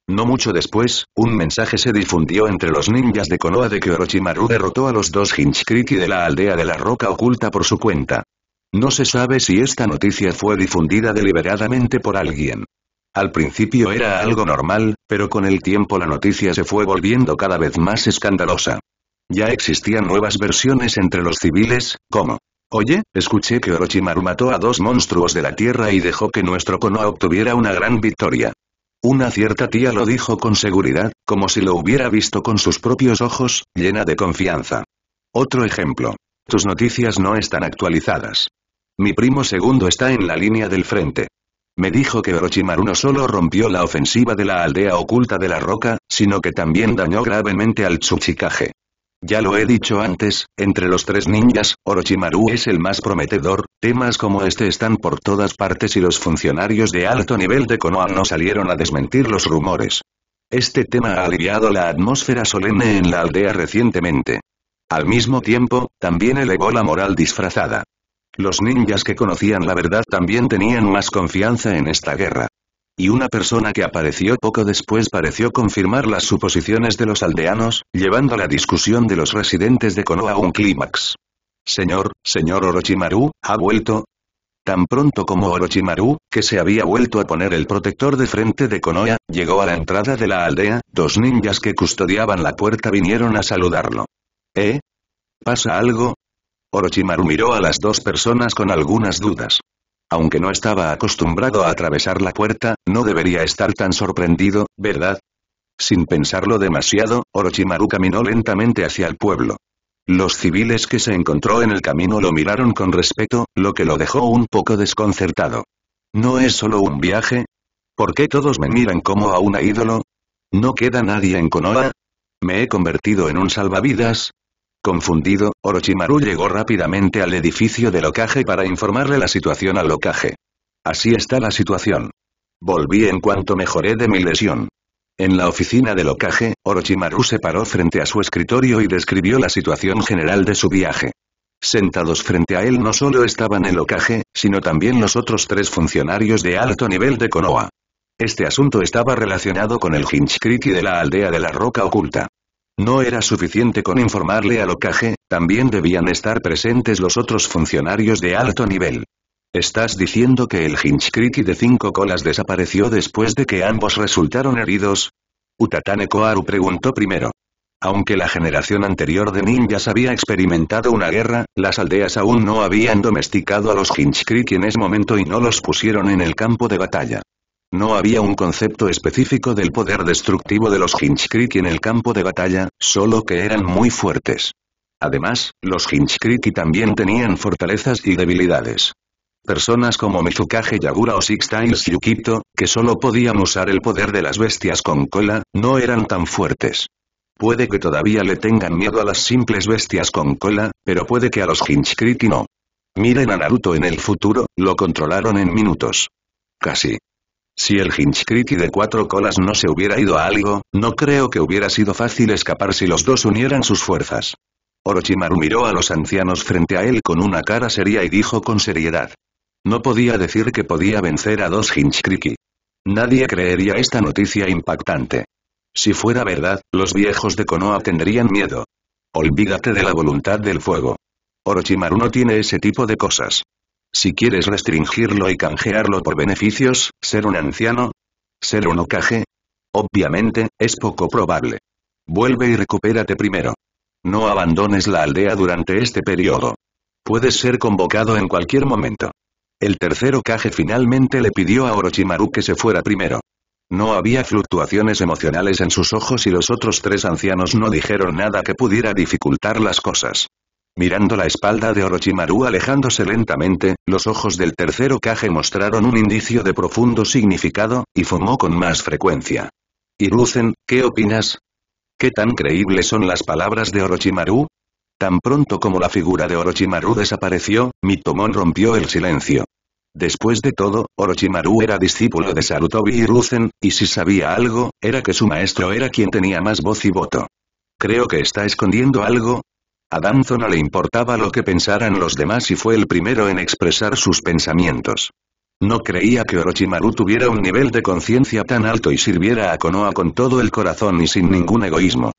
No mucho después, un mensaje se difundió entre los ninjas de Konoha de que Orochimaru derrotó a los dos Hinchkriki de la aldea de la roca oculta por su cuenta. No se sabe si esta noticia fue difundida deliberadamente por alguien. Al principio era algo normal, pero con el tiempo la noticia se fue volviendo cada vez más escandalosa. Ya existían nuevas versiones entre los civiles, como, oye, escuché que Orochimaru mató a dos monstruos de la tierra y dejó que nuestro Konoha obtuviera una gran victoria. Una cierta tía lo dijo con seguridad, como si lo hubiera visto con sus propios ojos, llena de confianza. Otro ejemplo. Tus noticias no están actualizadas. Mi primo segundo está en la línea del frente. Me dijo que Orochimaru no solo rompió la ofensiva de la aldea oculta de la roca, sino que también dañó gravemente al Tsuchikage. Ya lo he dicho antes, entre los tres ninjas, Orochimaru es el más prometedor, temas como este están por todas partes y los funcionarios de alto nivel de Konoha no salieron a desmentir los rumores. Este tema ha aliviado la atmósfera solemne en la aldea recientemente. Al mismo tiempo, también elevó la moral disfrazada. Los ninjas que conocían la verdad también tenían más confianza en esta guerra. Y una persona que apareció poco después pareció confirmar las suposiciones de los aldeanos, llevando la discusión de los residentes de Konoha a un clímax. Señor Orochimaru, ¿ha vuelto? Tan pronto como Orochimaru, que se había vuelto a poner el protector de frente de Konoha, llegó a la entrada de la aldea, dos ninjas que custodiaban la puerta vinieron a saludarlo. ¿Eh? ¿Pasa algo? Orochimaru miró a las dos personas con algunas dudas. Aunque no estaba acostumbrado a atravesar la puerta, no debería estar tan sorprendido, ¿verdad? Sin pensarlo demasiado, Orochimaru caminó lentamente hacia el pueblo. Los civiles que se encontró en el camino lo miraron con respeto, lo que lo dejó un poco desconcertado. ¿No es solo un viaje? ¿Por qué todos me miran como a una ídolo? ¿No queda nadie en Konoha? ¿Me he convertido en un salvavidas? Confundido, Orochimaru llegó rápidamente al edificio del Hokage para informarle la situación al Hokage. Así está la situación. Volví en cuanto mejoré de mi lesión. En la oficina del Hokage, Orochimaru se paró frente a su escritorio y describió la situación general de su viaje. Sentados frente a él no solo estaban el Hokage, sino también los otros tres funcionarios de alto nivel de Konoha. Este asunto estaba relacionado con el Hinchkriki de la aldea de la Roca Oculta. No era suficiente con informarle al Hokage, también debían estar presentes los otros funcionarios de alto nivel. ¿Estás diciendo que el Hinchkriki de 5 colas desapareció después de que ambos resultaron heridos? Utatane Koharu preguntó primero. Aunque la generación anterior de ninjas había experimentado una guerra, las aldeas aún no habían domesticado a los Hinchkriki en ese momento y no los pusieron en el campo de batalla. No había un concepto específico del poder destructivo de los Hinchkriki en el campo de batalla, solo que eran muy fuertes. Además, los Hinchkriki también tenían fortalezas y debilidades. Personas como Mizukage Yagura o Six Tails Yukito, que solo podían usar el poder de las bestias con cola, no eran tan fuertes. Puede que todavía le tengan miedo a las simples bestias con cola, pero puede que a los Hinchkriki no. Miren a Naruto en el futuro, lo controlaron en minutos. Casi. Si el Hinchkriki de 4 colas no se hubiera ido a algo, no creo que hubiera sido fácil escapar si los dos unieran sus fuerzas. Orochimaru miró a los ancianos frente a él con una cara seria y dijo con seriedad. No podía decir que podía vencer a 2 Hinchkriki. Nadie creería esta noticia impactante. Si fuera verdad, los viejos de Konoha tendrían miedo. Olvídate de la voluntad del fuego. Orochimaru no tiene ese tipo de cosas. Si quieres restringirlo y canjearlo por beneficios, ¿ser un anciano? ¿Ser un Hokage? Obviamente, es poco probable. Vuelve y recupérate primero. No abandones la aldea durante este periodo. Puedes ser convocado en cualquier momento. El tercer Hokage finalmente le pidió a Orochimaru que se fuera primero. No había fluctuaciones emocionales en sus ojos y los otros tres ancianos no dijeron nada que pudiera dificultar las cosas. Mirando la espalda de Orochimaru alejándose lentamente, los ojos del tercer Hokage mostraron un indicio de profundo significado, y fumó con más frecuencia. Hiruzen, ¿qué opinas? ¿Qué tan creíbles son las palabras de Orochimaru? Tan pronto como la figura de Orochimaru desapareció, Mitomon rompió el silencio. Después de todo, Orochimaru era discípulo de Sarutobi Hiruzen, y si sabía algo, era que su maestro era quien tenía más voz y voto. Creo que está escondiendo algo. A Danzo no le importaba lo que pensaran los demás y fue el primero en expresar sus pensamientos. No creía que Orochimaru tuviera un nivel de conciencia tan alto y sirviera a Konoha con todo el corazón y sin ningún egoísmo.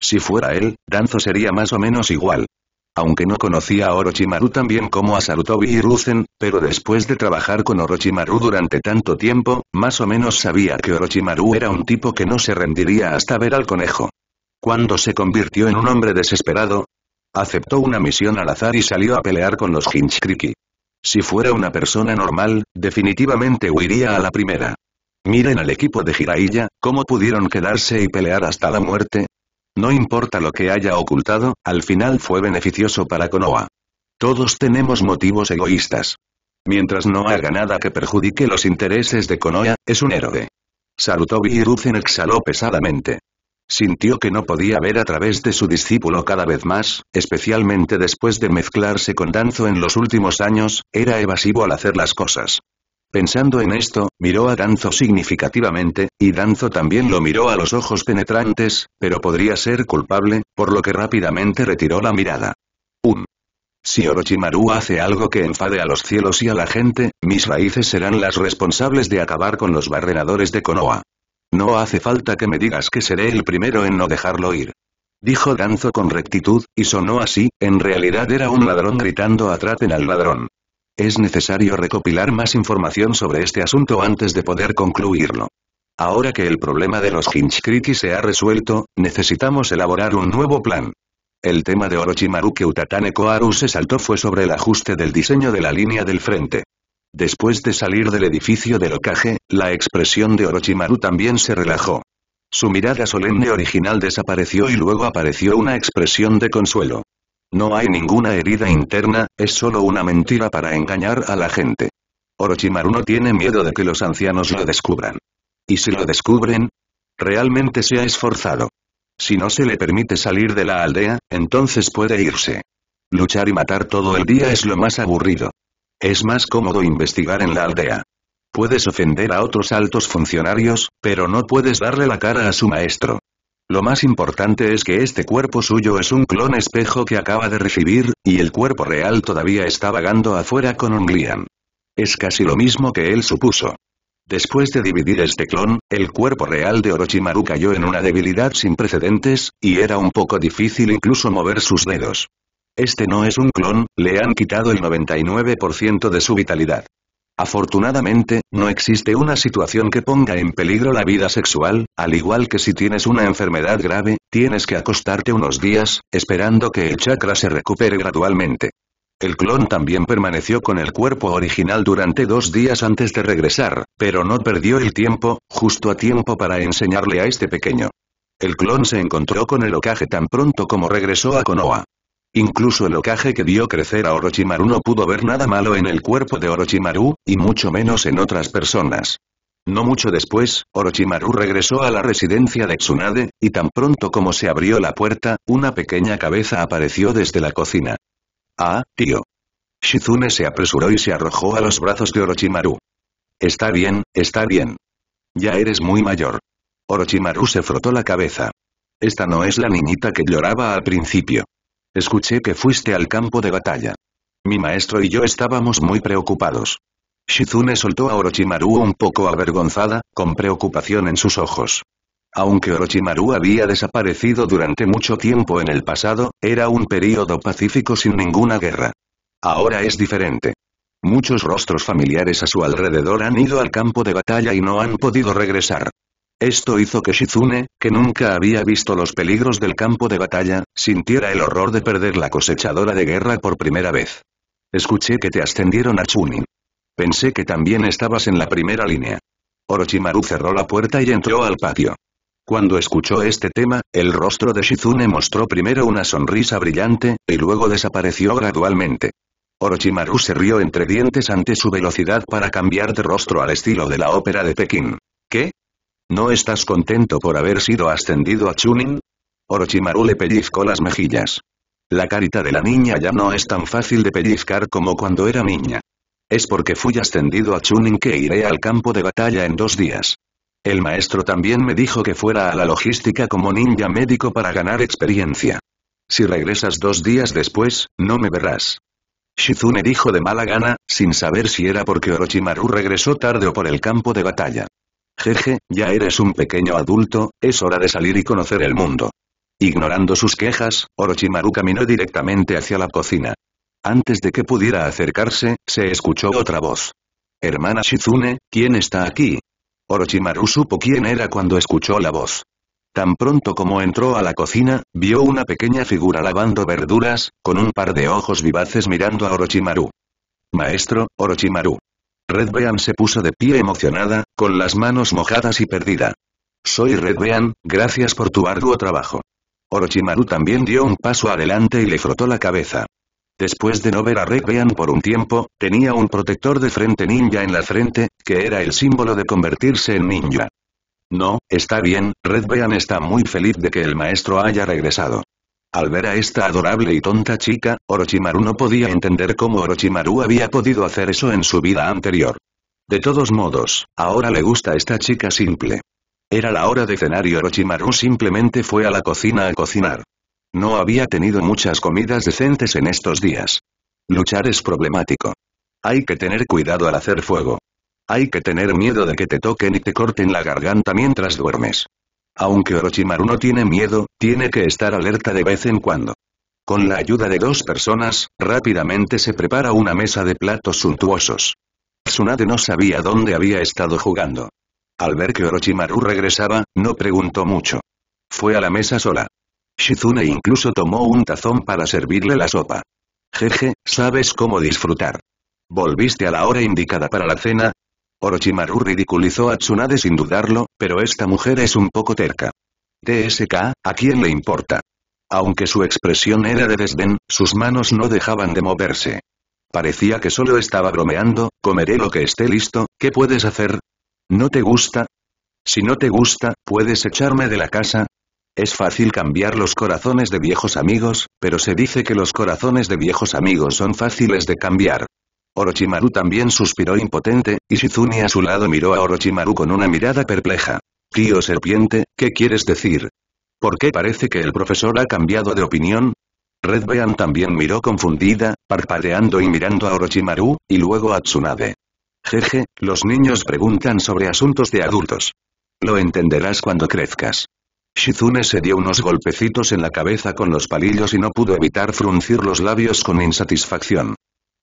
Si fuera él, Danzo sería más o menos igual. Aunque no conocía a Orochimaru tan bien como a Sarutobi Hiruzen, pero después de trabajar con Orochimaru durante tanto tiempo, más o menos sabía que Orochimaru era un tipo que no se rendiría hasta ver al conejo. Cuando se convirtió en un hombre desesperado, aceptó una misión al azar y salió a pelear con los Hinchkriki. Si fuera una persona normal, definitivamente huiría a la primera. Miren al equipo de Jiraiya, cómo pudieron quedarse y pelear hasta la muerte. No importa lo que haya ocultado, al final fue beneficioso para Konoha. Todos tenemos motivos egoístas. Mientras no haga nada que perjudique los intereses de Konoha, es un héroe. Sarutobi Hiruzen exhaló pesadamente. Sintió que no podía ver a través de su discípulo cada vez más, especialmente después de mezclarse con Danzo en los últimos años, era evasivo al hacer las cosas. Pensando en esto, miró a Danzo significativamente, y Danzo también lo miró a los ojos penetrantes, pero podría ser culpable, por lo que rápidamente retiró la mirada. Si Orochimaru hace algo que enfade a los cielos y a la gente, mis raíces serán las responsables de acabar con los barrenadores de Konoha. No hace falta que me digas que seré el primero en no dejarlo ir. Dijo Danzo con rectitud, y sonó así, en realidad era un ladrón gritando atrapen al ladrón. Es necesario recopilar más información sobre este asunto antes de poder concluirlo. Ahora que el problema de los Hinchkriki se ha resuelto, necesitamos elaborar un nuevo plan. El tema de Orochimaru que Utatane Koharu se saltó fue sobre el ajuste del diseño de la línea del frente. Después de salir del edificio del Hokage, la expresión de Orochimaru también se relajó. Su mirada solemne original desapareció y luego apareció una expresión de consuelo. No hay ninguna herida interna, es solo una mentira para engañar a la gente. Orochimaru no tiene miedo de que los ancianos lo descubran. ¿Y si lo descubren? Realmente se ha esforzado. Si no se le permite salir de la aldea, entonces puede irse. Luchar y matar todo el día es lo más aburrido. Es más cómodo investigar en la aldea. Puedes ofender a otros altos funcionarios, pero no puedes darle la cara a su maestro. Lo más importante es que este cuerpo suyo es un clon espejo que acaba de recibir, y el cuerpo real todavía está vagando afuera con un Glian. Es casi lo mismo que él supuso. Después de dividir este clon, el cuerpo real de Orochimaru cayó en una debilidad sin precedentes, y era un poco difícil incluso mover sus dedos. Este no es un clon, le han quitado el 99% de su vitalidad. Afortunadamente, no existe una situación que ponga en peligro la vida sexual, al igual que si tienes una enfermedad grave, tienes que acostarte unos días, esperando que el chakra se recupere gradualmente. El clon también permaneció con el cuerpo original durante 2 días antes de regresar, pero no perdió el tiempo, justo a tiempo para enseñarle a este pequeño. El clon se encontró con el Hokage tan pronto como regresó a Konoha. Incluso el Hokage que vio crecer a Orochimaru no pudo ver nada malo en el cuerpo de Orochimaru, y mucho menos en otras personas. No mucho después, Orochimaru regresó a la residencia de Tsunade, y tan pronto como se abrió la puerta, una pequeña cabeza apareció desde la cocina. «Ah, tío». Shizune se apresuró y se arrojó a los brazos de Orochimaru. «Está bien, está bien. Ya eres muy mayor». Orochimaru se frotó la cabeza. «Esta no es la niñita que lloraba al principio. Escuché que fuiste al campo de batalla. Mi maestro y yo estábamos muy preocupados». Shizune soltó a Orochimaru un poco avergonzada, con preocupación en sus ojos. Aunque Orochimaru había desaparecido durante mucho tiempo en el pasado, era un período pacífico sin ninguna guerra. Ahora es diferente. Muchos rostros familiares a su alrededor han ido al campo de batalla y no han podido regresar. Esto hizo que Shizune, que nunca había visto los peligros del campo de batalla, sintiera el horror de perder la cosechadora de guerra por primera vez. «Escuché que te ascendieron a Chunin. Pensé que también estabas en la primera línea». Orochimaru cerró la puerta y entró al patio. Cuando escuchó este tema, el rostro de Shizune mostró primero una sonrisa brillante, y luego desapareció gradualmente. Orochimaru se rió entre dientes ante su velocidad para cambiar de rostro al estilo de la ópera de Pekín. «¿Qué? ¿No estás contento por haber sido ascendido a Chunin?» Orochimaru le pellizcó las mejillas. La carita de la niña ya no es tan fácil de pellizcar como cuando era niña. «Es porque fui ascendido a Chunin que iré al campo de batalla en 2 días. El maestro también me dijo que fuera a la logística como ninja médico para ganar experiencia. Si regresas 2 días después, no me verás». Shizune dijo de mala gana, sin saber si era porque Orochimaru regresó tarde o por el campo de batalla. «Jeje, ya eres un pequeño adulto, es hora de salir y conocer el mundo». Ignorando sus quejas, Orochimaru caminó directamente hacia la cocina. Antes de que pudiera acercarse, se escuchó otra voz. «Hermana Shizune, ¿quién está aquí?». Orochimaru supo quién era cuando escuchó la voz. Tan pronto como entró a la cocina, vio una pequeña figura lavando verduras, con un par de ojos vivaces mirando a Orochimaru. «Maestro, Orochimaru». Red Bean se puso de pie emocionada, con las manos mojadas y perdida. «Soy Red Bean, gracias por tu arduo trabajo». Orochimaru también dio un paso adelante y le frotó la cabeza. Después de no ver a Red Bean por un tiempo, tenía un protector de frente ninja en la frente, que era el símbolo de convertirse en ninja. No, está bien, Red Bean está muy feliz de que el maestro haya regresado. Al ver a esta adorable y tonta chica, Orochimaru no podía entender cómo Orochimaru había podido hacer eso en su vida anterior. De todos modos, ahora le gusta esta chica simple. Era la hora de cenar y Orochimaru simplemente fue a la cocina a cocinar. No había tenido muchas comidas decentes en estos días. Luchar es problemático. Hay que tener cuidado al hacer fuego. Hay que tener miedo de que te toquen y te corten la garganta mientras duermes. Aunque Orochimaru no tiene miedo, tiene que estar alerta de vez en cuando. Con la ayuda de dos personas, rápidamente se prepara una mesa de platos suntuosos. Tsunade no sabía dónde había estado jugando. Al ver que Orochimaru regresaba, no preguntó mucho. Fue a la mesa sola. Shizune incluso tomó un tazón para servirle la sopa. Jeje, ¿sabes cómo disfrutar? ¿Volviste a la hora indicada para la cena? Orochimaru ridiculizó a Tsunade sin dudarlo, pero esta mujer es un poco terca. TSK, ¿a quién le importa? Aunque su expresión era de desdén, sus manos no dejaban de moverse. Parecía que solo estaba bromeando. Comeré lo que esté listo, ¿qué puedes hacer? ¿No te gusta? Si no te gusta, ¿puedes echarme de la casa? Es fácil cambiar los corazones de viejos amigos, pero se dice que los corazones de viejos amigos son fáciles de cambiar. Orochimaru también suspiró impotente, y Shizune a su lado miró a Orochimaru con una mirada perpleja. Tío serpiente, ¿qué quieres decir? ¿Por qué parece que el profesor ha cambiado de opinión? Red Bean también miró confundida, parpadeando y mirando a Orochimaru, y luego a Tsunade. Jeje, los niños preguntan sobre asuntos de adultos. Lo entenderás cuando crezcas. Shizune se dio unos golpecitos en la cabeza con los palillos y no pudo evitar fruncir los labios con insatisfacción.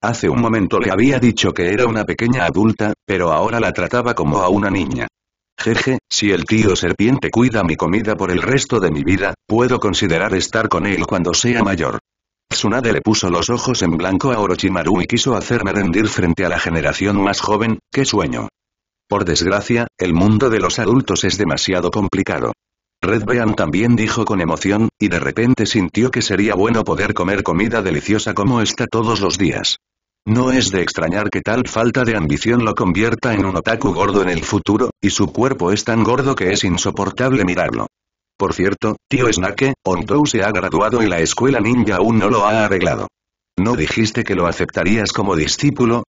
Hace un momento le había dicho que era una pequeña adulta, pero ahora la trataba como a una niña. Jeje, si el tío serpiente cuida mi comida por el resto de mi vida, puedo considerar estar con él cuando sea mayor. Tsunade le puso los ojos en blanco a Orochimaru y quiso hacerme rendir frente a la generación más joven. ¡Qué sueño! Por desgracia, el mundo de los adultos es demasiado complicado. Red Bean también dijo con emoción, y de repente sintió que sería bueno poder comer comida deliciosa como esta todos los días. No es de extrañar que tal falta de ambición lo convierta en un otaku gordo en el futuro, y su cuerpo es tan gordo que es insoportable mirarlo. Por cierto, tío Snake, Hontou se ha graduado y la escuela ninja aún no lo ha arreglado. ¿No dijiste que lo aceptarías como discípulo?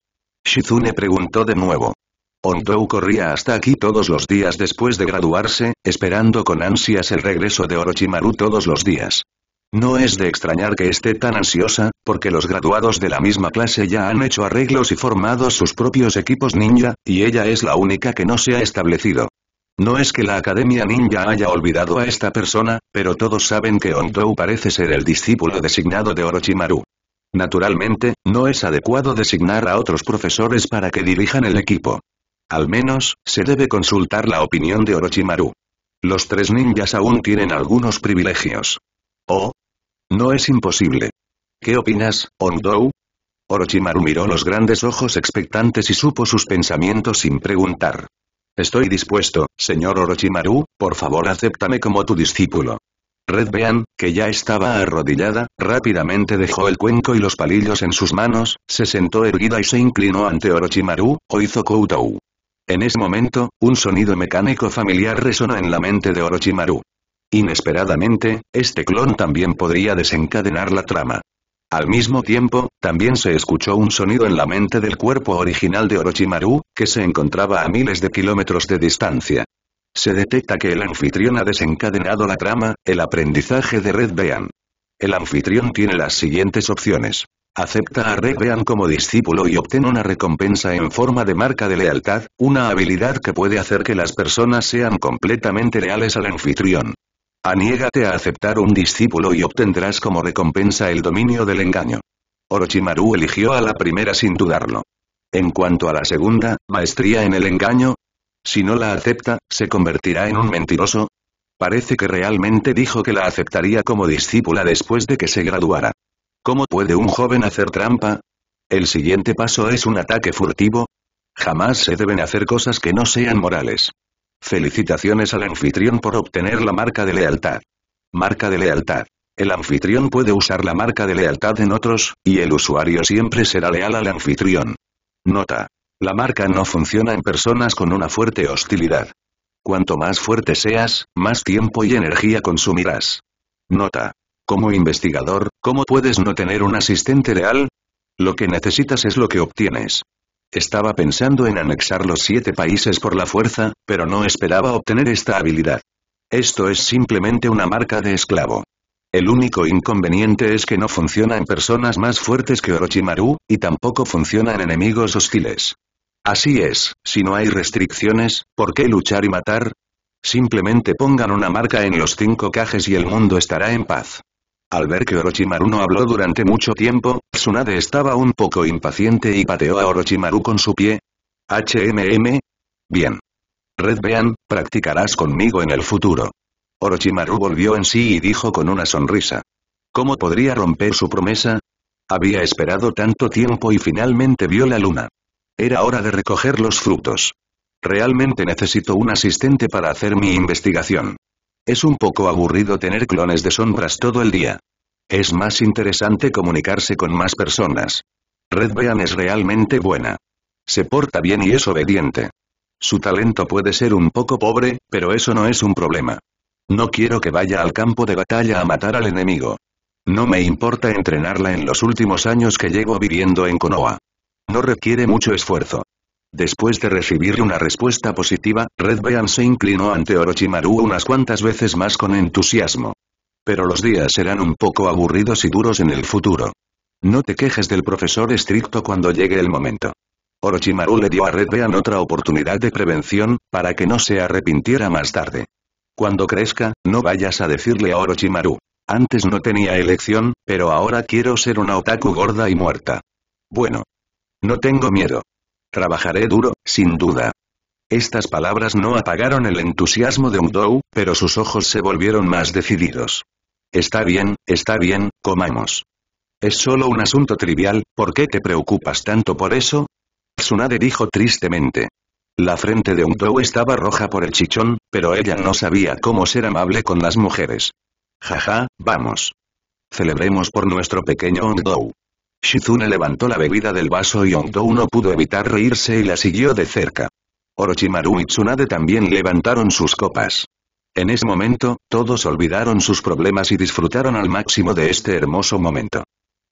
Shizune preguntó de nuevo. Hontou corría hasta aquí todos los días después de graduarse, esperando con ansias el regreso de Orochimaru todos los días. No es de extrañar que esté tan ansiosa, porque los graduados de la misma clase ya han hecho arreglos y formado sus propios equipos ninja, y ella es la única que no se ha establecido. No es que la Academia Ninja haya olvidado a esta persona, pero todos saben que Hontou parece ser el discípulo designado de Orochimaru. Naturalmente, no es adecuado designar a otros profesores para que dirijan el equipo. Al menos, se debe consultar la opinión de Orochimaru. Los tres ninjas aún tienen algunos privilegios. ¿Oh? No es imposible. ¿Qué opinas, Hontou? Orochimaru miró los grandes ojos expectantes y supo sus pensamientos sin preguntar. Estoy dispuesto, señor Orochimaru, por favor acéptame como tu discípulo. Red Bean, que ya estaba arrodillada, rápidamente dejó el cuenco y los palillos en sus manos, se sentó erguida y se inclinó ante Orochimaru, Oizokoutou. En ese momento, un sonido mecánico familiar resonó en la mente de Orochimaru. Inesperadamente, este clon también podría desencadenar la trama. Al mismo tiempo, también se escuchó un sonido en la mente del cuerpo original de Orochimaru, que se encontraba a miles de kilómetros de distancia. Se detecta que el anfitrión ha desencadenado la trama, el aprendizaje de Red Bean. El anfitrión tiene las siguientes opciones. Acepta a Red Bean como discípulo y obtén una recompensa en forma de marca de lealtad, una habilidad que puede hacer que las personas sean completamente leales al anfitrión. Aniégate a aceptar un discípulo y obtendrás como recompensa el dominio del engaño. Orochimaru eligió a la primera sin dudarlo. En cuanto a la segunda, maestría en el engaño. Si no la acepta, ¿se convertirá en un mentiroso? Parece que realmente dijo que la aceptaría como discípula después de que se graduara. ¿Cómo puede un joven hacer trampa? ¿El siguiente paso es un ataque furtivo? Jamás se deben hacer cosas que no sean morales. Felicitaciones al anfitrión por obtener la marca de lealtad. Marca de lealtad. El anfitrión puede usar la marca de lealtad en otros, y el usuario siempre será leal al anfitrión. Nota. La marca no funciona en personas con una fuerte hostilidad. Cuanto más fuerte seas, más tiempo y energía consumirás. Nota. Como investigador, ¿cómo puedes no tener un asistente leal? Lo que necesitas es lo que obtienes. Estaba pensando en anexar los 7 países por la fuerza, pero no esperaba obtener esta habilidad. Esto es simplemente una marca de esclavo. El único inconveniente es que no funciona en personas más fuertes que Orochimaru, y tampoco funciona en enemigos hostiles. Así es, si no hay restricciones, ¿por qué luchar y matar? Simplemente pongan una marca en los 5 Kages y el mundo estará en paz. Al ver que Orochimaru no habló durante mucho tiempo, Tsunade estaba un poco impaciente y pateó a Orochimaru con su pie. ¿HMM? Bien. Red Bean, practicarás conmigo en el futuro. Orochimaru volvió en sí y dijo con una sonrisa. ¿Cómo podría romper su promesa? Había esperado tanto tiempo y finalmente vio la luna. Era hora de recoger los frutos. Realmente necesito un asistente para hacer mi investigación. Es un poco aburrido tener clones de sombras todo el día. Es más interesante comunicarse con más personas. Red Bean es realmente buena. Se porta bien y es obediente. Su talento puede ser un poco pobre, pero eso no es un problema. No quiero que vaya al campo de batalla a matar al enemigo. No me importa entrenarla en los últimos años que llevo viviendo en Konoha. No requiere mucho esfuerzo. Después de recibir una respuesta positiva, Red Bean se inclinó ante Orochimaru unas cuantas veces más con entusiasmo. Pero los días serán un poco aburridos y duros en el futuro. No te quejes del profesor estricto cuando llegue el momento. Orochimaru le dio a Red Bean otra oportunidad de prevención, para que no se arrepintiera más tarde. Cuando crezca, no vayas a decirle a Orochimaru. Antes no tenía elección, pero ahora quiero ser una otaku gorda y muerta. Bueno. No tengo miedo. Trabajaré duro, sin duda. Estas palabras no apagaron el entusiasmo de Undow, pero sus ojos se volvieron más decididos. Está bien, comamos. Es solo un asunto trivial, ¿por qué te preocupas tanto por eso? Tsunade dijo tristemente. La frente de Undow estaba roja por el chichón, pero ella no sabía cómo ser amable con las mujeres. Jaja, vamos. Celebremos por nuestro pequeño Undow. Shizune levantó la bebida del vaso y Undow no pudo evitar reírse y la siguió de cerca. Orochimaru y Tsunade también levantaron sus copas. En ese momento, todos olvidaron sus problemas y disfrutaron al máximo de este hermoso momento.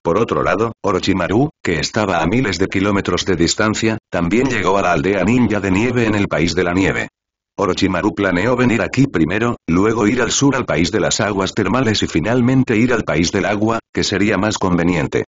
Por otro lado, Orochimaru, que estaba a miles de kilómetros de distancia, también llegó a la aldea ninja de nieve en el País de la Nieve. Orochimaru planeó venir aquí primero, luego ir al sur al País de las Aguas Termales y finalmente ir al País del Agua, que sería más conveniente.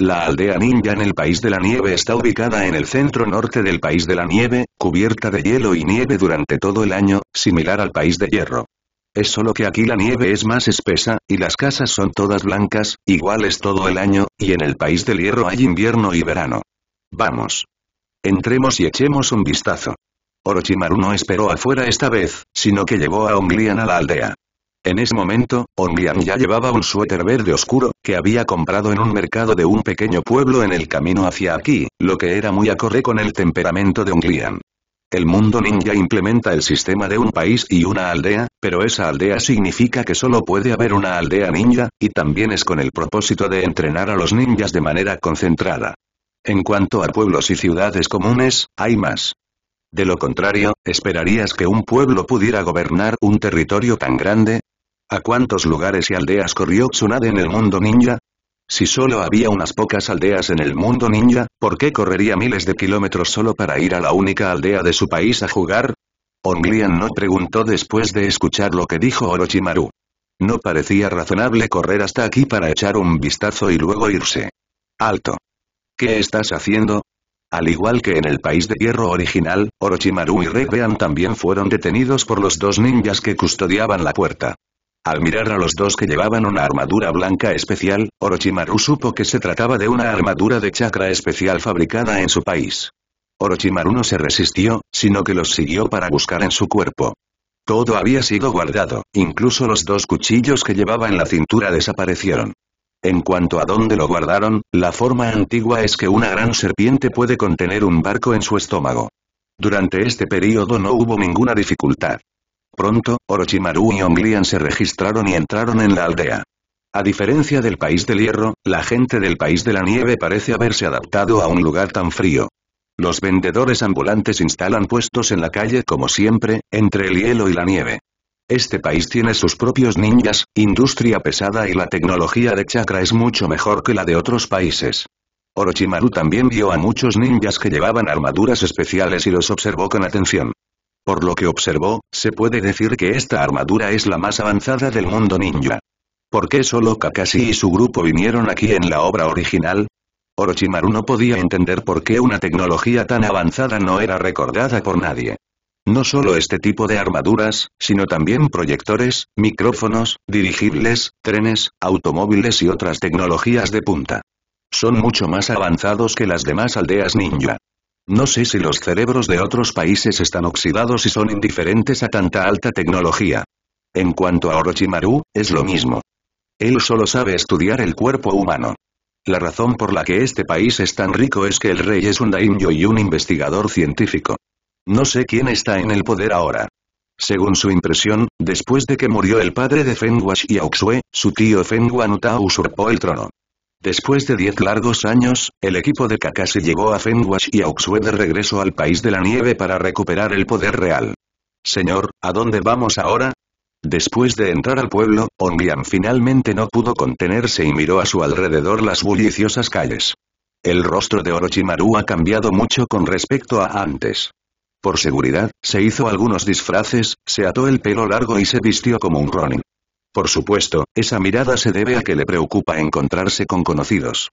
La aldea ninja en el País de la Nieve está ubicada en el centro norte del País de la Nieve, cubierta de hielo y nieve durante todo el año, similar al País de Hierro. Es solo que aquí la nieve es más espesa, y las casas son todas blancas, iguales todo el año, y en el País del Hierro hay invierno y verano. Vamos. Entremos y echemos un vistazo. Orochimaru no esperó afuera esta vez, sino que llevó a Onglian a la aldea. En ese momento, Onglian ya llevaba un suéter verde oscuro, que había comprado en un mercado de un pequeño pueblo en el camino hacia aquí, lo que era muy acorde con el temperamento de Onglian. El mundo ninja implementa el sistema de un país y una aldea, pero esa aldea significa que solo puede haber una aldea ninja, y también es con el propósito de entrenar a los ninjas de manera concentrada. En cuanto a pueblos y ciudades comunes, hay más. De lo contrario, ¿esperarías que un pueblo pudiera gobernar un territorio tan grande? ¿A cuántos lugares y aldeas corrió Tsunade en el mundo ninja? Si solo había unas pocas aldeas en el mundo ninja, ¿por qué correría miles de kilómetros solo para ir a la única aldea de su país a jugar? Onglian no preguntó después de escuchar lo que dijo Orochimaru. No parecía razonable correr hasta aquí para echar un vistazo y luego irse. Alto. ¿Qué estás haciendo? Al igual que en el País de Hierro original, Orochimaru y Red Bean también fueron detenidos por los 2 ninjas que custodiaban la puerta. Al mirar a los 2 que llevaban una armadura blanca especial, Orochimaru supo que se trataba de una armadura de chakra especial fabricada en su país. Orochimaru no se resistió, sino que los siguió para buscar en su cuerpo. Todo había sido guardado, incluso los 2 cuchillos que llevaba en la cintura desaparecieron. En cuanto a dónde lo guardaron, la forma antigua es que una gran serpiente puede contener un barco en su estómago. Durante este período no hubo ninguna dificultad. Pronto, Orochimaru y Onglian se registraron y entraron en la aldea. A diferencia del País del Hierro, la gente del País de la Nieve parece haberse adaptado a un lugar tan frío. Los vendedores ambulantes instalan puestos en la calle como siempre, entre el hielo y la nieve. Este país tiene sus propios ninjas, industria pesada y la tecnología de chakra es mucho mejor que la de otros países. Orochimaru también vio a muchos ninjas que llevaban armaduras especiales y los observó con atención. Por lo que observó, se puede decir que esta armadura es la más avanzada del mundo ninja. ¿Por qué solo Kakashi y su grupo vinieron aquí en la obra original? Orochimaru no podía entender por qué una tecnología tan avanzada no era recordada por nadie. No solo este tipo de armaduras, sino también proyectores, micrófonos, dirigibles, trenes, automóviles y otras tecnologías de punta. Son mucho más avanzados que las demás aldeas ninja. No sé si los cerebros de otros países están oxidados y son indiferentes a tanta alta tecnología. En cuanto a Orochimaru, es lo mismo. Él solo sabe estudiar el cuerpo humano. La razón por la que este país es tan rico es que el rey es un daimyo y un investigador científico. No sé quién está en el poder ahora. Según su impresión, después de que murió el padre de Fengua Xiaoxue, su tío Fengua no Tao usurpó el trono. Después de 10 largos años, el equipo de Kakashi llevó a Fengua Xiaoxue de regreso al país de la nieve para recuperar el poder real. Señor, ¿a dónde vamos ahora? Después de entrar al pueblo, Ongian finalmente no pudo contenerse y miró a su alrededor las bulliciosas calles. El rostro de Orochimaru ha cambiado mucho con respecto a antes. Por seguridad, se hizo algunos disfraces, se ató el pelo largo y se vistió como un ronin. Por supuesto, esa mirada se debe a que le preocupa encontrarse con conocidos.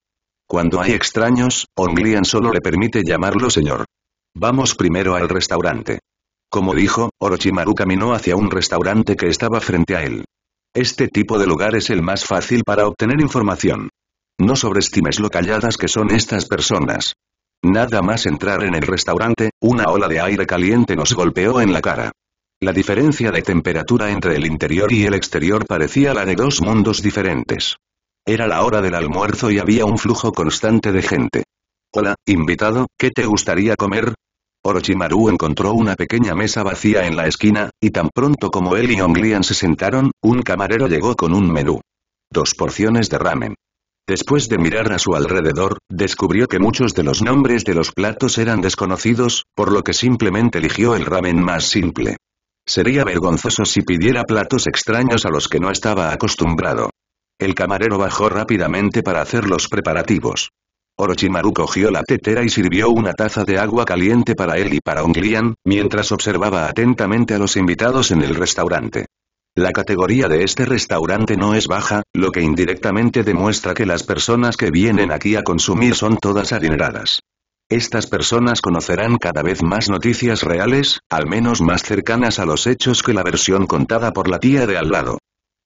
Cuando hay extraños, Ongian solo le permite llamarlo señor. Vamos primero al restaurante. Como dijo, Orochimaru caminó hacia un restaurante que estaba frente a él. Este tipo de lugar es el más fácil para obtener información. No sobreestimes lo calladas que son estas personas. Nada más entrar en el restaurante, una ola de aire caliente nos golpeó en la cara. La diferencia de temperatura entre el interior y el exterior parecía la de dos mundos diferentes. Era la hora del almuerzo y había un flujo constante de gente. Hola, invitado, ¿qué te gustaría comer? Orochimaru encontró una pequeña mesa vacía en la esquina, y tan pronto como él y Onglian se sentaron, un camarero llegó con un menú. 2 porciones de ramen. Después de mirar a su alrededor, descubrió que muchos de los nombres de los platos eran desconocidos, por lo que simplemente eligió el ramen más simple. Sería vergonzoso si pidiera platos extraños a los que no estaba acostumbrado. El camarero bajó rápidamente para hacer los preparativos. Orochimaru cogió la tetera y sirvió una taza de agua caliente para él y para Onglian, mientras observaba atentamente a los invitados en el restaurante. La categoría de este restaurante no es baja, lo que indirectamente demuestra que las personas que vienen aquí a consumir son todas adineradas. Estas personas conocerán cada vez más noticias reales, al menos más cercanas a los hechos que la versión contada por la tía de al lado.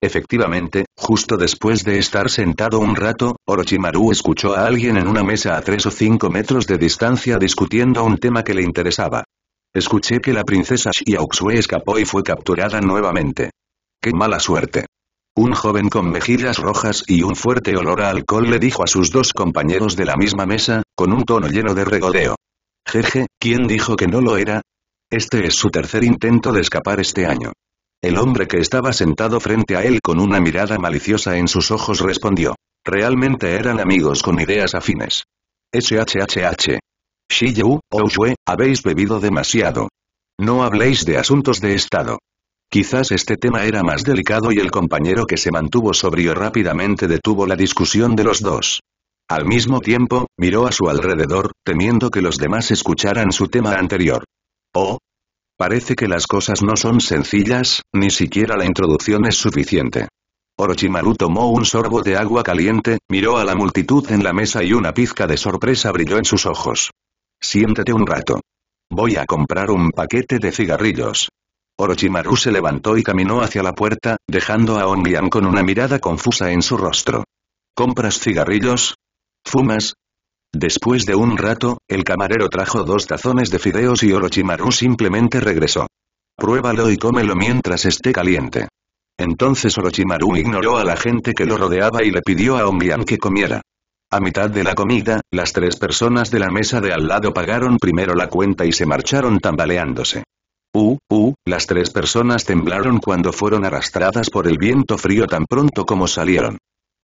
Efectivamente, justo después de estar sentado un rato, Orochimaru escuchó a alguien en una mesa a 3 o 5 metros de distancia discutiendo un tema que le interesaba. Escuché que la princesa Xiaoxue escapó y fue capturada nuevamente. ¡Qué mala suerte! Un joven con mejillas rojas y un fuerte olor a alcohol le dijo a sus 2 compañeros de la misma mesa, con un tono lleno de regodeo. Jeje, ¿quién dijo que no lo era? Este es su tercer intento de escapar este año. El hombre que estaba sentado frente a él con una mirada maliciosa en sus ojos respondió. Realmente eran amigos con ideas afines. SHHH. Shiyu, Ousue, habéis bebido demasiado. No habléis de asuntos de estado. Quizás este tema era más delicado y el compañero que se mantuvo sobrio rápidamente detuvo la discusión de los 2. Al mismo tiempo, miró a su alrededor, temiendo que los demás escucharan su tema anterior. Oh. Parece que las cosas no son sencillas, ni siquiera la introducción es suficiente. Orochimaru tomó un sorbo de agua caliente, miró a la multitud en la mesa y una pizca de sorpresa brilló en sus ojos. Siéntate un rato. Voy a comprar un paquete de cigarrillos. Orochimaru se levantó y caminó hacia la puerta, dejando a Onglian con una mirada confusa en su rostro. ¿Compras cigarrillos? ¿Fumas? Después de un rato, el camarero trajo 2 tazones de fideos y Orochimaru simplemente regresó. Pruébalo y cómelo mientras esté caliente. Entonces Orochimaru ignoró a la gente que lo rodeaba y le pidió a Onglian que comiera. A mitad de la comida, las 3 personas de la mesa de al lado pagaron primero la cuenta y se marcharon tambaleándose. Las 3 personas temblaron cuando fueron arrastradas por el viento frío tan pronto como salieron.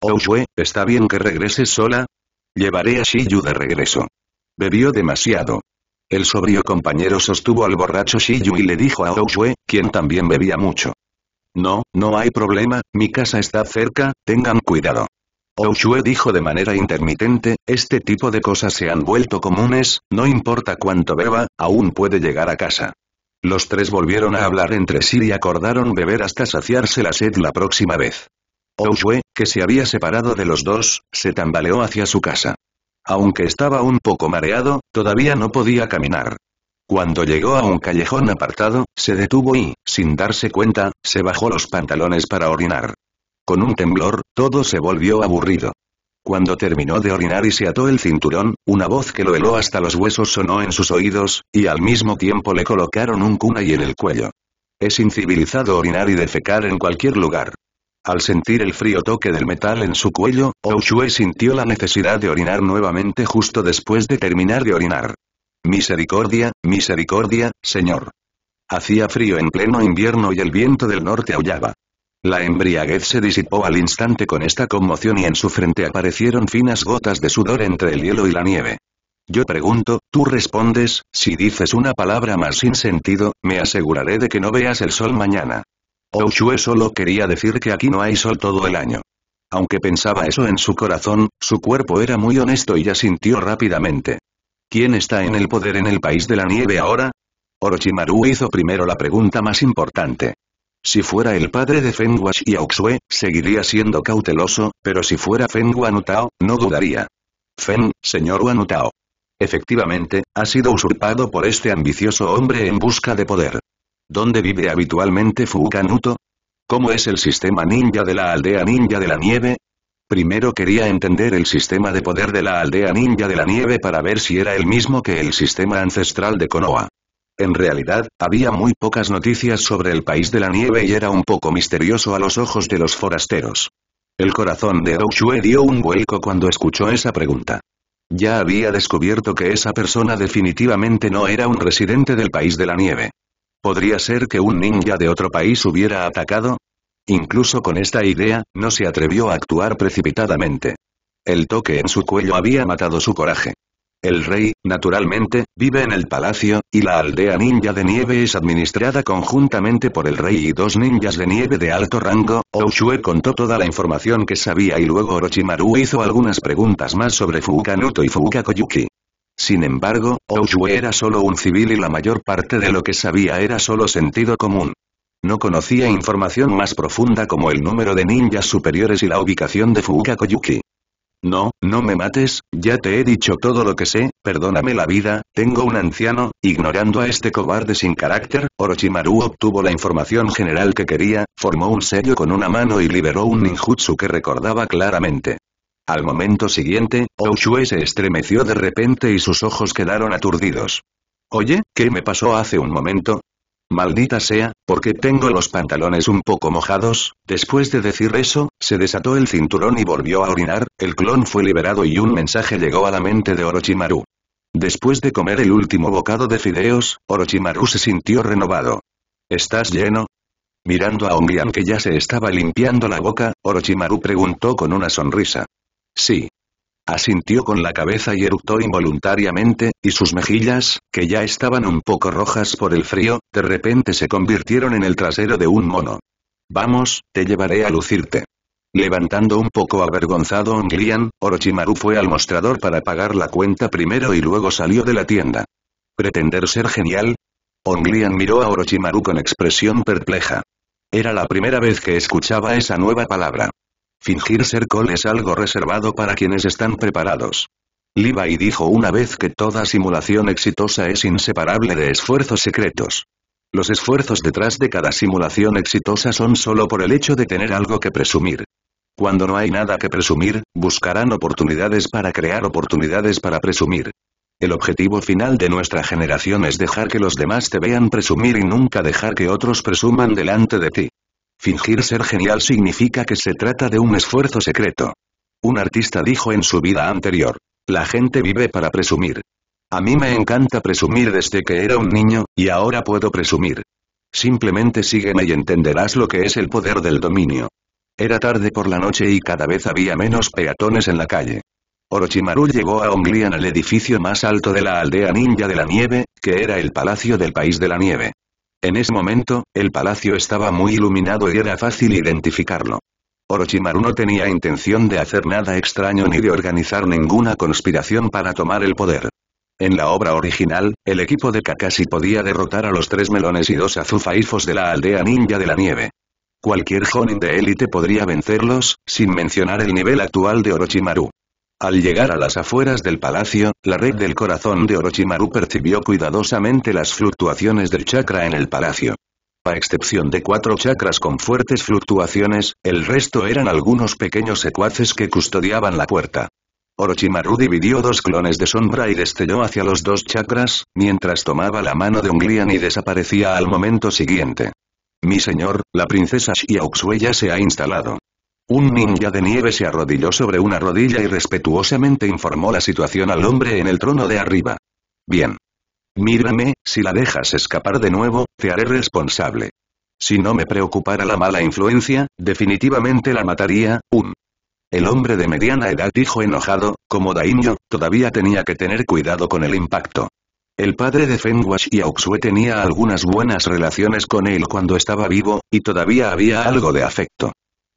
Ousue, ¿está bien que regreses sola? Llevaré a Shiyu de regreso. Bebió demasiado. El sobrio compañero sostuvo al borracho Shiyu y le dijo a Ousue, quien también bebía mucho. No, no hay problema, mi casa está cerca, tengan cuidado. Ousue dijo de manera intermitente, este tipo de cosas se han vuelto comunes, no importa cuánto beba, aún puede llegar a casa. Los tres volvieron a hablar entre sí y acordaron beber hasta saciarse la sed la próxima vez. Ousue, que se había separado de los dos, se tambaleó hacia su casa. Aunque estaba un poco mareado, todavía no podía caminar. Cuando llegó a un callejón apartado, se detuvo y, sin darse cuenta, se bajó los pantalones para orinar. Con un temblor, todo se volvió aburrido. Cuando terminó de orinar y se ató el cinturón, una voz que lo heló hasta los huesos sonó en sus oídos, y al mismo tiempo le colocaron un kunai en el cuello. Es incivilizado orinar y defecar en cualquier lugar. Al sentir el frío toque del metal en su cuello, Ousue sintió la necesidad de orinar nuevamente justo después de terminar de orinar. Misericordia, misericordia, señor. Hacía frío en pleno invierno y el viento del norte aullaba. La embriaguez se disipó al instante con esta conmoción y en su frente aparecieron finas gotas de sudor entre el hielo y la nieve. Yo pregunto, tú respondes, si dices una palabra más sin sentido, me aseguraré de que no veas el sol mañana. Ousue solo quería decir que aquí no hay sol todo el año. Aunque pensaba eso en su corazón, su cuerpo era muy honesto y asintió rápidamente. ¿Quién está en el poder en el país de la nieve ahora? Orochimaru hizo primero la pregunta más importante. Si fuera el padre de Fenwa Xiaoxue, seguiría siendo cauteloso, pero si fuera Fenwa Nutao, no dudaría. Señor Wanutao. Efectivamente, ha sido usurpado por este ambicioso hombre en busca de poder. ¿Dónde vive habitualmente Fukanuto? ¿Cómo es el sistema ninja de la aldea ninja de la nieve? Primero quería entender el sistema de poder de la aldea ninja de la nieve para ver si era el mismo que el sistema ancestral de Konoha. En realidad, había muy pocas noticias sobre el país de la nieve y era un poco misterioso a los ojos de los forasteros. El corazón de Ousue dio un vuelco cuando escuchó esa pregunta. Ya había descubierto que esa persona definitivamente no era un residente del país de la nieve. ¿Podría ser que un ninja de otro país hubiera atacado? Incluso con esta idea, no se atrevió a actuar precipitadamente. El toque en su cuello había matado su coraje. El rey, naturalmente, vive en el palacio, y la aldea ninja de nieve es administrada conjuntamente por el rey y dos ninjas de nieve de alto rango. Ousue contó toda la información que sabía y luego Orochimaru hizo algunas preguntas más sobre Fukanuto y Fukakoyuki. Sin embargo, Ousue era solo un civil y la mayor parte de lo que sabía era solo sentido común. No conocía información más profunda como el número de ninjas superiores y la ubicación de Fukakoyuki. No, no me mates, ya te he dicho todo lo que sé, perdóname la vida, tengo un anciano. Ignorando a este cobarde sin carácter, Orochimaru obtuvo la información general que quería, formó un sello con una mano y liberó un ninjutsu que recordaba claramente. Al momento siguiente, Ousue se estremeció de repente y sus ojos quedaron aturdidos. Oye, ¿qué me pasó hace un momento? Maldita sea, porque tengo los pantalones un poco mojados. Después de decir eso, se desató el cinturón y volvió a orinar, el clon fue liberado y un mensaje llegó a la mente de Orochimaru. Después de comer el último bocado de fideos, Orochimaru se sintió renovado. ¿Estás lleno? Mirando a Ongian que ya se estaba limpiando la boca, Orochimaru preguntó con una sonrisa. Sí. Asintió con la cabeza y eructó involuntariamente, y sus mejillas, que ya estaban un poco rojas por el frío, de repente se convirtieron en el trasero de un mono. Vamos, te llevaré a lucirte. Levantando un poco avergonzado Onglian, Orochimaru fue al mostrador para pagar la cuenta primero y luego salió de la tienda. ¿Pretender ser genial? Onglian miró a Orochimaru con expresión perpleja. Era la primera vez que escuchaba esa nueva palabra. Fingir ser cool es algo reservado para quienes están preparados. Levi dijo una vez que toda simulación exitosa es inseparable de esfuerzos secretos. Los esfuerzos detrás de cada simulación exitosa son solo por el hecho de tener algo que presumir. Cuando no hay nada que presumir, buscarán oportunidades para crear oportunidades para presumir. El objetivo final de nuestra generación es dejar que los demás te vean presumir y nunca dejar que otros presuman delante de ti. Fingir ser genial significa que se trata de un esfuerzo secreto. Un artista dijo en su vida anterior, la gente vive para presumir. A mí me encanta presumir desde que era un niño, y ahora puedo presumir. Simplemente sígueme y entenderás lo que es el poder del dominio. Era tarde por la noche y cada vez había menos peatones en la calle. Orochimaru llegó a Onglian, al edificio más alto de la aldea ninja de la nieve, que era el Palacio del País de la Nieve. En ese momento, el palacio estaba muy iluminado y era fácil identificarlo. Orochimaru no tenía intención de hacer nada extraño ni de organizar ninguna conspiración para tomar el poder. En la obra original, el equipo de Kakashi podía derrotar a los 3 melones y 2 azufaifos de la aldea ninja de la nieve. Cualquier Jonin de élite podría vencerlos, sin mencionar el nivel actual de Orochimaru. Al llegar a las afueras del palacio, la red del corazón de Orochimaru percibió cuidadosamente las fluctuaciones del chakra en el palacio. A excepción de 4 chakras con fuertes fluctuaciones, el resto eran algunos pequeños secuaces que custodiaban la puerta. Orochimaru dividió 2 clones de sombra y destelló hacia los 2 chakras, mientras tomaba la mano de Onglian y desaparecía al momento siguiente. Mi señor, la princesa Xiaoxue ya se ha instalado. Un ninja de nieve se arrodilló sobre una rodilla y respetuosamente informó la situación al hombre en el trono de arriba. Bien. Mírame, si la dejas escapar de nuevo, te haré responsable. Si no me preocupara la mala influencia, definitivamente la mataría. El hombre de mediana edad dijo enojado, como Daimyo, todavía tenía que tener cuidado con el impacto. El padre de Fengua Xiaoxue tenía algunas buenas relaciones con él cuando estaba vivo, y todavía había algo de afecto.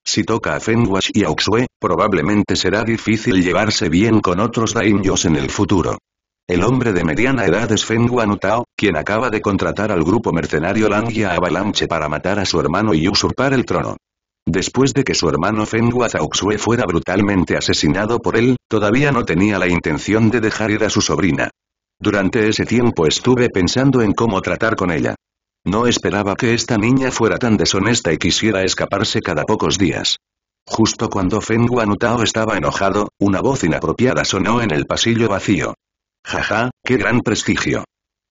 Si toca a Fengua Xiaoxue, probablemente será difícil llevarse bien con otros daimyos en el futuro. El hombre de mediana edad es Fengua Nutao, quien acaba de contratar al grupo mercenario Langia Avalanche para matar a su hermano y usurpar el trono. Después de que su hermano Fengua Xiaoxue fuera brutalmente asesinado por él, todavía no tenía la intención de dejar ir a su sobrina. Durante ese tiempo estuve pensando en cómo tratar con ella. No esperaba que esta niña fuera tan deshonesta y quisiera escaparse cada pocos días. Justo cuando Fengua Nutao estaba enojado, una voz inapropiada sonó en el pasillo vacío. Jaja, qué gran prestigio.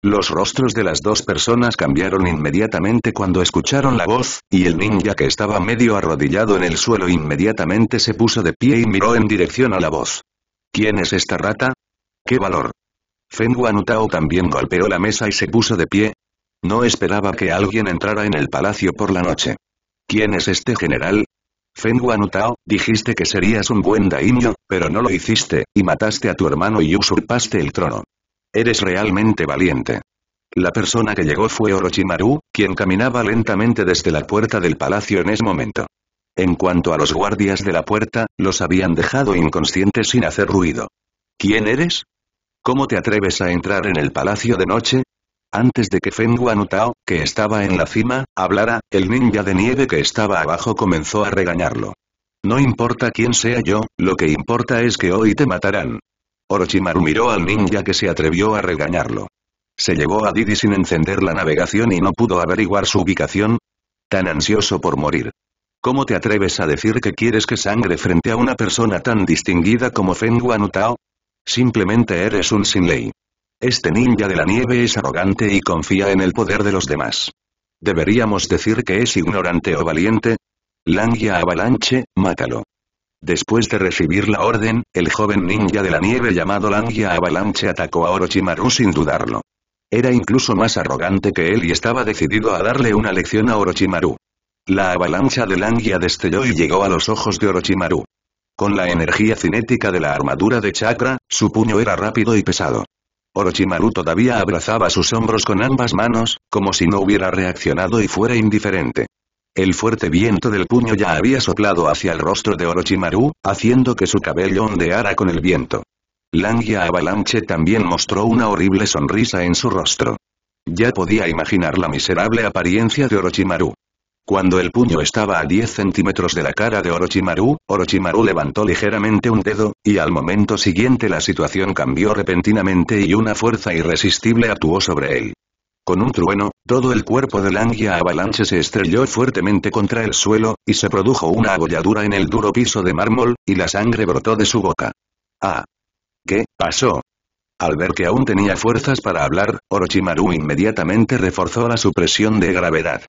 Los rostros de las 2 personas cambiaron inmediatamente cuando escucharon la voz, y el ninja que estaba medio arrodillado en el suelo inmediatamente se puso de pie y miró en dirección a la voz. ¿Quién es esta rata? ¡Qué valor! Fengua Nutao también golpeó la mesa y se puso de pie. No esperaba que alguien entrara en el palacio por la noche. ¿Quién es este general? Fengua Nutao, dijiste que serías un buen daimyo, pero no lo hiciste, y mataste a tu hermano y usurpaste el trono. Eres realmente valiente. La persona que llegó fue Orochimaru, quien caminaba lentamente desde la puerta del palacio en ese momento. En cuanto a los guardias de la puerta, los habían dejado inconscientes sin hacer ruido. ¿Quién eres? ¿Cómo te atreves a entrar en el palacio de noche? Antes de que Fengua Nutao, que estaba en la cima, hablara, el ninja de nieve que estaba abajo comenzó a regañarlo. No importa quién sea yo, lo que importa es que hoy te matarán. Orochimaru miró al ninja que se atrevió a regañarlo. ¿Se llevó a Didi sin encender la navegación y no pudo averiguar su ubicación? Tan ansioso por morir. ¿Cómo te atreves a decir que quieres que sangre frente a una persona tan distinguida como Fengua Nutao? Simplemente eres un sin ley. Este ninja de la nieve es arrogante y confía en el poder de los demás. ¿Deberíamos decir que es ignorante o valiente? Langia Avalanche, mátalo. Después de recibir la orden, el joven ninja de la nieve llamado Langia Avalanche atacó a Orochimaru sin dudarlo. Era incluso más arrogante que él y estaba decidido a darle una lección a Orochimaru. La avalancha de Langia destelló y llegó a los ojos de Orochimaru. Con la energía cinética de la armadura de chakra, su puño era rápido y pesado. Orochimaru todavía abrazaba sus hombros con ambas manos, como si no hubiera reaccionado y fuera indiferente. El fuerte viento del puño ya había soplado hacia el rostro de Orochimaru, haciendo que su cabello ondeara con el viento. Langia Avalanche también mostró una horrible sonrisa en su rostro. Ya podía imaginar la miserable apariencia de Orochimaru. Cuando el puño estaba a 10 centímetros de la cara de Orochimaru, Orochimaru levantó ligeramente un dedo, y al momento siguiente la situación cambió repentinamente y una fuerza irresistible actuó sobre él. Con un trueno, todo el cuerpo de Langia Avalanche se estrelló fuertemente contra el suelo, y se produjo una abolladura en el duro piso de mármol, y la sangre brotó de su boca. ¡Ah! ¿Qué pasó? Al ver que aún tenía fuerzas para hablar, Orochimaru inmediatamente reforzó la supresión de gravedad.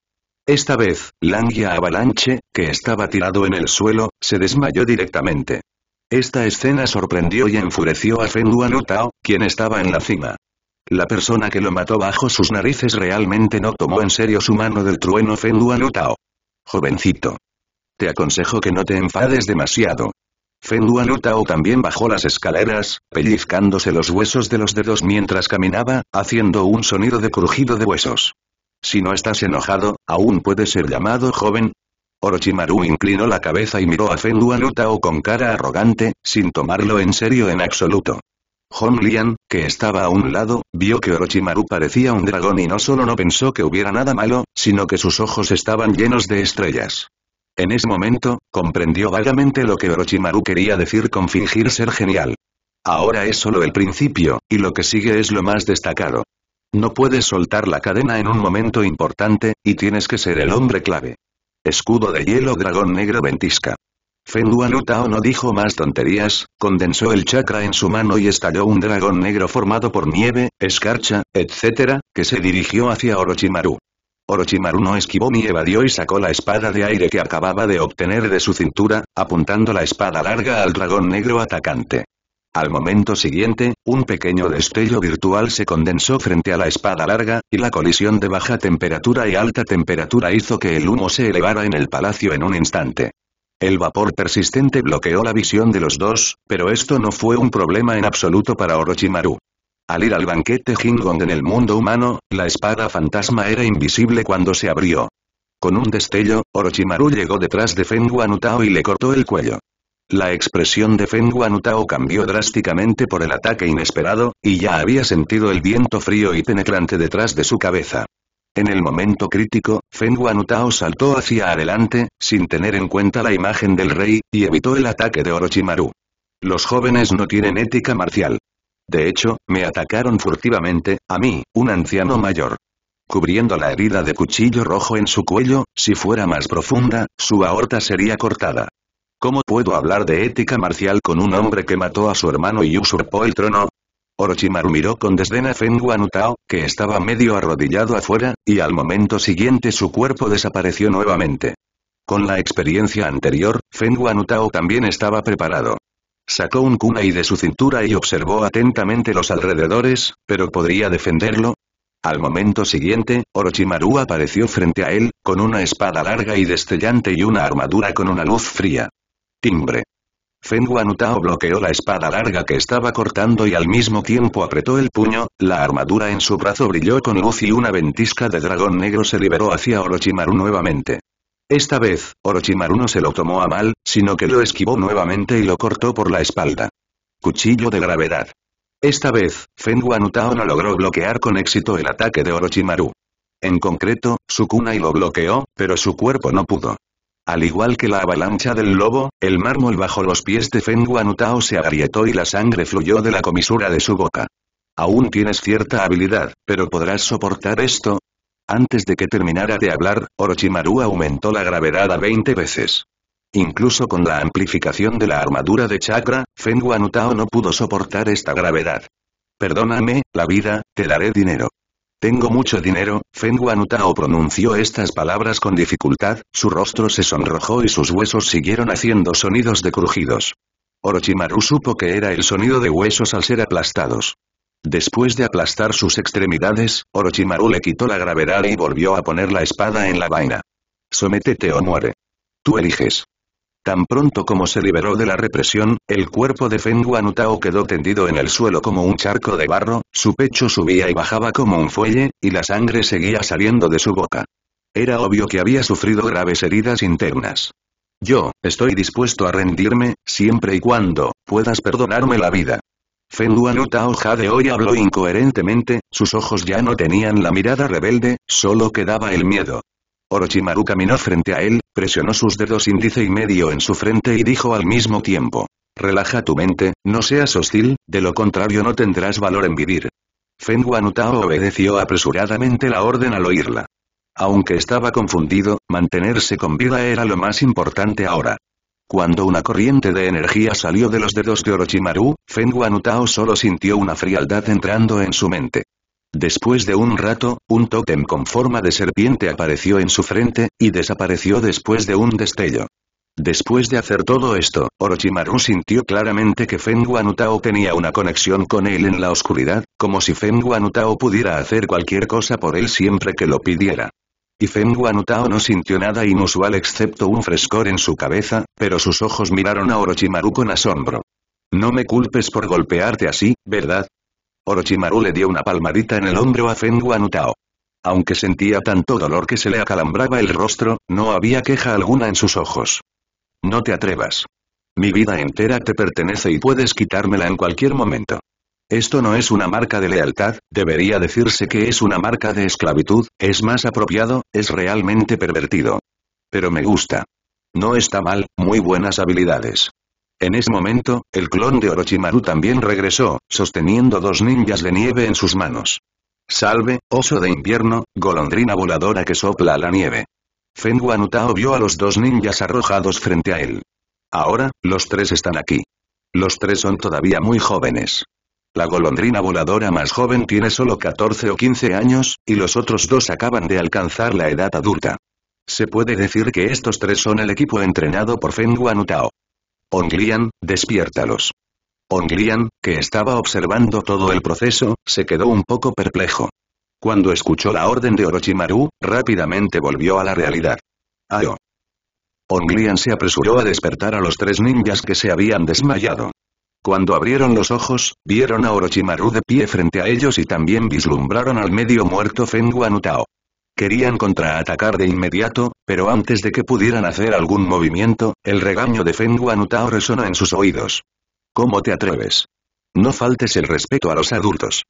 Esta vez, Langia Avalanche, que estaba tirado en el suelo, se desmayó directamente. Esta escena sorprendió y enfureció a Fengua Nutao, quien estaba en la cima. La persona que lo mató bajo sus narices realmente no tomó en serio su mano del trueno. Fengua Nutao. Jovencito. Te aconsejo que no te enfades demasiado. Fengu Anotao también bajó las escaleras, pellizcándose los huesos de los dedos mientras caminaba, haciendo un sonido de crujido de huesos. Si no estás enojado, aún puedes ser llamado joven. Orochimaru inclinó la cabeza y miró a Fengu Anotao con cara arrogante, sin tomarlo en serio en absoluto. Hong Lian, que estaba a un lado, vio que Orochimaru parecía un dragón y no solo no pensó que hubiera nada malo, sino que sus ojos estaban llenos de estrellas. En ese momento, comprendió vagamente lo que Orochimaru quería decir con fingir ser genial. Ahora es solo el principio, y lo que sigue es lo más destacado. No puedes soltar la cadena en un momento importante, y tienes que ser el hombre clave. Escudo de hielo dragón negro ventisca. Fengu Anotao no dijo más tonterías, condensó el chakra en su mano y estalló un dragón negro formado por nieve, escarcha, etc., que se dirigió hacia Orochimaru. Orochimaru no esquivó ni evadió y sacó la espada de aire que acababa de obtener de su cintura, apuntando la espada larga al dragón negro atacante. Al momento siguiente, un pequeño destello virtual se condensó frente a la espada larga, y la colisión de baja temperatura y alta temperatura hizo que el humo se elevara en el palacio en un instante. El vapor persistente bloqueó la visión de los dos, pero esto no fue un problema en absoluto para Orochimaru. Al ir al banquete Gingon en el mundo humano, la espada fantasma era invisible cuando se abrió. Con un destello, Orochimaru llegó detrás de Fengu Anotao y le cortó el cuello. La expresión de Fengu Anotao cambió drásticamente por el ataque inesperado, y ya había sentido el viento frío y penetrante detrás de su cabeza. En el momento crítico, Fengu Anotao saltó hacia adelante, sin tener en cuenta la imagen del rey, y evitó el ataque de Orochimaru. Los jóvenes no tienen ética marcial. De hecho, me atacaron furtivamente, a mí, un anciano mayor. Cubriendo la herida de cuchillo rojo en su cuello, si fuera más profunda, su aorta sería cortada. ¿Cómo puedo hablar de ética marcial con un hombre que mató a su hermano y usurpó el trono? Orochimaru miró con desdén a Fengu Anotao, que estaba medio arrodillado afuera, y al momento siguiente su cuerpo desapareció nuevamente. Con la experiencia anterior, Fengu Anotao también estaba preparado. Sacó un kunai de su cintura y observó atentamente los alrededores, pero ¿podría defenderlo? Al momento siguiente, Orochimaru apareció frente a él, con una espada larga y destellante y una armadura con una luz fría. Timbre. Fengu Anotao bloqueó la espada larga que estaba cortando y al mismo tiempo apretó el puño, la armadura en su brazo brilló con luz y una ventisca de dragón negro se liberó hacia Orochimaru nuevamente. Esta vez, Orochimaru no se lo tomó a mal, sino que lo esquivó nuevamente y lo cortó por la espalda. Cuchillo de gravedad. Esta vez, Fengu Anotao no logró bloquear con éxito el ataque de Orochimaru. En concreto, su kunai lo bloqueó, pero su cuerpo no pudo. Al igual que la avalancha del lobo, el mármol bajo los pies de Fengu Anotao se agrietó y la sangre fluyó de la comisura de su boca. Aún tienes cierta habilidad, pero ¿podrás soportar esto? Antes de que terminara de hablar, Orochimaru aumentó la gravedad a 20 veces. Incluso con la amplificación de la armadura de chakra, Fengu Anotao no pudo soportar esta gravedad. Perdóname, la vida, te daré dinero. Tengo mucho dinero. Fengu Anotao pronunció estas palabras con dificultad, su rostro se sonrojó y sus huesos siguieron haciendo sonidos de crujidos. Orochimaru supo que era el sonido de huesos al ser aplastados. Después de aplastar sus extremidades, Orochimaru le quitó la gravedad y volvió a poner la espada en la vaina. Sométete o muere. Tú eliges. Tan pronto como se liberó de la represión, el cuerpo de Fengu Anotao quedó tendido en el suelo como un charco de barro, su pecho subía y bajaba como un fuelle, y la sangre seguía saliendo de su boca. Era obvio que había sufrido graves heridas internas. Yo, estoy dispuesto a rendirme, siempre y cuando puedas perdonarme la vida. Fengu Anotao jadeó y habló incoherentemente, sus ojos ya no tenían la mirada rebelde, solo quedaba el miedo. Orochimaru caminó frente a él, presionó sus dedos índice y medio en su frente y dijo al mismo tiempo: relaja tu mente, no seas hostil, de lo contrario no tendrás valor en vivir. Fengu Anotao obedeció apresuradamente la orden al oírla. Aunque estaba confundido, mantenerse con vida era lo más importante ahora. Cuando una corriente de energía salió de los dedos de Orochimaru, Fengu Anotao solo sintió una frialdad entrando en su mente. Después de un rato, un tótem con forma de serpiente apareció en su frente, y desapareció después de un destello. Después de hacer todo esto, Orochimaru sintió claramente que Fengu Anotao tenía una conexión con él en la oscuridad, como si Fengu Anotao pudiera hacer cualquier cosa por él siempre que lo pidiera. Y Fen Guanotao no sintió nada inusual excepto un frescor en su cabeza, pero sus ojos miraron a Orochimaru con asombro. «No me culpes por golpearte así, ¿verdad?». Orochimaru le dio una palmadita en el hombro a Fen Guanotao. Aunque sentía tanto dolor que se le acalambraba el rostro, no había queja alguna en sus ojos. «No te atrevas. Mi vida entera te pertenece y puedes quitármela en cualquier momento. Esto no es una marca de lealtad, debería decirse que es una marca de esclavitud, es más apropiado, es realmente pervertido. Pero me gusta. No está mal, muy buenas habilidades». En ese momento, el clon de Orochimaru también regresó, sosteniendo dos ninjas de nieve en sus manos. «Salve, oso de invierno, golondrina voladora que sopla a la nieve». Fen Guanotao vio a los dos ninjas arrojados frente a él. Ahora, los tres están aquí. Los tres son todavía muy jóvenes. La golondrina voladora más joven tiene solo 14 o 15 años, y los otros dos acaban de alcanzar la edad adulta. Se puede decir que estos tres son el equipo entrenado por Fen Guanotao. «Onglian, despiértalos». Onglian, que estaba observando todo el proceso, se quedó un poco perplejo. Cuando escuchó la orden de Orochimaru, rápidamente volvió a la realidad. «¡Ao!». Onglian se apresuró a despertar a los tres ninjas que se habían desmayado. Cuando abrieron los ojos, vieron a Orochimaru de pie frente a ellos y también vislumbraron al medio muerto Fen Guanotao. Querían contraatacar de inmediato, pero antes de que pudieran hacer algún movimiento, el regaño de Fen Guanotao resonó en sus oídos. «¿Cómo te atreves? No faltes el respeto a los adultos».